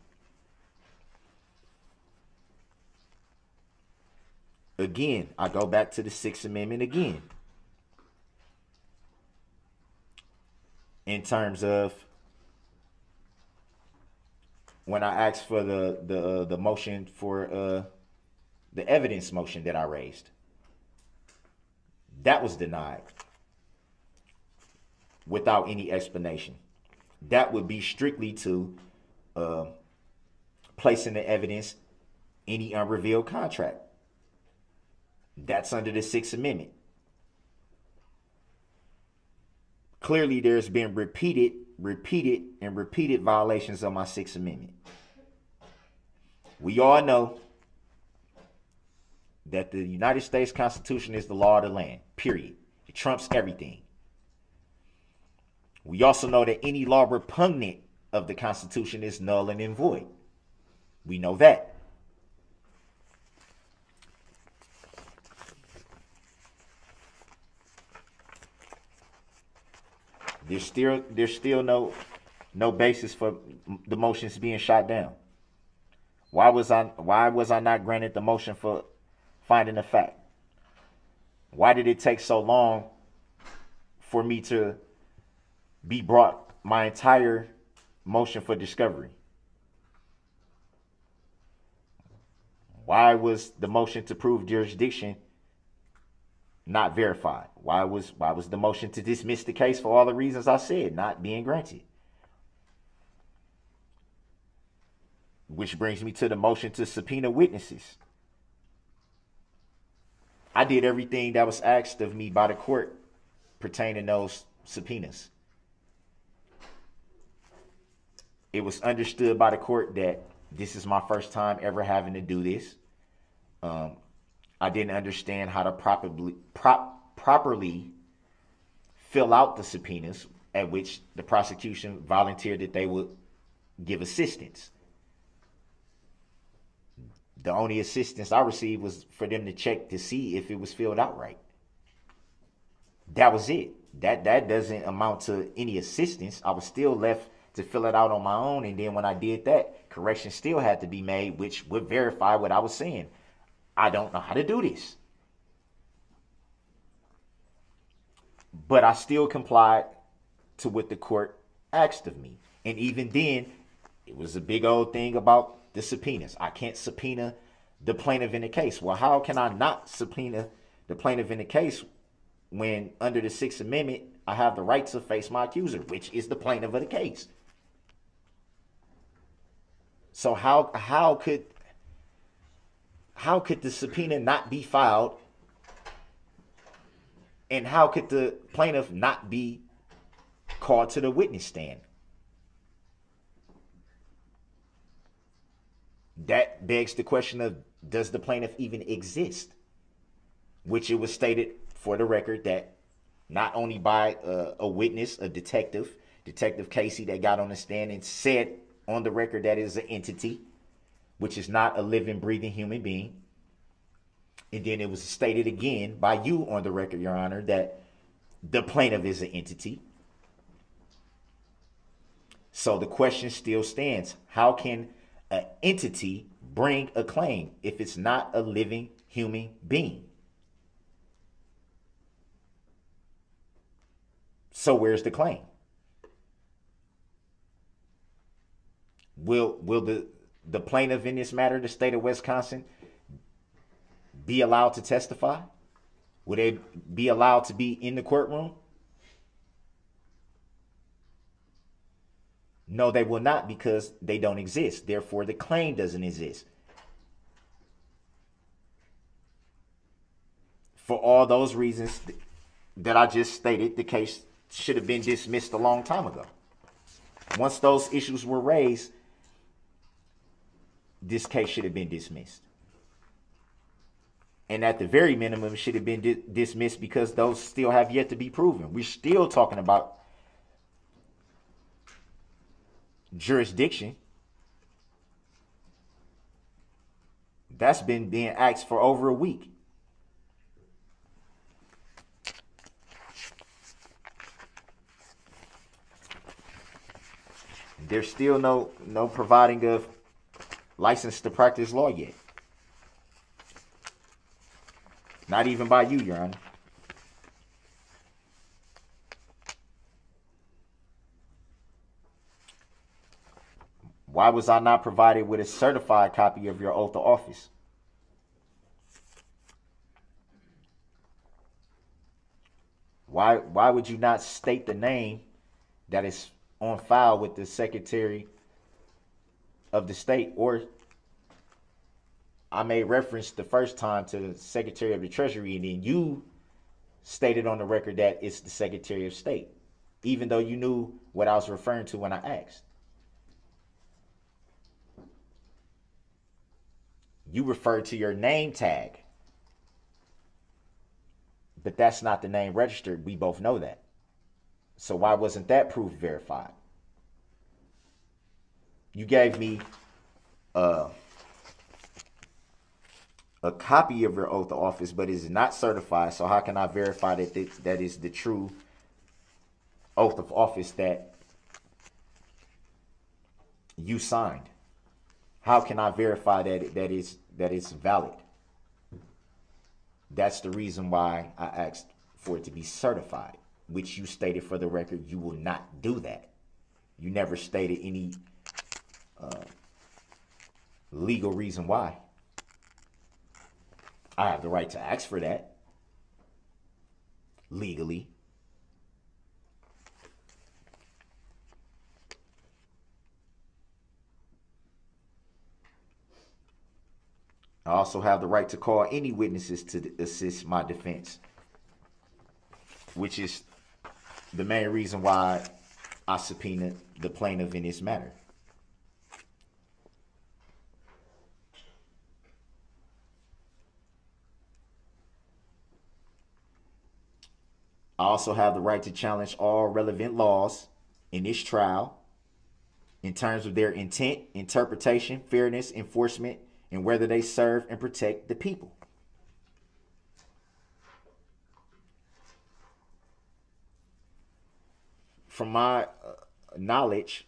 again, I go back to the Sixth Amendment again. In terms of when I asked for the the the motion for uh, the evidence motion that I raised, that was denied without any explanation. That would be strictly to Uh, placing the evidence any unrevealed contract. That's under the Sixth Amendment. Clearly, there's been repeated, repeated, and repeated violations of my Sixth Amendment. We all know that the United States Constitution is the law of the land, period. It trumps everything. We also know that any law repugnant of the Constitution is null and in void. We know that. There's still there's still no no basis for the motions being shot down. Why was I why was I not granted the motion for finding a fact? Why did it take so long for me to be brought my entire motion for discovery? Why was the motion to prove jurisdiction not verified? Why was why was the motion to dismiss the case for all the reasons I said not being granted? Which brings me to the motion to subpoena witnesses. I did everything that was asked of me by the court pertaining to those subpoenas. It was understood by the court that this is my first time ever having to do this. Um, I didn't understand how to properly, prop, properly fill out the subpoenas, at which the prosecution volunteered that they would give assistance. The only assistance I received was for them to check to see if it was filled out right. That was it. That, that doesn't amount to any assistance. I was still left to fill it out on my own, and then when I did that, corrections still had to be made, which would verify what I was saying. I don't know how to do this. But I still complied to what the court asked of me. And even then, it was a big old thing about the subpoenas. I can't subpoena the plaintiff in the case. Well, how can I not subpoena the plaintiff in the case when under the Sixth Amendment, I have the right to face my accuser, which is the plaintiff of the case? So how how could how could the subpoena not be filed, and how could the plaintiff not be called to the witness stand? That begs the question of, does the plaintiff even exist? Which it was stated for the record that not only by a, a witness, a detective, Detective Casey, that got on the stand and said on the record that is an entity, which is not a living, breathing human being. And then it was stated again by you on the record, Your Honor, that the plaintiff is an entity. So the question still stands. How can an entity bring a claim if it's not a living human being? So where's the claim? Will will the, the plaintiff in this matter, the state of Wisconsin, be allowed to testify? Will they be allowed to be in the courtroom? No, they will not, because they don't exist. Therefore, the claim doesn't exist. For all those reasons th- that I just stated, the case should have been dismissed a long time ago. Once those issues were raised, this case should have been dismissed. And at the very minimum, it should have been di- dismissed because those still have yet to be proven. We're still talking about jurisdiction. That's been being asked for over a week. There's still no no providing of license to practice law yet. Not even by you, Your Honor. Why was I not provided with a certified copy of your oath of office? Why, why would you not state the name that is on file with the Secretary of the State? Or I made reference the first time to the Secretary of the Treasury, and then you stated on the record that it's the Secretary of State, even though you knew what I was referring to when I asked. You referred to your name tag, but that's not the name registered. We both know that. So why wasn't that proof verified? You gave me uh, a copy of your oath of office, but it's not certified. So how can I verify that th- that is the true oath of office that you signed? How can I verify that that is that it's valid? That's the reason why I asked for it to be certified, which you stated for the record you will not do that. You never stated any uh, legal reason why. I have the right to ask for that legally. I also have the right to call any witnesses to assist my defense, which is the main reason why I subpoenaed the plaintiff in this matter. I also have the right to challenge all relevant laws in this trial in terms of their intent, interpretation, fairness, enforcement, and whether they serve and protect the people. From my uh, knowledge,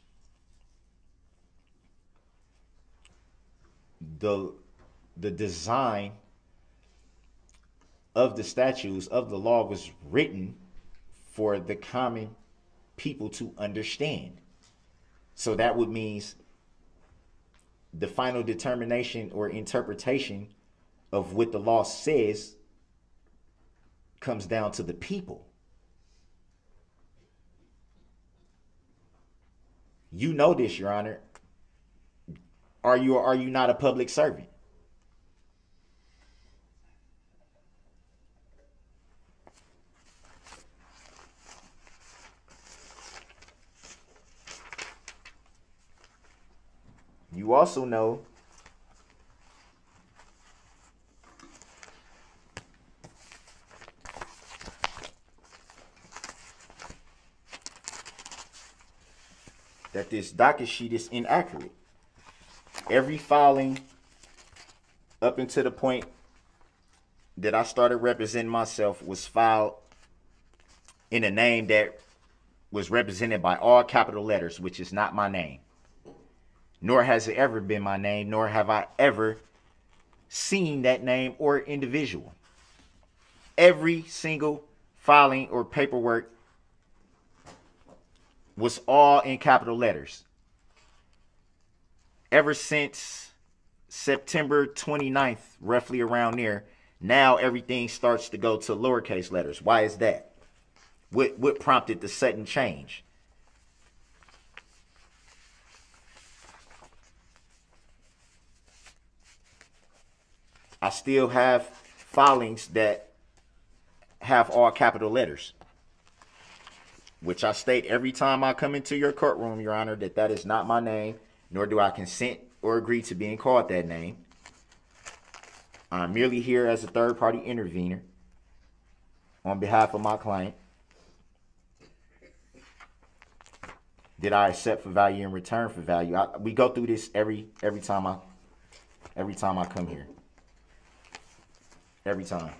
the the design of the statutes of the law was written for the common people to understand. So that would mean the final determination or interpretation of what the law says comes down to the people. You know this, Your Honor. Are you or are you not a public servant? You also know that this docket sheet is inaccurate. Every filing up until the point that I started representing myself was filed in a name that was represented by all capital letters, which is not my name. Nor has it ever been my name, nor have I ever seen that name or individual. Every single filing or paperwork was all in capital letters. Ever since September twenty-ninth, roughly around there, now everything starts to go to lowercase letters. Why is that? What what prompted the sudden change? I still have filings that have all capital letters, which I state every time I come into your courtroom, Your Honor, that that is not my name, nor do I consent or agree to being called that name. I'm merely here as a third-party intervener on behalf of my client. Did I accept for value in return for value? I, we go through this every every time I every time I come here. Every time.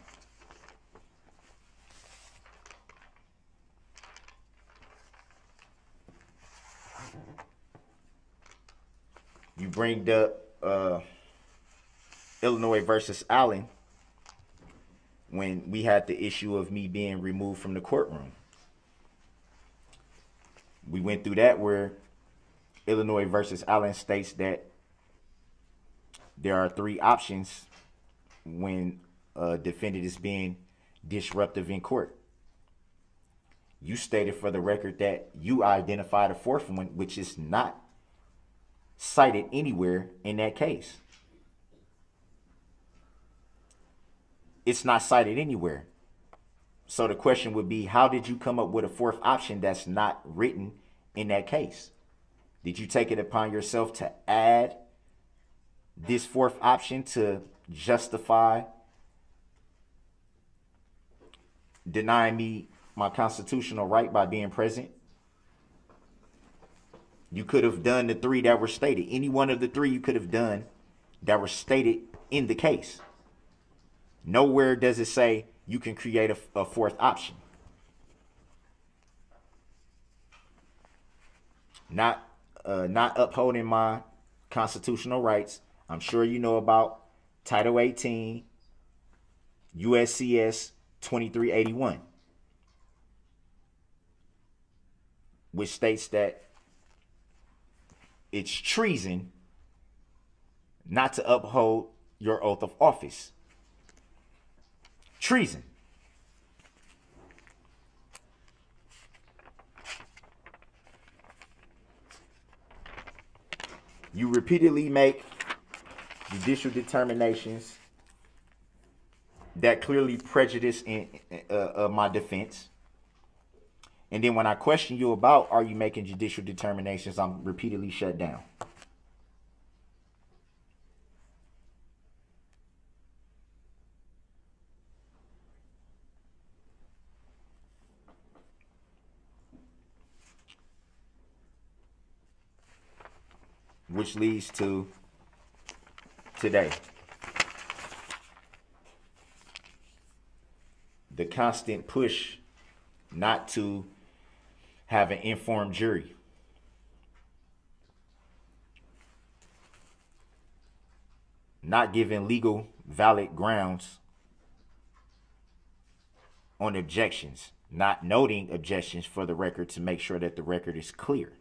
You bring up uh, Illinois versus Allen when we had the issue of me being removed from the courtroom. We went through that where Illinois versus Allen states that there are three options when a defendant is being disruptive in court. You stated for the record that you identified a fourth one, which is not cited anywhere in that case. It's not cited anywhere. So the question would be, how did you come up with a fourth option that's not written in that case? Did you take it upon yourself to add this fourth option to justify denying me my constitutional right by being present? You could have done the three that were stated. Any one of the three you could have done that were stated in the case. Nowhere does it say you can create a, a fourth option. Not, uh, not upholding my constitutional rights. I'm sure you know about Title eighteen, U S C S twenty-three eighty-one, which states that it's treason not to uphold your oath of office. Treason. You repeatedly make judicial determinations that clearly prejudice in, uh, uh, my defense. And then when I question you about, are you making judicial determinations, I'm repeatedly shut down. Which leads to today. The constant push not to have an informed jury. Not giving legal valid grounds on objections. Not noting objections for the record to make sure that the record is clear.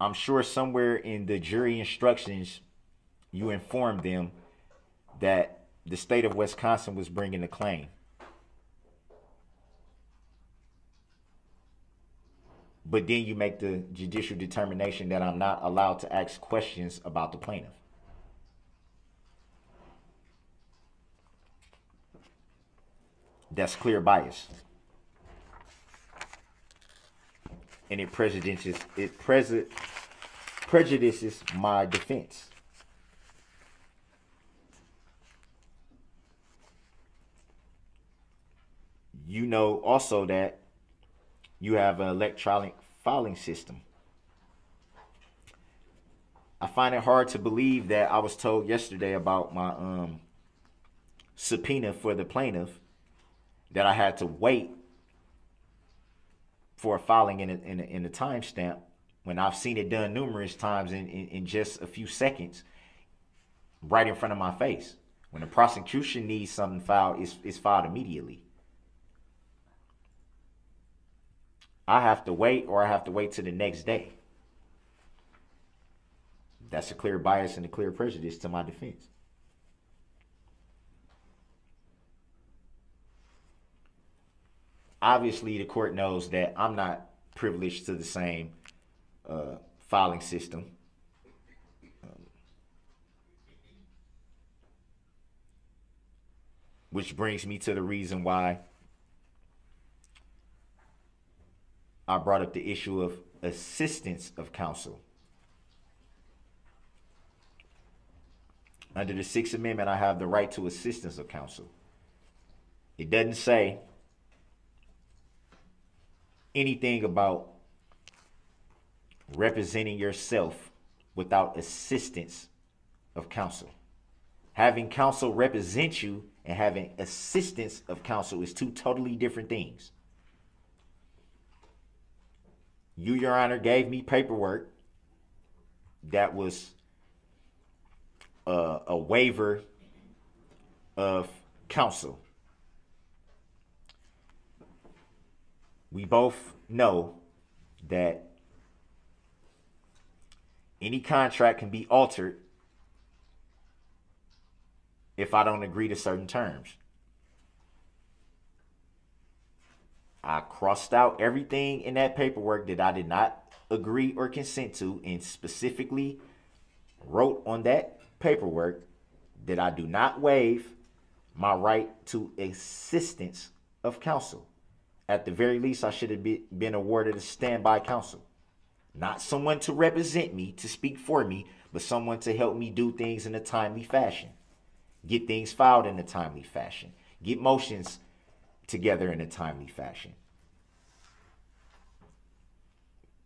I'm sure somewhere in the jury instructions you informed them that the state of Wisconsin was bringing a claim. But then you make the judicial determination that I'm not allowed to ask questions about the plaintiff. That's clear bias. And it prejudices, it prejud prejudices my defense. You know also that you have an electronic filing system. I find it hard to believe that I was told yesterday about my um, subpoena for the plaintiff that I had to wait for a filing in a, in a, in a timestamp when I've seen it done numerous times in, in, in just a few seconds right in front of my face. When the prosecution needs something filed, it's, it's filed immediately. I have to wait, or I have to wait till the next day. That's a clear bias and a clear prejudice to my defense. Obviously, the court knows that I'm not privileged to the same uh, filing system. Um, which brings me to the reason why I brought up the issue of assistance of counsel. Under the Sixth Amendment, I have the right to assistance of counsel. It doesn't say anything about representing yourself without assistance of counsel. Having counsel represent you and having assistance of counsel is two totally different things. You, Your Honor, gave me paperwork that was Uh, a waiver of counsel. We both know that any contract can be altered if I don't agree to certain terms. I crossed out everything in that paperwork that I did not agree or consent to, and specifically wrote on that paperwork that I do not waive my right to assistance of counsel. At the very least, I should have be, been awarded a standby counsel. Not someone to represent me, to speak for me, but someone to help me do things in a timely fashion. Get things filed in a timely fashion. Get motions together in a timely fashion.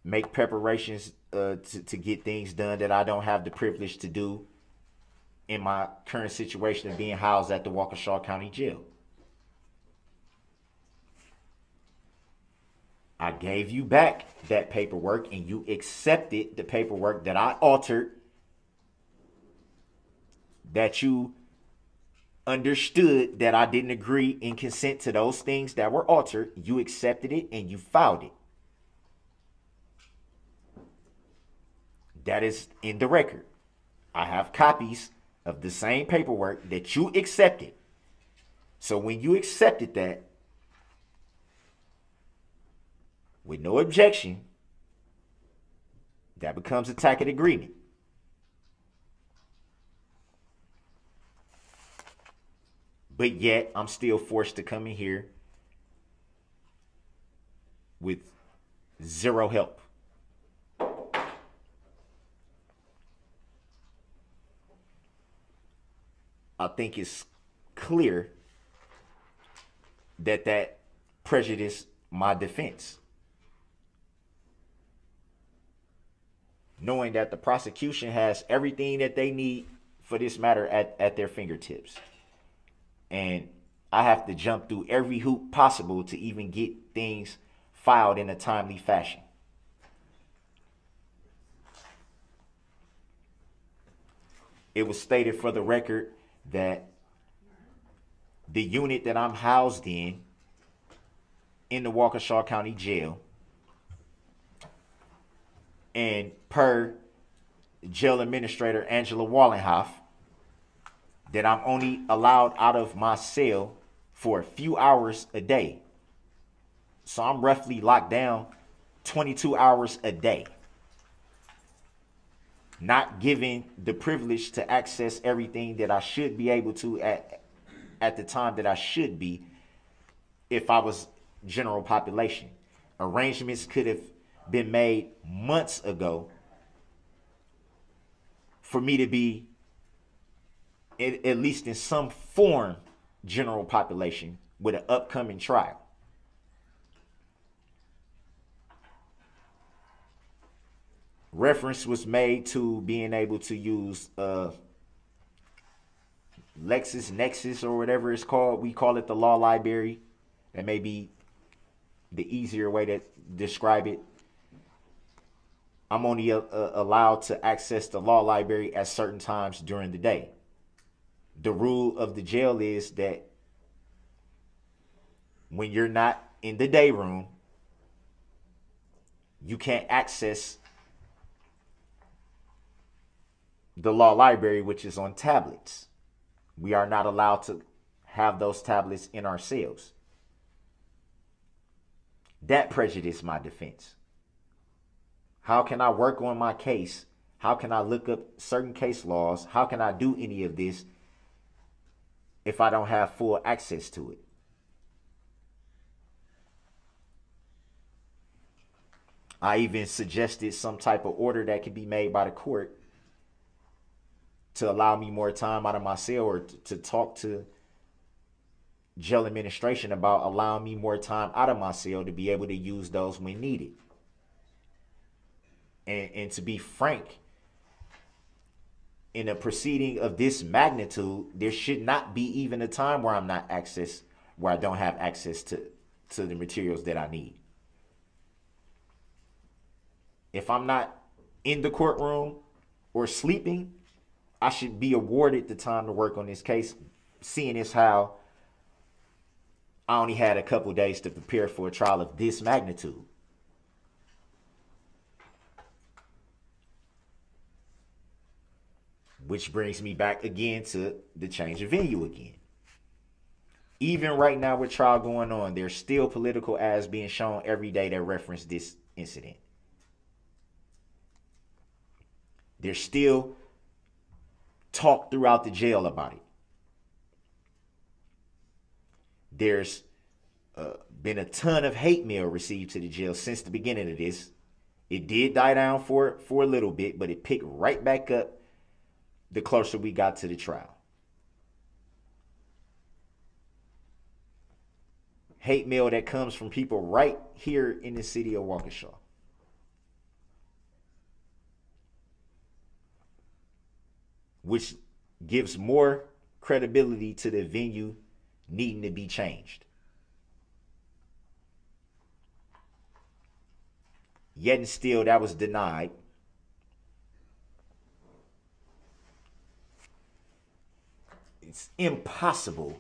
Make preparations uh, to, to get things done that I don't have the privilege to do in my current situation of being housed at the Waukesha County Jail. I gave you back that paperwork and you accepted the paperwork that I altered, that you understood that I didn't agree and consent to those things that were altered. You accepted it and you filed it. That is in the record. I have copies of the same paperwork that you accepted. So when you accepted that, with no objection, that becomes a tacit agreement. But yet, I'm still forced to come in here with zero help. I think it's clear that that prejudiced my defense. Knowing that the prosecution has everything that they need for this matter at, at their fingertips. And I have to jump through every hoop possible to even get things filed in a timely fashion. It was stated for the record that the unit that I'm housed in, in the Waukesha County Jail, and per jail administrator Angela Wallenhoff, that I'm only allowed out of my cell for a few hours a day. So I'm roughly locked down twenty-two hours a day. Not given the privilege to access everything that I should be able to at, at the time that I should be if I was general population. Arrangements could have been made months ago for me to be, at, at least in some form, general population with an upcoming trial. Reference was made to being able to use uh, LexisNexis or whatever it's called. We call it the law library. That may be the easier way to describe it. I'm only a, a, allowed to access the law library at certain times during the day. The rule of the jail is that when you're not in the day room, you can't access the law library, which is on tablets. We are not allowed to have those tablets in our cells. That prejudiced my defense. How can I work on my case? How can I look up certain case laws? How can I do any of this if I don't have full access to it? I even suggested some type of order that could be made by the court to allow me more time out of my cell, or to, to talk to jail administration about allowing me more time out of my cell to be able to use those when needed. And, and to be frank, in a proceeding of this magnitude, there should not be even a time where I'm not access, where I don't have access to, to the materials that I need. If I'm not in the courtroom or sleeping, I should be awarded the time to work on this case, seeing as how I only had a couple days to prepare for a trial of this magnitude. Which brings me back again to the change of venue again. Even right now with trial going on, there's still political ads being shown every day that reference this incident. There's still talk throughout the jail about it. There's uh, been a ton of hate mail received to the jail since the beginning of this. It did die down for, for a little bit, but it picked right back up the closer we got to the trial. Hate mail that comes from people right here in the city of Waukesha. Which gives more credibility to the venue needing to be changed. Yet and still, that was denied. It's impossible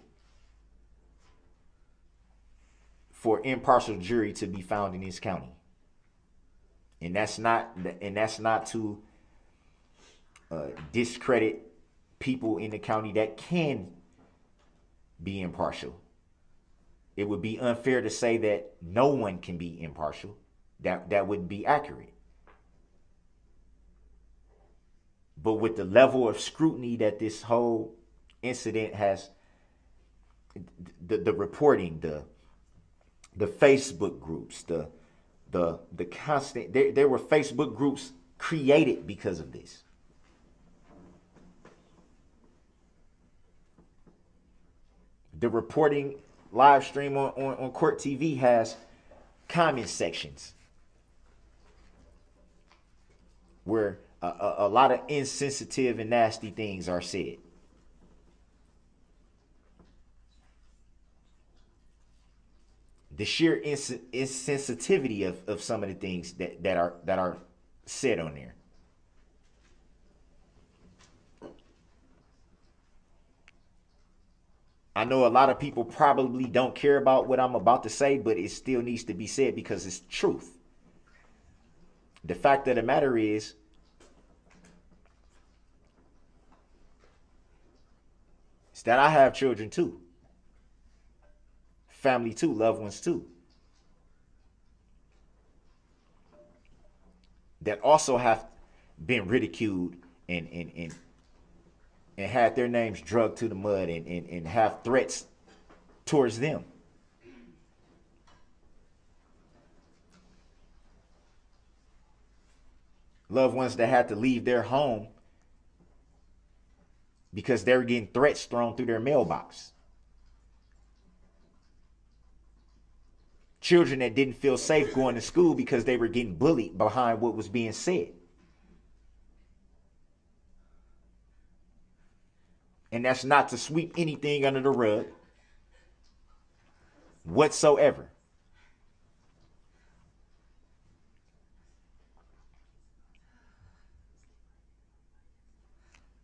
for impartial jury to be found in this county. And that's not, and that's not to Uh, discredit people in the county that can be impartial. It would be unfair to say that no one can be impartial. That, that wouldn't be accurate. But with the level of scrutiny that this whole incident has, the, the reporting, the, the Facebook groups, the, the, the constant, there, there were Facebook groups created because of this. The reporting live stream on, on, on Court T V has comment sections where a, a, a lot of insensitive and nasty things are said. The sheer ins insensitivity of, of some of the things that, that are that are said on there. I know a lot of people probably don't care about what I'm about to say, but it still needs to be said because it's truth. The fact of the matter is, is that I have children too. Family too, loved ones too. That also have been ridiculed and, and, and, and had their names drugged to the mud, and, and, and have threats towards them. Loved ones that had to leave their home because they were getting threats thrown through their mailbox. Children that didn't feel safe going to school because they were getting bullied behind what was being said. And that's not to sweep anything under the rug whatsoever.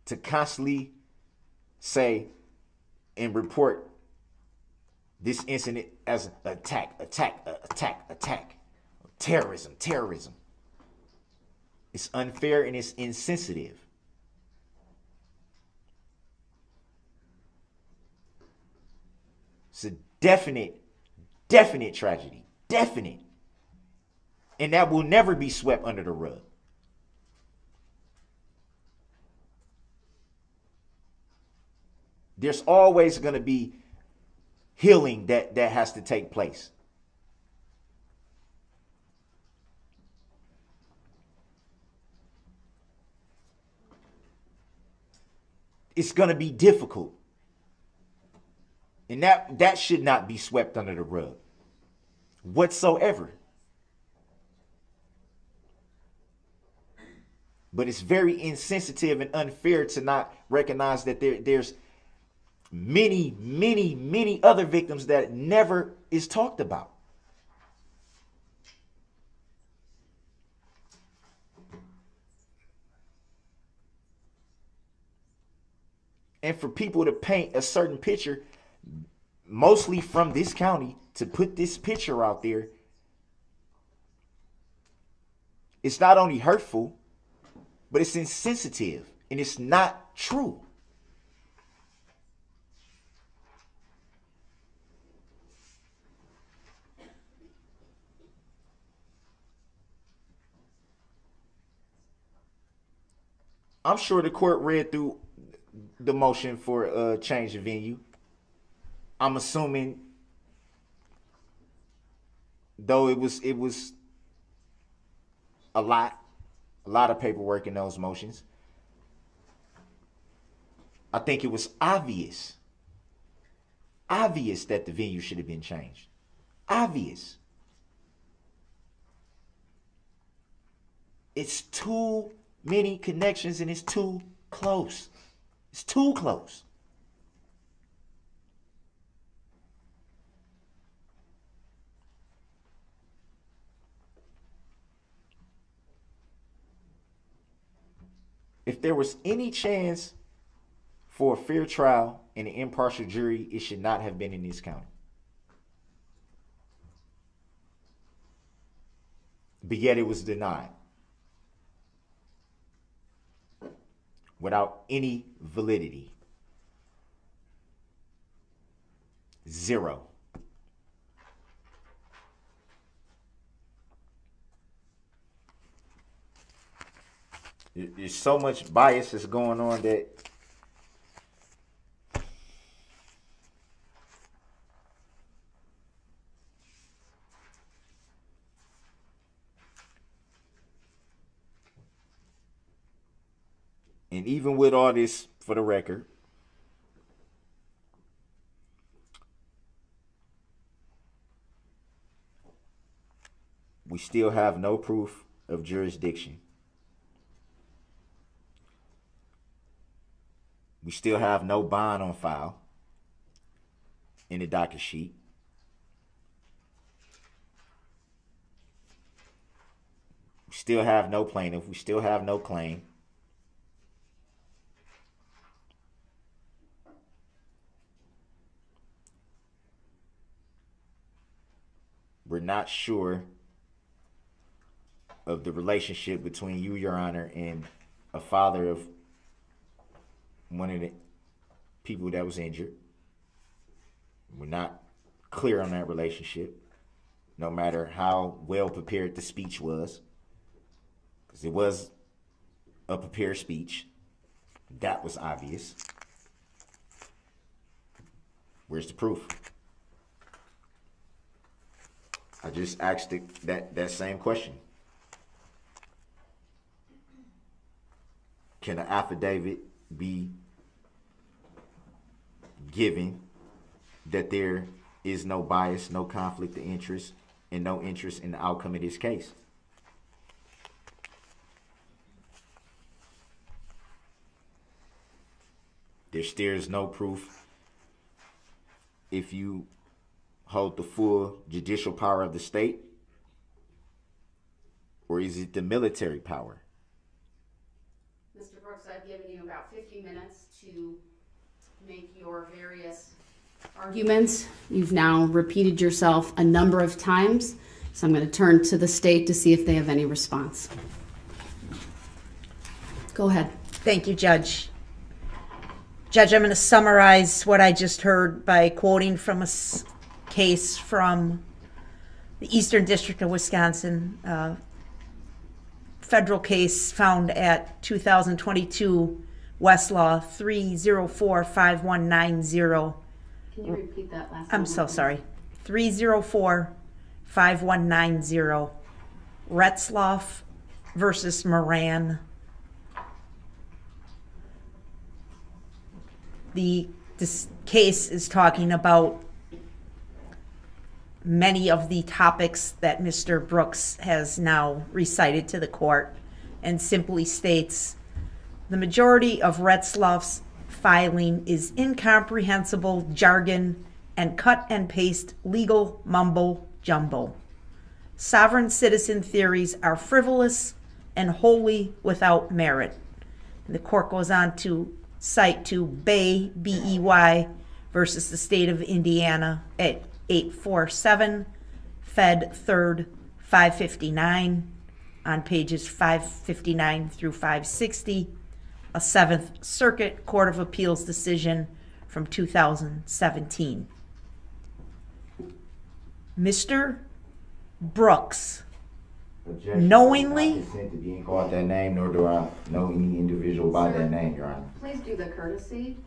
To constantly say and report this incident as an attack, attack, attack, attack, terrorism, terrorism. It's unfair and it's insensitive. It's a definite, definite tragedy. Definite. and that will never be swept under the rug. There's always going to be healing that, that has to take place. It's going to be difficult. And that, that should not be swept under the rug whatsoever. But it's very insensitive and unfair to not recognize that there, there's many, many, many other victims that never is talked about. And for people to paint a certain picture, mostly from this county, to put this picture out there, it's not only hurtful, but it's insensitive and it's not true. I'm sure the court read through the motion for a change of venue. I'm assuming, though it was it was a lot, a lot of paperwork in those motions. I think it was obvious, obvious that the venue should have been changed. Obvious. It's too many connections and it's too close. It's too close. If there was any chance for a fair trial and an impartial jury, it should not have been in this county. But yet it was denied without any validity. Zero. There's so much bias that's going on that and even with all this, for the record, we still have no proof of jurisdiction. We still have no bond on file in the docket sheet. We still have no plaintiff. We still have no claim. We're not sure of the relationship between you, Your Honor, and a father of one of the people that was injured. We're not clear on that relationship, no matter how well prepared the speech was, because it was a prepared speech. That was obvious. Where's the proof? I just asked the, that, that same question. Can an affidavit be given that there is no bias, no conflict of interest, and no interest in the outcome of this case? There still is no proof. If you hold the full judicial power of the state, or is it the military power? Mister Brooks, I've given you about fifty minutes to make your various arguments. You've now repeated yourself a number of times, so I'm going to turn to the state to see if they have any response. Go ahead. Thank you, Judge. Judge, I'm going to summarize what I just heard by quoting from a case from the Eastern District of Wisconsin uh, federal case found at two thousand twenty-two Westlaw three oh four, five one nine oh. Can you repeat that last one? I'm so sorry. three oh four, five one nine oh. Retzlaff versus Moran. The this case is talking about many of the topics that Mister Brooks has now recited to the court, and simply states the majority of Retzlaff's filing is incomprehensible jargon and cut and paste legal mumbo jumbo. Sovereign citizen theories are frivolous and wholly without merit. And the court goes on to cite to Bay, B E Y, versus the state of Indiana at eight forty-seven, Fed third, five fifty-nine, on pages five fifty-nine through five sixty, a Seventh Circuit Court of Appeals decision from two thousand seventeen. Mister Brooks Objection. Knowingly. I consent to being called that name, nor do I know any individual by Sir, that name, Your Honor. Please do the courtesy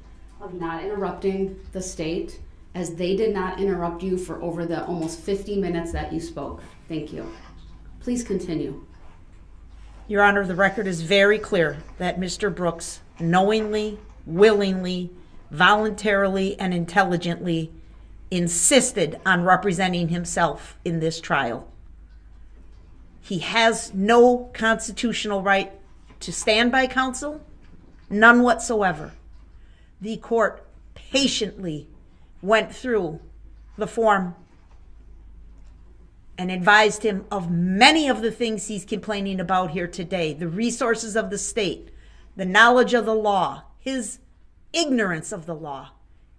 of not interrupting the state, as they did not interrupt you for over the almost fifty minutes that you spoke. Thank you. Please continue. Your Honor, the record is very clear that Mister Brooks knowingly, willingly, voluntarily, and intelligently insisted on representing himself in this trial. He has no constitutional right to stand by counsel, none whatsoever. The court patiently went through the form and advised him of many of the things he's complaining about here today, the resources of the state, the knowledge of the law, his ignorance of the law.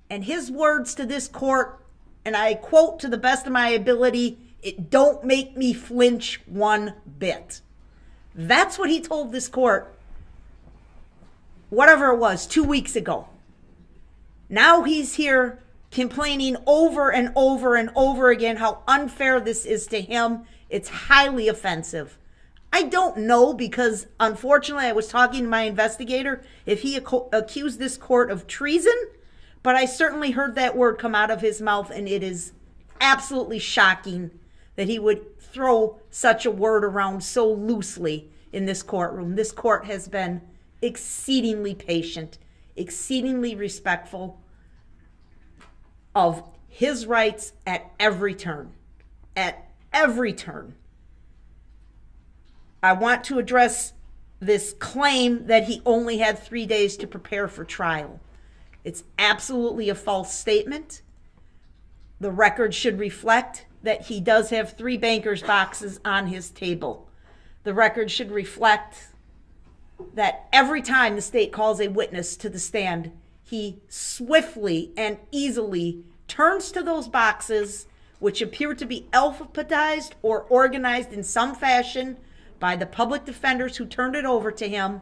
And his words to this court, and I quote to the best of my ability, "It don't make me flinch one bit." That's what he told this court, whatever it was, two weeks ago. Now he's here complaining over and over and over again how unfair this is to him. It's highly offensive. I don't know, because unfortunately I was talking to my investigator, if he ac accused this court of treason, but I certainly heard that word come out of his mouth, and it is absolutely shocking that he would throw such a word around so loosely in this courtroom. This court has been exceedingly patient, exceedingly respectful of his rights at every turn, at every turn. I want to address this claim that he only had three days to prepare for trial. It's absolutely a false statement. The record should reflect that he does have three banker's boxes on his table. The record should reflect that every time the state calls a witness to the stand, he swiftly and easily turns to those boxes, which appear to be alphabetized or organized in some fashion by the public defenders who turned it over to him,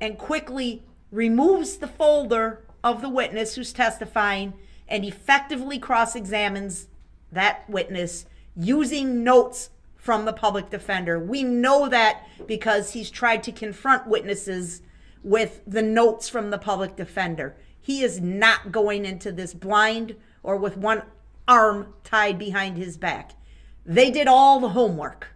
and quickly removes the folder of the witness who's testifying and effectively cross-examines that witness using notes from the public defender. We know that because he's tried to confront witnesses with the notes from the public defender. He is not going into this blind or with one arm tied behind his back. They did all the homework,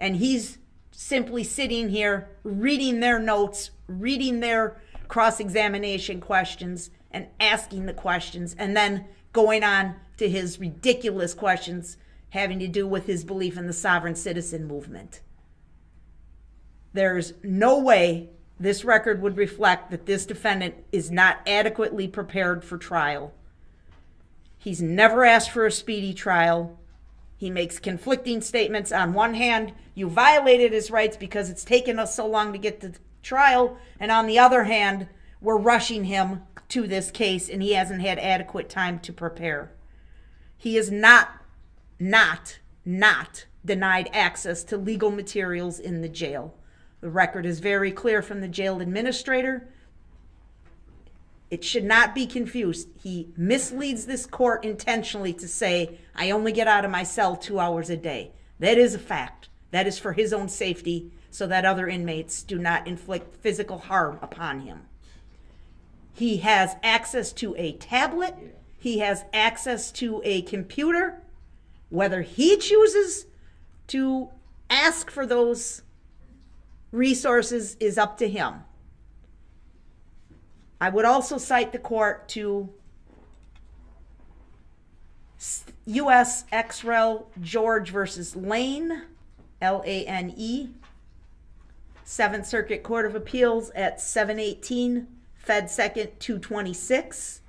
and he's simply sitting here reading their notes, reading their cross-examination questions, and asking the questions, and then going on to his ridiculous questions having to do with his belief in the sovereign citizen movement. There's no way this record would reflect that this defendant is not adequately prepared for trial. He's never asked for a speedy trial. He makes conflicting statements. On one hand, you violated his rights because it's taken us so long to get to trial, and on the other hand, we're rushing him to this case, and he hasn't had adequate time to prepare. He is not, not, not denied access to legal materials in the jail. The record is very clear from the jail administrator. It should not be confused. He misleads this court intentionally to say, I only get out of my cell two hours a day. That is a fact. That is for his own safety, so that other inmates do not inflict physical harm upon him. He has access to a tablet. He has access to a computer. Whether he chooses to ask for those resources is up to him. I would also cite the court to U S ex rel. George versus Lane, L A N E, Seventh Circuit Court of Appeals at seven eighteen, Fed Second two twenty-six,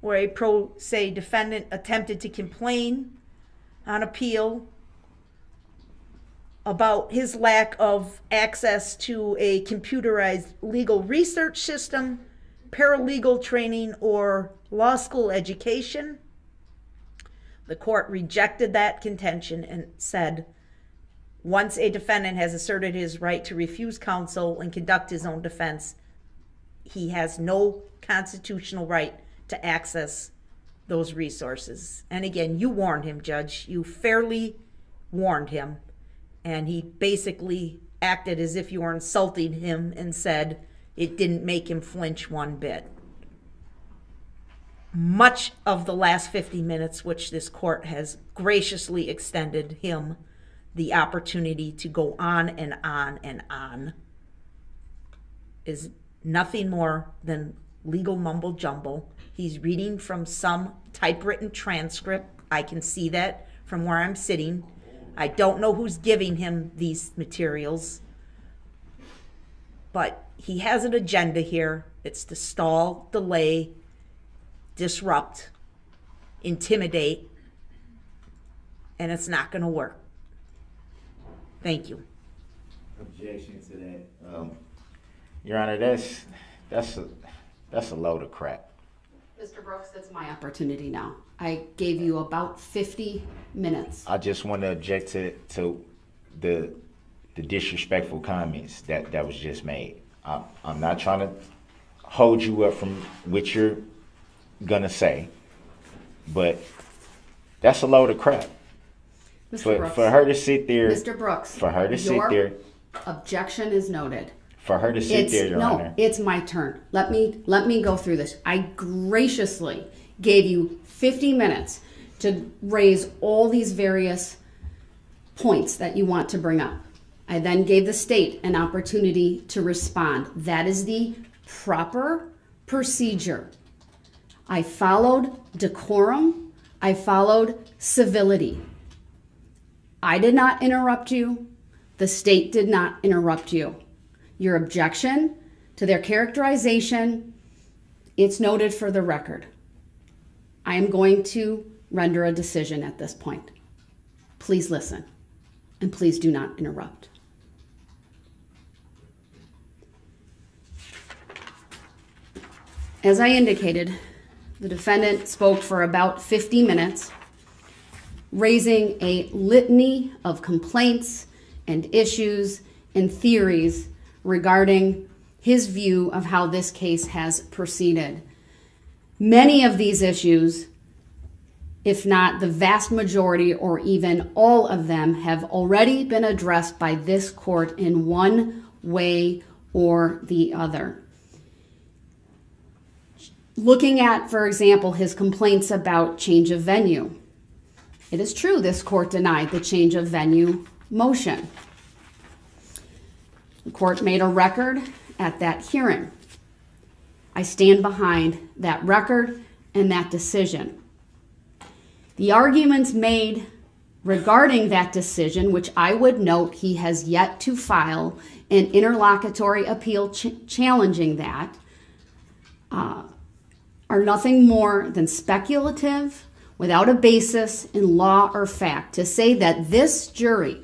where a pro se defendant attempted to complain on appeal about his lack of access to a computerized legal research system, paralegal training, or law school education. The court rejected that contention and said, once a defendant has asserted his right to refuse counsel and conduct his own defense, he has no constitutional right to access those resources. And again, you warned him, Judge. You fairly warned him. And he basically acted as if you were insulting him and said it didn't make him flinch one bit. Much of the last fifty minutes, which this court has graciously extended him the opportunity to go on and on and on, is nothing more than legal mumble jumble. He's reading from some typewritten transcript. I can see that from where I'm sitting. I don't know who's giving him these materials, but he has an agenda here. It's to stall, delay, disrupt, intimidate, and it's not going to work. Thank you. Objection to that, um, Your Honor. That's that's a that's a load of crap. Mister Brooks, that's my opportunity now. I gave you about fifty minutes. I just want to object to to the the disrespectful comments that that was just made. I'm I'm not trying to hold you up from what you're gonna say, but that's a load of crap. Mister For, Brooks, for her to sit there, Mister Brooks, for her to sit there. Objection is noted. For her to sit it's, there, Your no, Honor. It's my turn. Let me let me go through this. I graciously gave you fifty minutes to raise all these various points that you want to bring up. I then gave the state an opportunity to respond. That is the proper procedure. I followed decorum. I followed civility. I did not interrupt you. The state did not interrupt you. Your objection to their characterization, it's noted for the record. I am going to render a decision at this point. Please listen, and please do not interrupt. As I indicated, the defendant spoke for about fifty minutes, raising a litany of complaints and issues and theories regarding his view of how this case has proceeded. Many of these issues, if not the vast majority or even all of them, have already been addressed by this court in one way or the other. Looking at, for example, his complaints about change of venue. It is true this court denied the change of venue motion. The court made a record at that hearing. I stand behind that record and that decision. The arguments made regarding that decision, which I would note he has yet to file an interlocutory appeal ch challenging that, uh, are nothing more than speculative without a basis in law or fact. To say that this jury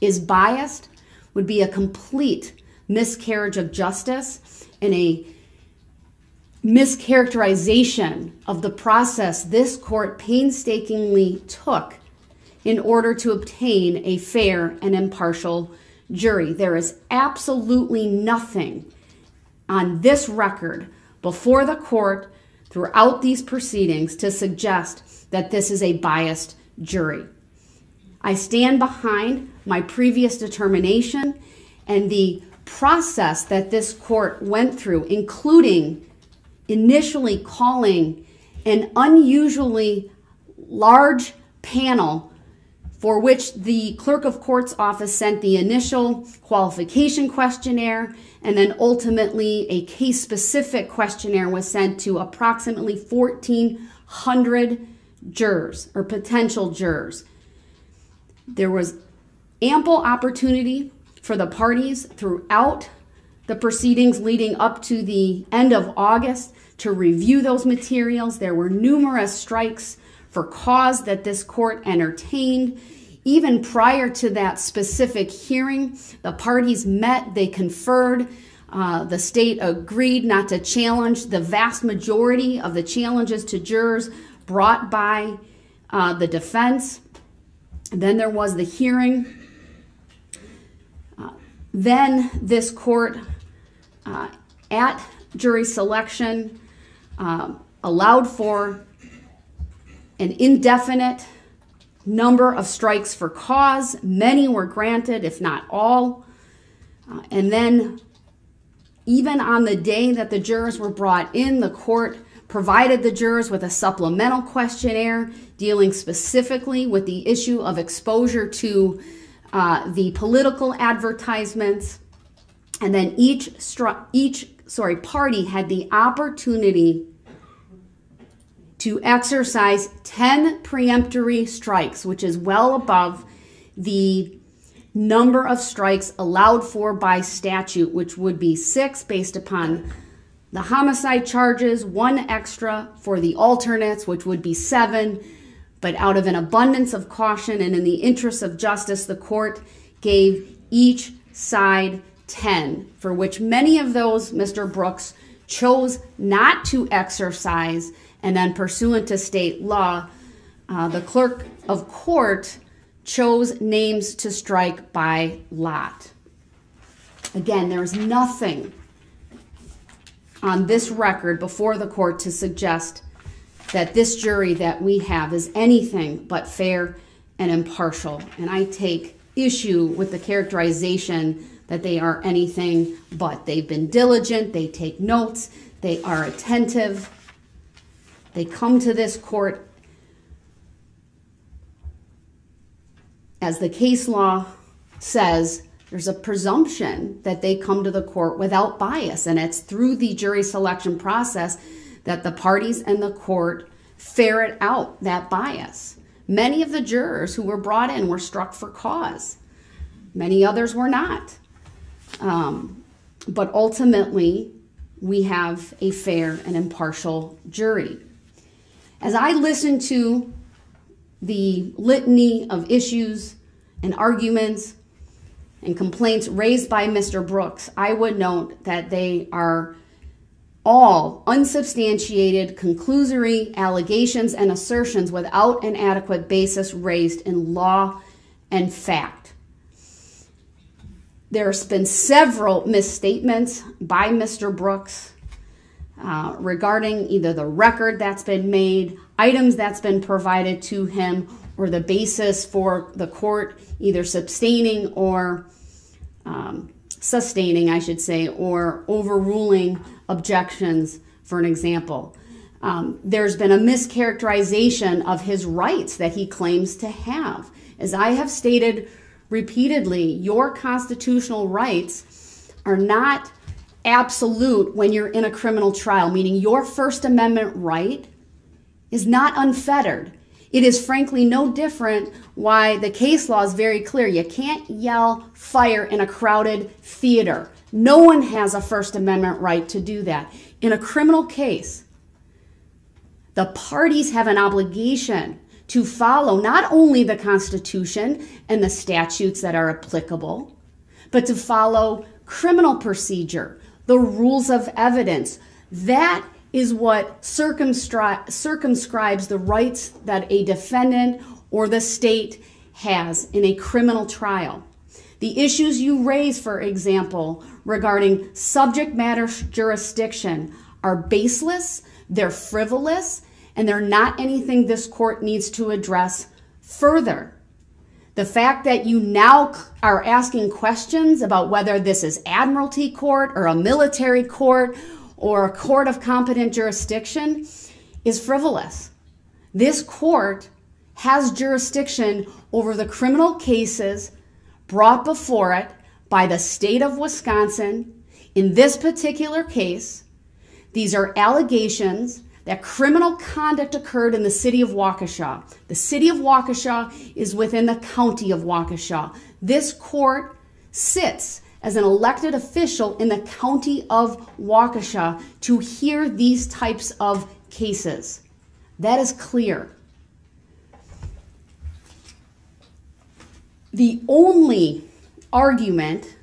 is biased would be a complete miscarriage of justice and a mischaracterization of the process this court painstakingly took in order to obtain a fair and impartial jury. There is absolutely nothing on this record before the court throughout these proceedings to suggest that this is a biased jury. I stand behind my previous determination and the process that this court went through, including initially calling an unusually large panel for which the clerk of court's office sent the initial qualification questionnaire, and then ultimately a case-specific questionnaire was sent to approximately fourteen hundred jurors or potential jurors. There was ample opportunity for the parties throughout the proceedings leading up to the end of August to review those materials. There were numerous strikes for cause that this court entertained. Even prior to that specific hearing, the parties met, they conferred. Uh, the state agreed not to challenge the vast majority of the challenges to jurors brought by uh, the defense. Then there was the hearing. Uh, then this court, uh, at jury selection, uh, allowed for an indefinite number of strikes for cause. Many were granted, if not all. Uh, and then even on the day that the jurors were brought in, the court provided the jurors with a supplemental questionnaire dealing specifically with the issue of exposure to uh, the political advertisements. And then each, each sorry, party had the opportunity to exercise ten preemptory strikes, which is well above the number of strikes allowed for by statute, which would be six based upon the homicide charges, one extra for the alternates, which would be seven. But out of an abundance of caution and in the interest of justice, the court gave each side ten, for which many of those Mister Brooks chose not to exercise. And then pursuant to state law, uh, the clerk of court chose names to strike by lot. Again, there is nothing on this record before the court to suggest that this jury that we have is anything but fair and impartial. And I take issue with the characterization that they are anything but. They've been diligent, they take notes, they are attentive. They come to this court, as the case law says, there's a presumption that they come to the court without bias, and it's through the jury selection process that the parties and the court ferret out that bias. Many of the jurors who were brought in were struck for cause. Many others were not. Um, but ultimately, we have a fair and impartial jury. As I listened to the litany of issues and arguments and complaints raised by Mister Brooks, I would note that they are all unsubstantiated, conclusory allegations and assertions without an adequate basis raised in law and fact. There's been several misstatements by Mister Brooks Uh, regarding either the record that's been made, items that's been provided to him, or the basis for the court either sustaining or um, sustaining, I should say, or overruling objections, for an example. Um, there's been a mischaracterization of his rights that he claims to have. As I have stated repeatedly, your constitutional rights are not absolute when you're in a criminal trial, meaning your First Amendment right is not unfettered. It is frankly no different why the case law is very clear. You can't yell fire in a crowded theater. No one has a First Amendment right to do that. In a criminal case, the parties have an obligation to follow not only the Constitution and the statutes that are applicable, but to follow criminal procedure, the rules of evidence. That is what circumscri- circumscribes the rights that a defendant or the state has in a criminal trial. The issues you raise, for example, regarding subject matter jurisdiction are baseless, they're frivolous, and they're not anything this court needs to address further. The fact that you now are asking questions about whether this is admiralty court or a military court or a court of competent jurisdiction is frivolous. This court has jurisdiction over the criminal cases brought before it by the state of Wisconsin. In this particular case, these are allegations that criminal conduct occurred in the city of Waukesha. The city of Waukesha is within the county of Waukesha. This court sits as an elected official in the county of Waukesha to hear these types of cases. That is clear. The only argument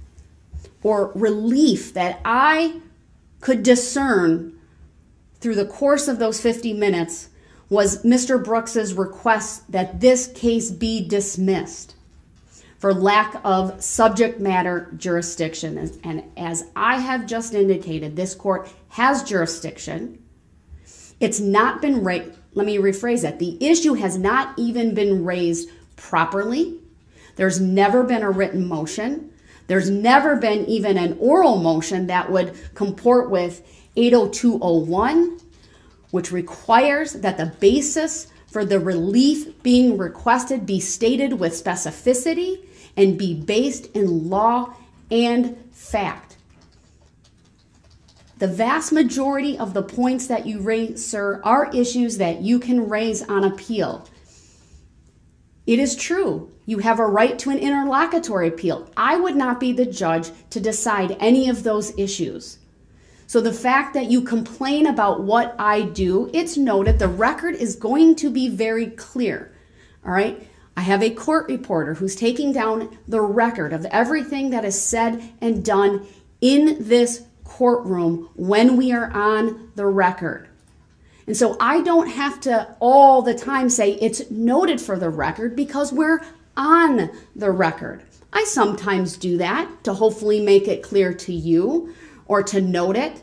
or relief that I could discern through the course of those fifty minutes was Mister Brooks's request that this case be dismissed for lack of subject matter jurisdiction. And as I have just indicated, this court has jurisdiction. It's not been raised, let me rephrase that. The issue has not even been raised properly. There's never been a written motion. There's never been even an oral motion that would comport with eight oh two oh one, which requires that the basis for the relief being requested be stated with specificity and be based in law and fact. The vast majority of the points that you raise, sir, are issues that you can raise on appeal. It is true, you have a right to an interlocutory appeal. I would not be the judge to decide any of those issues. So the fact that you complain about what I do, it's noted. The record is going to be very clear, all right? I have a court reporter who's taking down the record of everything that is said and done in this courtroom when we are on the record. And so I don't have to all the time say it's noted for the record because we're on the record. I sometimes do that to hopefully make it clear to you, or to note it.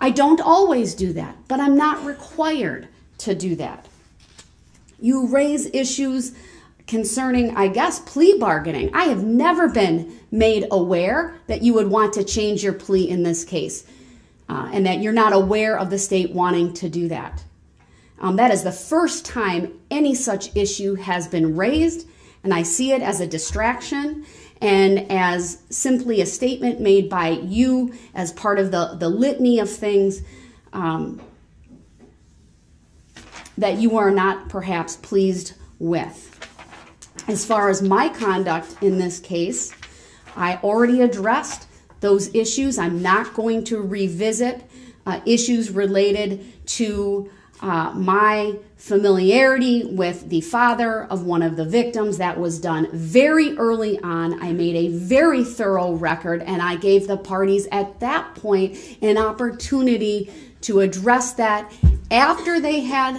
I don't always do that, but I'm not required to do that. You raise issues concerning, I guess, plea bargaining. I have never been made aware that you would want to change your plea in this case, uh, and that you're not aware of the state wanting to do that. Um, that is the first time any such issue has been raised, and I see it as a distraction and as simply a statement made by you as part of the, the litany of things um, that you are not perhaps pleased with. As far as my conduct in this case, I already addressed those issues. I'm not going to revisit uh, issues related to Uh, my familiarity with the father of one of the victims. That was done very early on. I made a very thorough record, and I gave the parties at that point an opportunity to address that after they had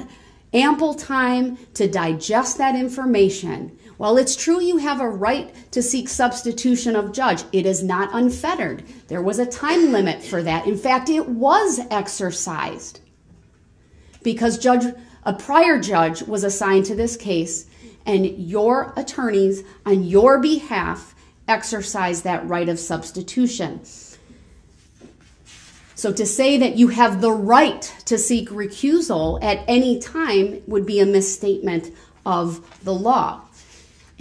ample time to digest that information. While it's true you have a right to seek substitution of judge, it is not unfettered. There was a time limit for that. In fact, it was exercised, because judge, a prior judge was assigned to this case, and your attorneys on your behalf exercised that right of substitution. So to say that you have the right to seek recusal at any time would be a misstatement of the law.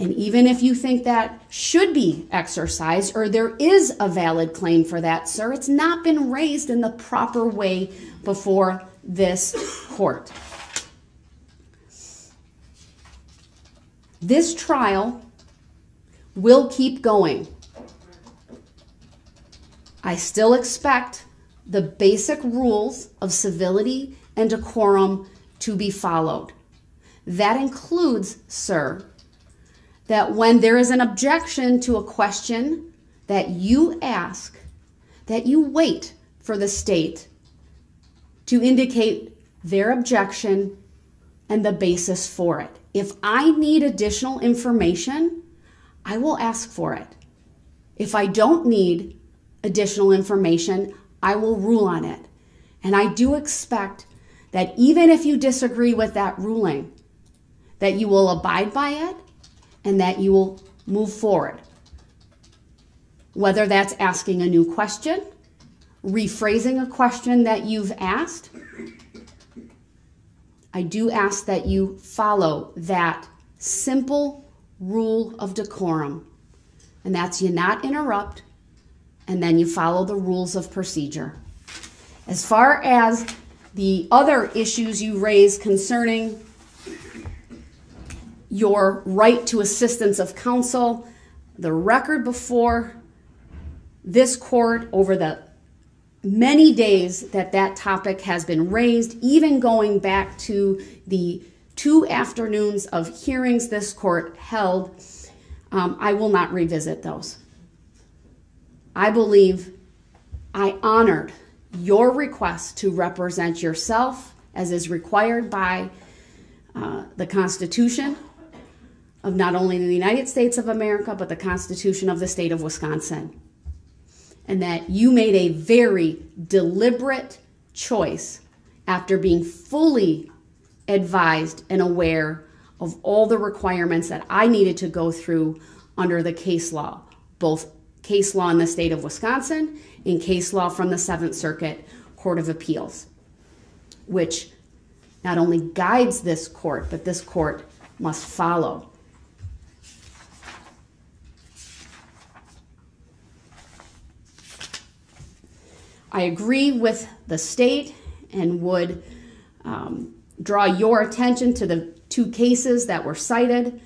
And even if you think that should be exercised, or there is a valid claim for that, sir, it's not been raised in the proper way before this court. This trial will keep going. I still expect the basic rules of civility and decorum to be followed. That includes, sir, that when there is an objection to a question that you ask, that you wait for the state to indicate their objection and the basis for it. If I need additional information, I will ask for it. If I don't need additional information, I will rule on it. And I do expect that even if you disagree with that ruling, that you will abide by it and that you will move forward. Whether that's asking a new question, rephrasing a question that you've asked, I do ask that you follow that simple rule of decorum, and that's you not interrupt, and then you follow the rules of procedure. As far as the other issues you raise concerning your right to assistance of counsel, the record before this court over the many days that that topic has been raised, even going back to the two afternoons of hearings this court held, um, I will not revisit those. I believe I honored your request to represent yourself as is required by uh, the Constitution of not only the United States of America, but the Constitution of the state of Wisconsin. And that you made a very deliberate choice after being fully advised and aware of all the requirements that I needed to go through under the case law, both case law in the state of Wisconsin and case law from the Seventh Circuit Court of Appeals, which not only guides this court, but this court must follow. I agree with the state and would um, draw your attention to the two cases that were cited,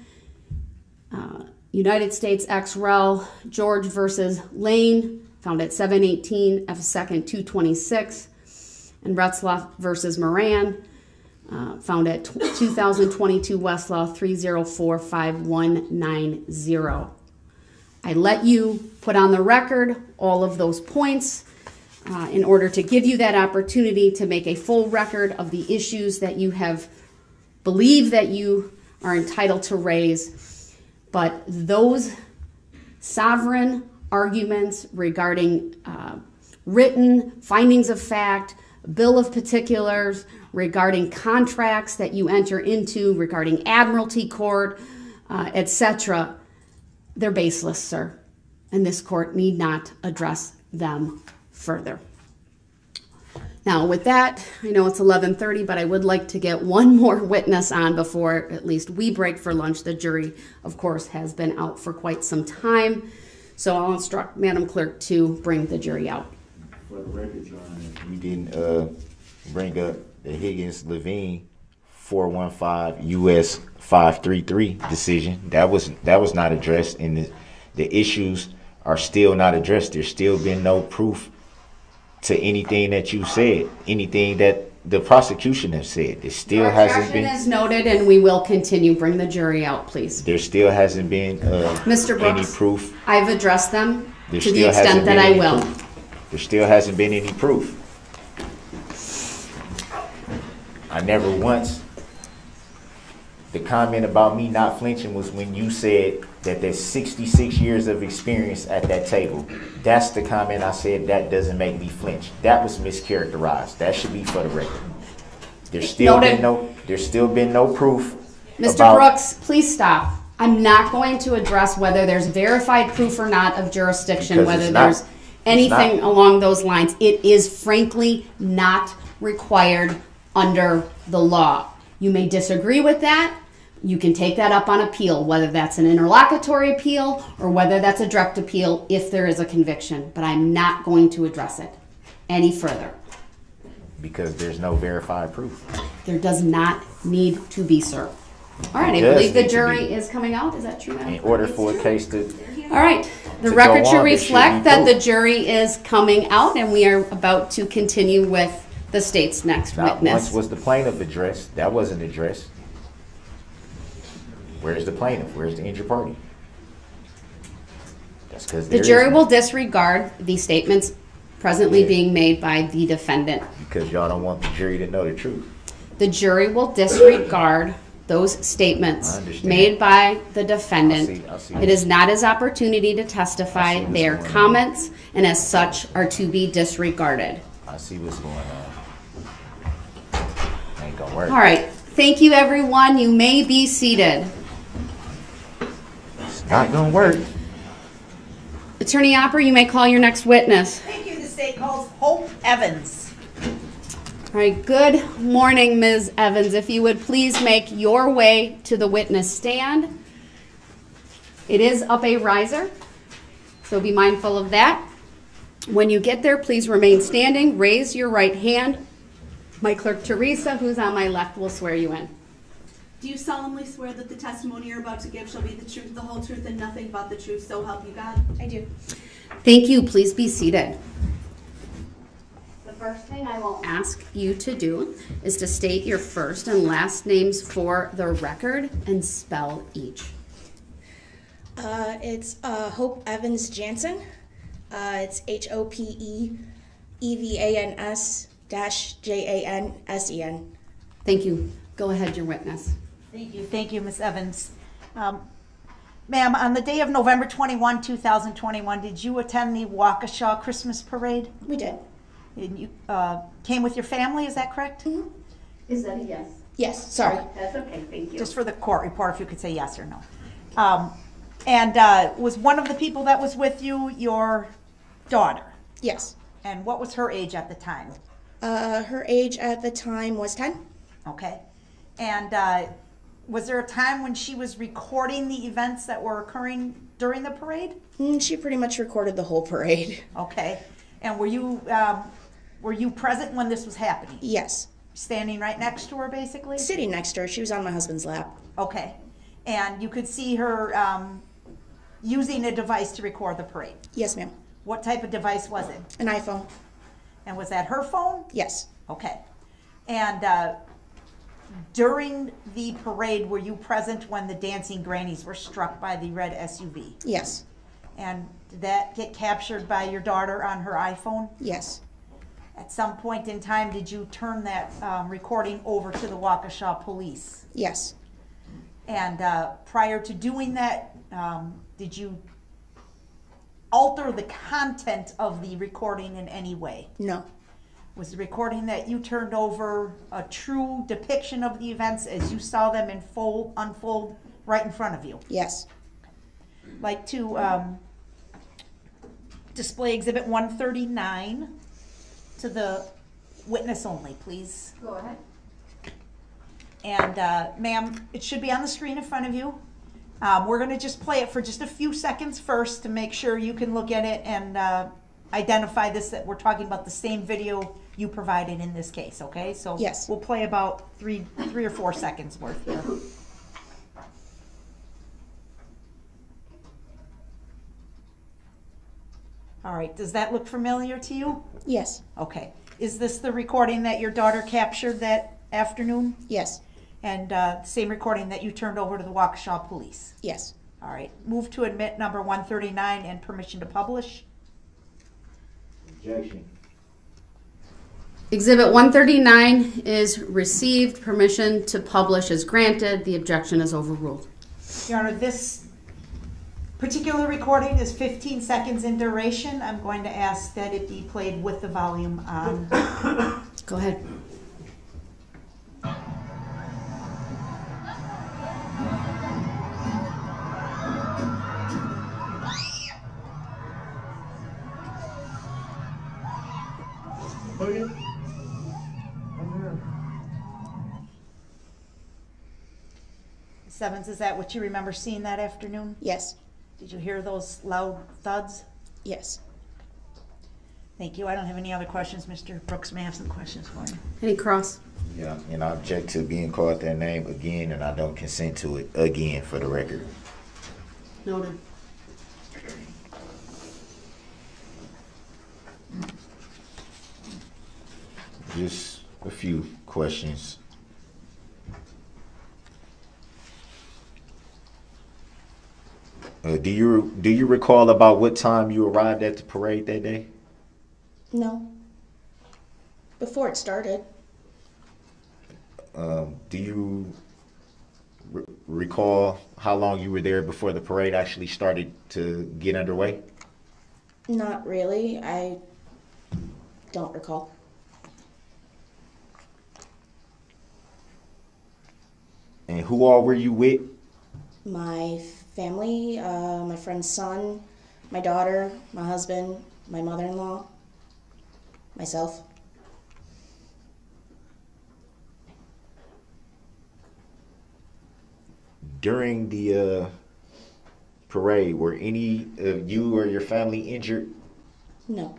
uh, United States ex rel. George versus Lane, found at seven eighteen F second two twenty-six, and Retzlaff versus Moran, uh, found at two thousand twenty-two Westlaw three zero four five one nine zero. I let you put on the record all of those points Uh, in order to give you that opportunity to make a full record of the issues that you have believed that you are entitled to raise. But those sovereign arguments regarding uh, written findings of fact, bill of particulars, regarding contracts that you enter into, regarding admiralty court, uh, et cetera, they're baseless, sir. And this court need not address them further. Now with that, I know it's eleven thirty, but I would like to get one more witness on before at least we break for lunch. The jury, of course, has been out for quite some time, so I'll instruct Madam Clerk to bring the jury out. For the record, Your Honor, we didn't uh, bring up the Higgins-Levine four one five U S five thirty-three decision. That was that was not addressed, and the, the issues are still not addressed. There's still been no proof to anything that you said, anything that the prosecution has said. It still Our hasn't been. Is noted, and we will continue. Bring the jury out, please. There still hasn't been uh, Mister Brooks, any proof. I've addressed them there to the extent that I will. Proof. There still hasn't been any proof. I never once. The comment about me not flinching was when you said that there's sixty-six years of experience at that table. That's the comment I said that doesn't make me flinch. That was mischaracterized. That should be for the record. There's still been no there's still been no proof. Mister Brooks, please stop. I'm not going to address whether there's verified proof or not of jurisdiction, whether there's anything along those lines. It is frankly not required under the law. You may disagree with that. You can take that up on appeal, whether that's an interlocutory appeal or whether that's a direct appeal if there is a conviction. But I'm not going to address it any further. Because there's no verified proof. There does not need to be, sir. All right, I believe the jury is coming out. Is that true, Madam? In order for a case to... All right, the record should reflect that the jury is coming out, and we are about to continue with the state's next witness. Not once was the plaintiff addressed. That wasn't addressed. Where's the plaintiff? Where's the injured party? That's because the jury will disregard the statements presently yeah. being made by the defendant. Because y'all don't want the jury to know the truth. The jury will disregard those statements made by the defendant. I see, I see. It is not his opportunity to testify. Their comments, and as such, are to be disregarded. I see what's going on. work. All right. Thank you, everyone. You may be seated. It's not going to work. Attorney Opper, you may call your next witness. Thank you. The state calls Hope Evans. All right. Good morning, Miz Evans. If you would please make your way to the witness stand. It is up a riser, so be mindful of that. When you get there, please remain standing. Raise your right hand. My clerk, Teresa, who's on my left, will swear you in. Do you solemnly swear that the testimony you're about to give shall be the truth, the whole truth, and nothing but the truth, so help you God? I do. Thank you. Please be seated. The first thing I will ask you to do is to state your first and last names for the record and spell each. Uh, it's uh, Hope Evans-Jansen. Uh, it's H O P E E V A N S dash J A N S E N. Thank you. Go ahead, your witness. Thank you. Thank you, Miz Evans. Um, Ma'am, on the day of November twenty-first, two thousand twenty-one, did you attend the Waukesha Christmas Parade? We did. And you uh, came with your family, is that correct? Mm-hmm. Is that a yes? Yes, sorry. That's okay, thank you. Just for the court report, if you could say yes or no. Um, and uh, was one of the people that was with you your daughter? Yes. And what was her age at the time? Uh, her age at the time was ten. Okay. And uh, was there a time when she was recording the events that were occurring during the parade? Mm, she pretty much recorded the whole parade. Okay. And were you um, were you present when this was happening? Yes. Standing right next to her, basically? Sitting next to her. She was on my husband's lap. Okay. And you could see her um, using a device to record the parade? Yes, ma'am. What type of device was it? An iPhone. And was that her phone? Yes. Okay. And uh, during the parade, were you present when the Dancing Grannies were struck by the red S U V? Yes. And did that get captured by your daughter on her iPhone? Yes. At some point in time, did you turn that um, recording over to the Waukesha police? Yes. And uh, prior to doing that, um, did you alter the content of the recording in any way? No. Was the recording that you turned over a true depiction of the events as you saw them unfold, unfold right in front of you? Yes. Like to um, display Exhibit one thirty-nine to the witness only, please. Go ahead. And uh, ma'am, it should be on the screen in front of you. Um, we're going to just play it for just a few seconds first to make sure you can look at it and uh, identify this, that we're talking about the same video you provided in this case, okay? So yes. We'll play about three, three or four seconds worth here. All right, does that look familiar to you? Yes. Okay. Is this the recording that your daughter captured that afternoon? Yes. And uh, same recording that you turned over to the Waukesha police? Yes. All right. Move to admit number one thirty-nine and permission to publish. Objection. Exhibit one thirty-nine is received. Permission to publish is granted. The objection is overruled. Your Honor, this particular recording is fifteen seconds in duration. I'm going to ask that it be played with the volume on. Go ahead. Sevens, is that what you remember seeing that afternoon? Yes. Did you hear those loud thuds? Yes. Thank you. I don't have any other questions. Mister Brooks may have some questions for you. Any cross? Yeah, and I object to being called their name again, and I don't consent to it again for the record. Noted. Just a few questions. Uh, do you do you recall about what time you arrived at the parade that day? No. Before it started. Um, do you re recall how long you were there before the parade actually started to get underway? Not really. I don't recall. And who all were you with? My family, uh, my friend's son, my daughter, my husband, my mother-in-law, myself. During the uh, parade, were any of you or your family injured? No.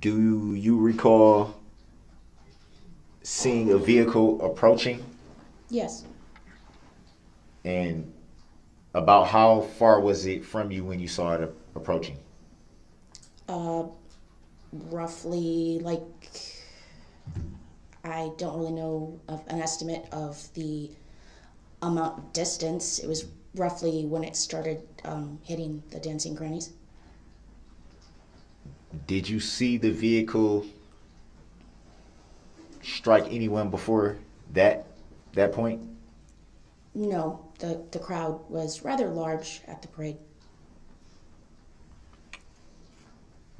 Do you recall seeing a vehicle approaching? Yes. And about how far was it from you when you saw it approaching? Uh, roughly, like, I don't really know of an estimate of the amount of distance. It was roughly when it started um, hitting the Dancing Grannies. Did you see the vehicle strike anyone before that that point? No, the, the crowd was rather large at the parade.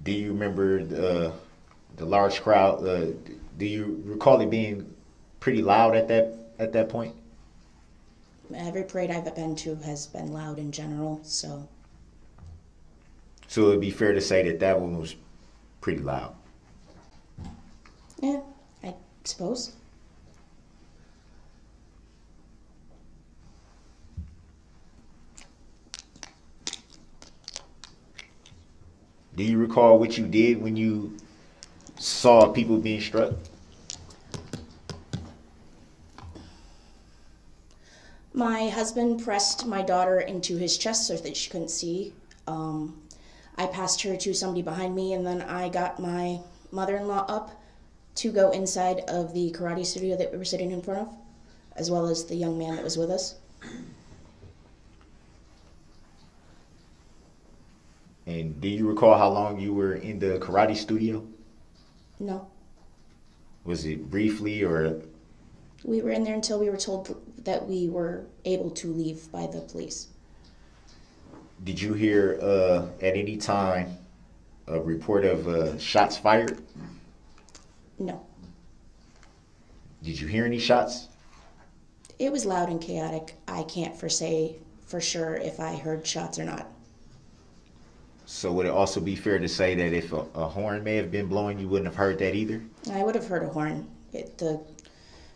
Do you remember the, the large crowd? Uh, do you recall it being pretty loud at that at that point? Every parade I've been to has been loud in general, so. So it would be fair to say that that one was pretty loud. Yeah, I suppose. Do you recall what you did when you saw people being struck? My husband pressed my daughter into his chest so that she couldn't see. Um, I passed her to somebody behind me, and then I got my mother-in-law up to go inside of the karate studio that we were sitting in front of, as well as the young man that was with us. And do you recall how long you were in the karate studio? No. Was it briefly, or? We were in there until we were told that we were able to leave by the police. Did you hear uh, at any time a report of uh, shots fired? No. Did you hear any shots? It was loud and chaotic. I can't for say for sure if I heard shots or not. So would it also be fair to say that if a, a horn may have been blowing, you wouldn't have heard that either? I would have heard a horn. It, the,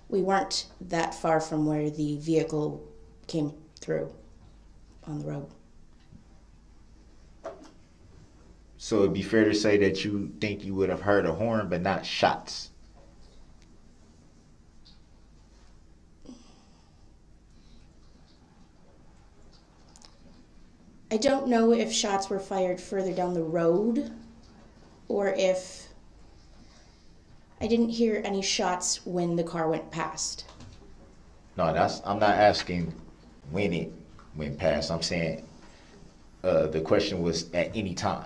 we weren't that far from where the vehicle came through on the road. So it'd be fair to say that you think you would have heard a horn, but not shots. I don't know if shots were fired further down the road, or if I didn't hear any shots when the car went past. No, that's, I'm not asking when it went past. I'm saying uh, the question was at any time.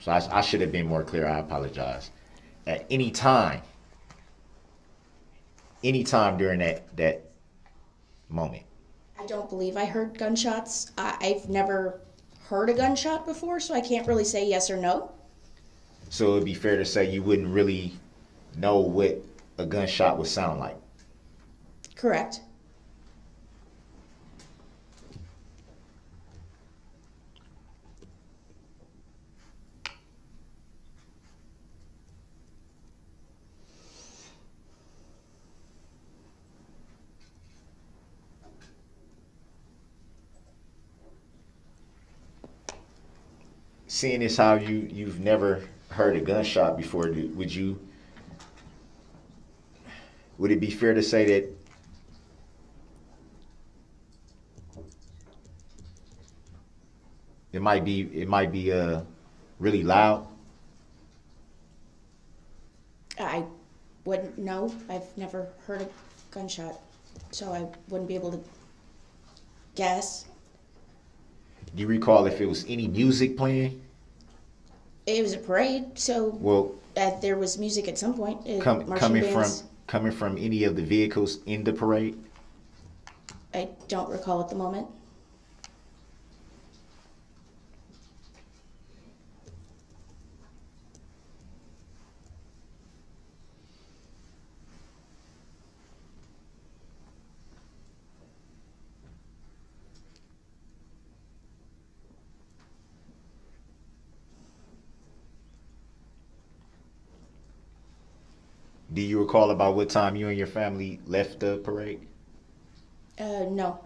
So I, I should have been more clear. I apologize. At any time, any time during that, that moment. I don't believe I heard gunshots. I, I've never heard a gunshot before, so I can't really say yes or no. So it would be fair to say you wouldn't really know what a gunshot would sound like. Correct. Seeing as how you, you've never heard a gunshot before, would you, would it be fair to say that it might be, it might be uh, really loud? I wouldn't know. I've never heard a gunshot, so I wouldn't be able to guess. Do you recall if it was any music playing? It was a parade, so well, uh, there was music at some point. It, com coming bands. from coming from any of the vehicles in the parade? I don't recall at the moment. Do you recall about what time you and your family left the parade? Uh, no.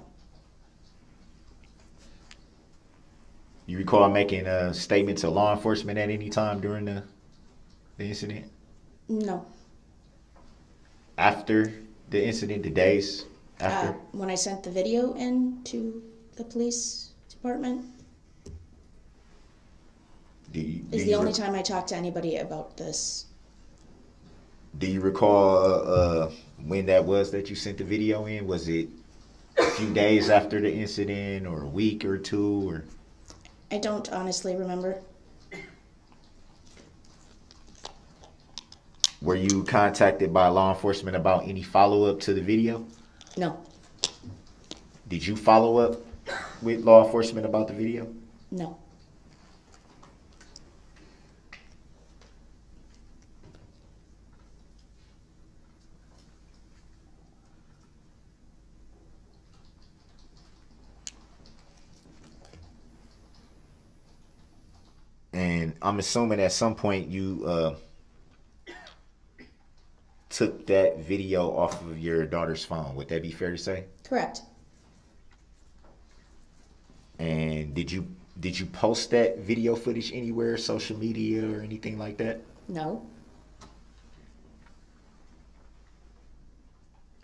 You recall making a statement to law enforcement at any time during the, the incident? No. After the incident, the days after? Uh, when I sent the video in to the police department. Do you, do it's the only time I talked to anybody about this. Do you recall uh, when that was that you sent the video in? Was it a few days after the incident or a week or two? Or? I don't honestly remember. Were you contacted by law enforcement about any follow-up to the video? No. Did you follow up with law enforcement about the video? No. And I'm assuming at some point you uh, took that video off of your daughter's phone. Would that be fair to say? Correct. And did you did you post that video footage anywhere, social media or anything like that? No.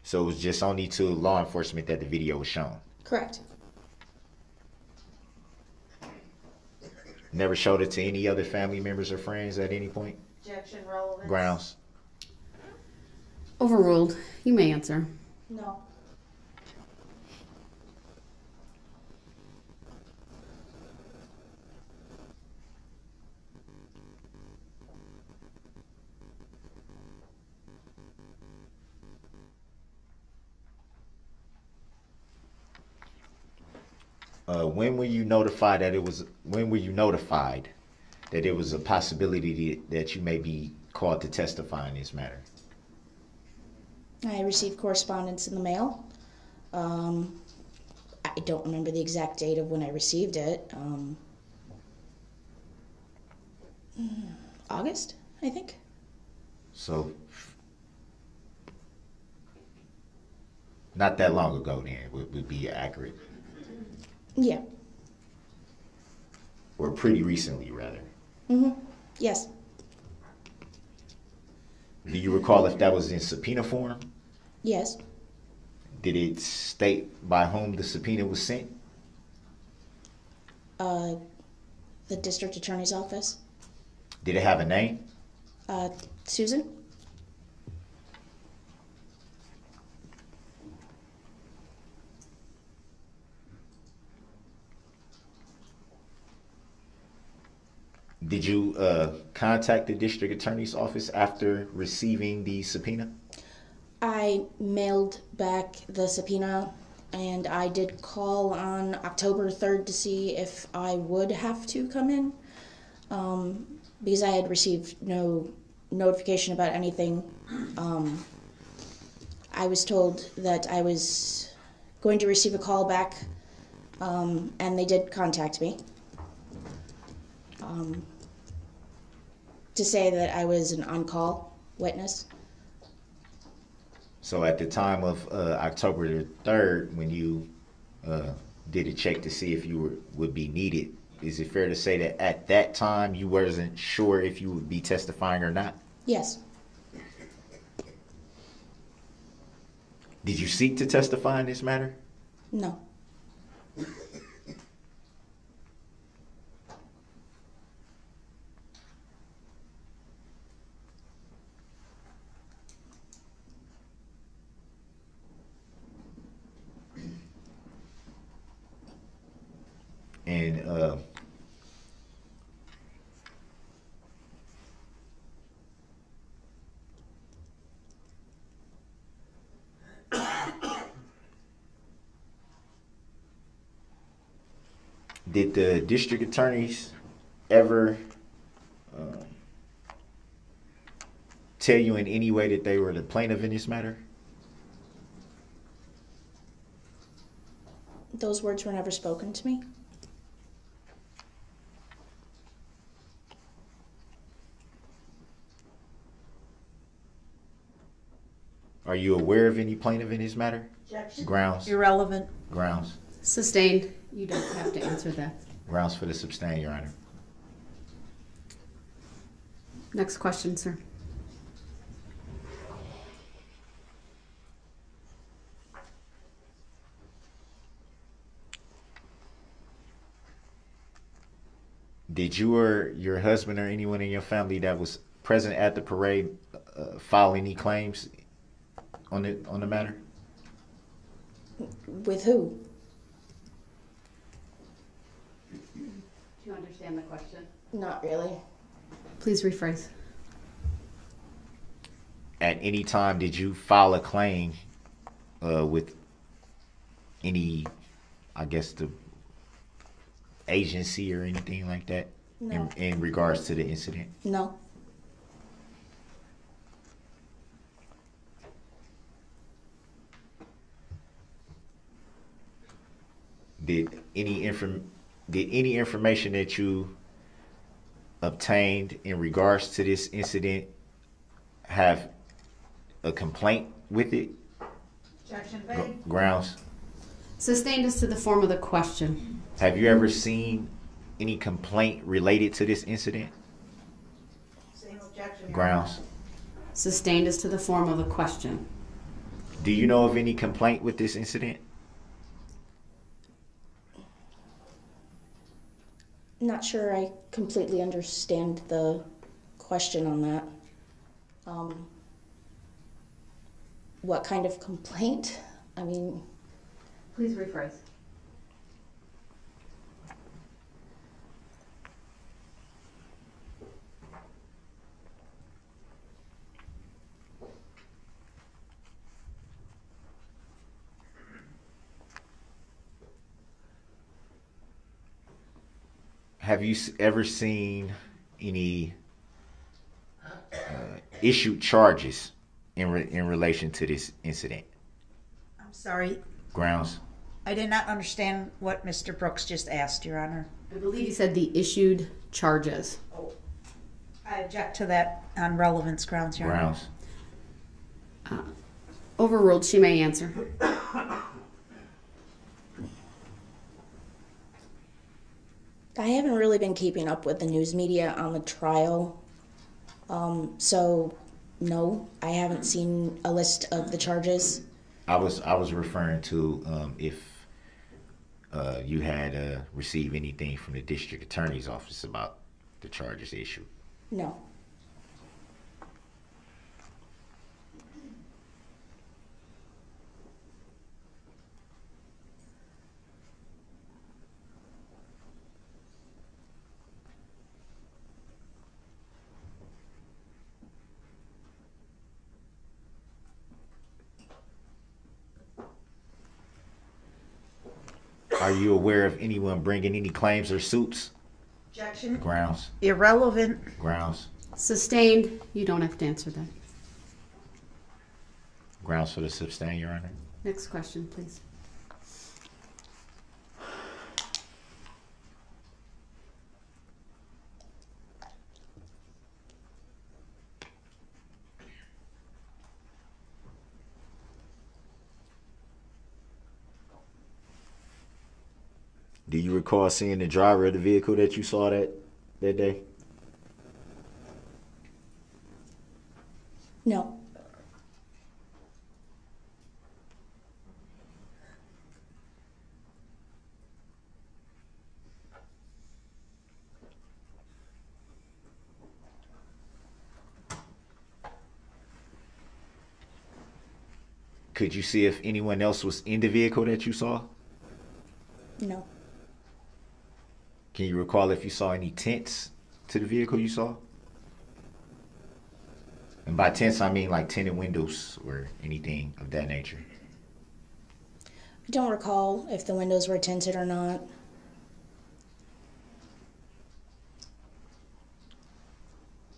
So it was just only to law enforcement that the video was shown? Correct. Never showed it to any other family members or friends at any point? Objection relevant. Grounds. Overruled. You may answer. No. Uh, when were you notified that it was? When were you notified that it was a possibility that you may be called to testify in this matter? I received correspondence in the mail. Um, I don't remember the exact date of when I received it. Um, August, I think. So, not that long ago then would, would be accurate. Yeah. Or pretty recently, rather. Mm-hmm. Yes. Do you recall if that was in subpoena form? Yes. Did it state by whom the subpoena was sent? Uh, the district attorney's office. Did it have a name? Uh, Susan. Did you uh, contact the district attorney's office after receiving the subpoena? I mailed back the subpoena, and I did call on October third to see if I would have to come in, um, because I had received no notification about anything. Um, I was told that I was going to receive a call back, um, and they did contact me. Um, to say that I was an on-call witness. So at the time of uh, October third, when you uh, did a check to see if you were, would be needed, is it fair to say that at that time you wasn't sure if you would be testifying or not? Yes. Did you seek to testify in this matter? No. And uh, did the district attorneys ever uh, tell you in any way that they were the plaintiff in this matter? Those words were never spoken to me. Are you aware of any plaintiff in his matter? Objection. Grounds. Irrelevant. Grounds. Sustained. You don't have to answer that. Grounds for the sustain, Your Honor. Next question, sir. Did you or your husband or anyone in your family that was present at the parade uh, file any claims on the on the matter? With who? Do you understand the question? Not really. Please rephrase. At any time, did you file a claim uh, with any, I guess, the agency or anything like that? No. in, in regards to the incident? No. Did any inform did any information that you obtained in regards to this incident have a complaint with it? Objection made. Grounds. Sustained as to the form of the question. Have you ever seen any complaint related to this incident? Same objection. Grounds. Sustained as to the form of the question. Do you know of any complaint with this incident? Not sure I completely understand the question on that. Um, what kind of complaint? I mean... Please rephrase. Have you ever seen any uh, issued charges in re in relation to this incident? I'm sorry. Grounds. I did not understand what Mister Brooks just asked, Your Honor. I believe he said the issued charges. Oh, I object to that on relevance grounds, Your grounds. Honor. Grounds. Uh, overruled. She may answer. I haven't really been keeping up with the news media on the trial, um, so no, I haven't seen a list of the charges. I was I was referring to um, if uh, you had uh, received anything from the district attorney's office about the charges issued. No. Are you aware of anyone bringing any claims or suits? Objection. Grounds. Irrelevant. Grounds. Sustained. You don't have to answer that. Grounds for the sustain, Your Honor. Next question, please. Do you recall seeing the driver of the vehicle that you saw that, that day? No. Could you see if anyone else was in the vehicle that you saw? No. Can you recall if you saw any tents to the vehicle you saw? And by tents, I mean like tinted windows or anything of that nature. I don't recall if the windows were tinted or not.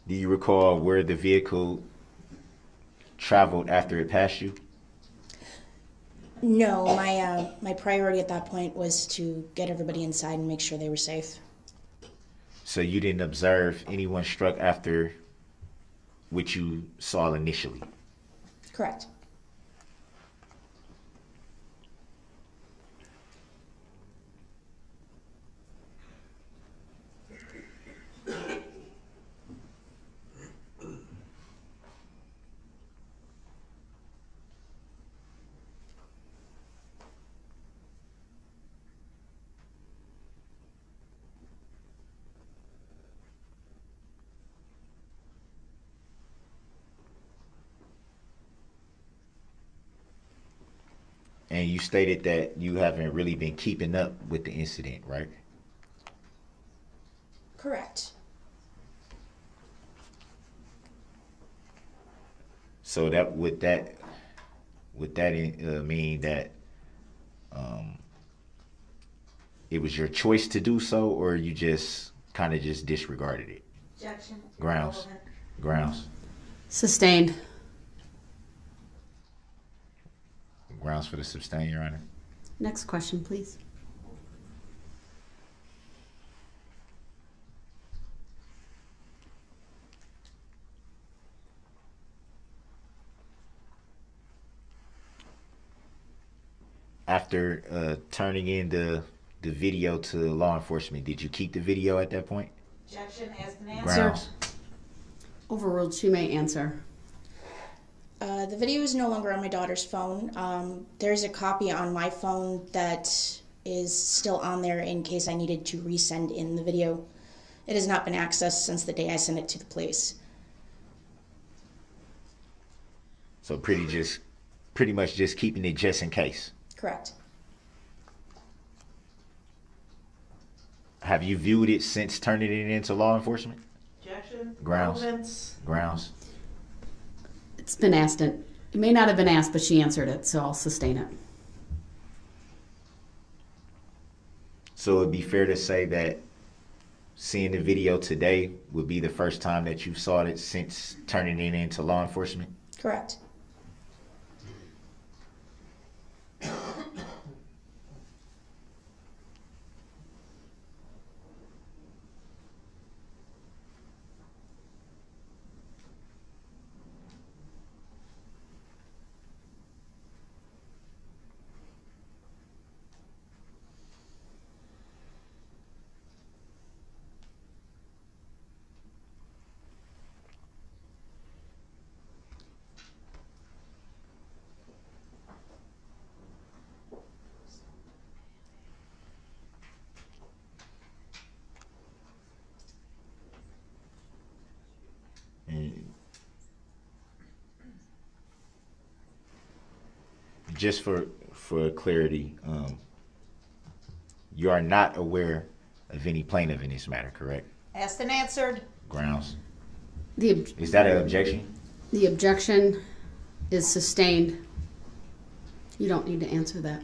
Do you recall where the vehicle traveled after it passed you? No, my uh, my priority at that point was to get everybody inside and make sure they were safe. So you didn't observe anyone struck after what you saw initially? Correct. And you stated that you haven't really been keeping up with the incident, right? Correct. So that would that would that uh, mean that um, it was your choice to do so, or you just kind of just disregarded it? Objection. Grounds. Grounds. Sustained. Grounds for the sustain, Your Honor. Next question, please. After uh, turning in the, the video to law enforcement, did you keep the video at that point? Objection as an answer. Grounds. Overruled, she may answer. Uh, the video is no longer on my daughter's phone. Um, there's a copy on my phone that is still on there in case I needed to resend in the video. It has not been accessed since the day I sent it to the police. So pretty just, pretty much just keeping it just in case. Correct. Have you viewed it since turning it into law enforcement? Objection. Grounds. Elements. Grounds. It's been asked. It may not have been asked, but she answered it, so I'll sustain it. So it'd be fair to say that seeing the video today would be the first time that you saw it since turning it into law enforcement? Correct. Just for, for clarity, um, you are not aware of any plaintiff in this matter, correct? Asked and answered. Grounds. The ob- is that an objection? The objection is sustained. You don't need to answer that.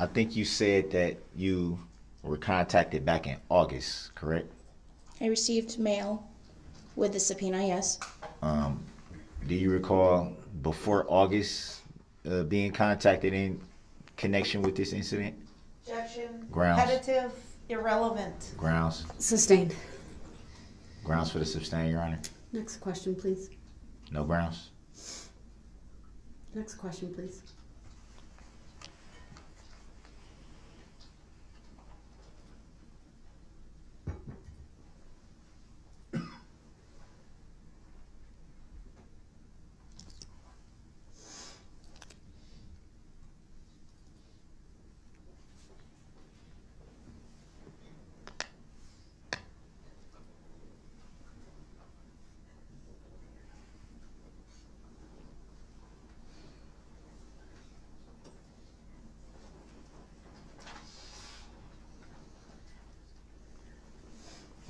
I think you said that you were contacted back in August, correct? I received mail with the subpoena, yes. Um, do you recall before August uh, being contacted in connection with this incident? Objection. Grounds. Repetitive, irrelevant. Grounds. Sustained. Grounds for the sustain, Your Honor. Next question, please. No grounds. Next question, please.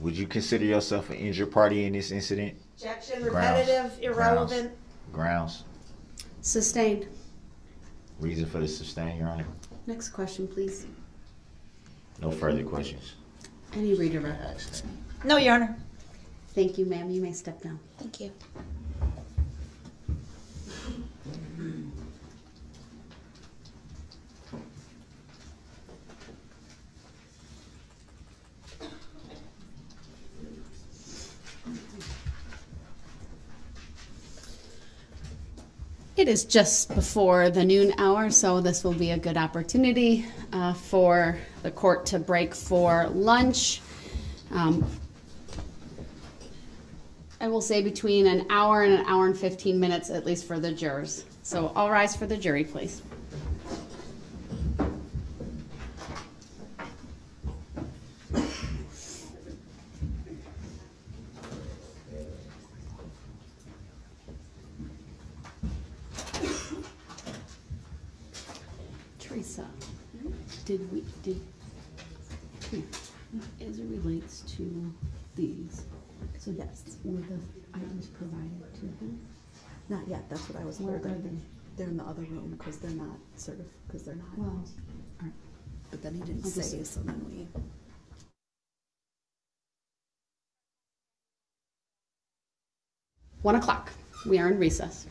Would you consider yourself an injured party in this incident? Objection. Repetitive, irrelevant. Grounds. Grounds. Sustained. Reason for the sustain, Your Honor. Next question, please. No further questions. Any redirect? No, Your Honor. Thank you, ma'am. You may step down. Thank you. It is just before the noon hour, so this will be a good opportunity uh, for the court to break for lunch. Um, I will say between an hour and an hour and fifteen minutes, at least for the jurors. So all rise for the jury, please. Did we, did, here, as it relates to these, so yes, were the items provided to them? Not yet, that's what I was told. Where are they? They're in the other room, because they're not sort of, because they're not. Well, right. But then he didn't I'll say, so then we. One o'clock, we are in recess.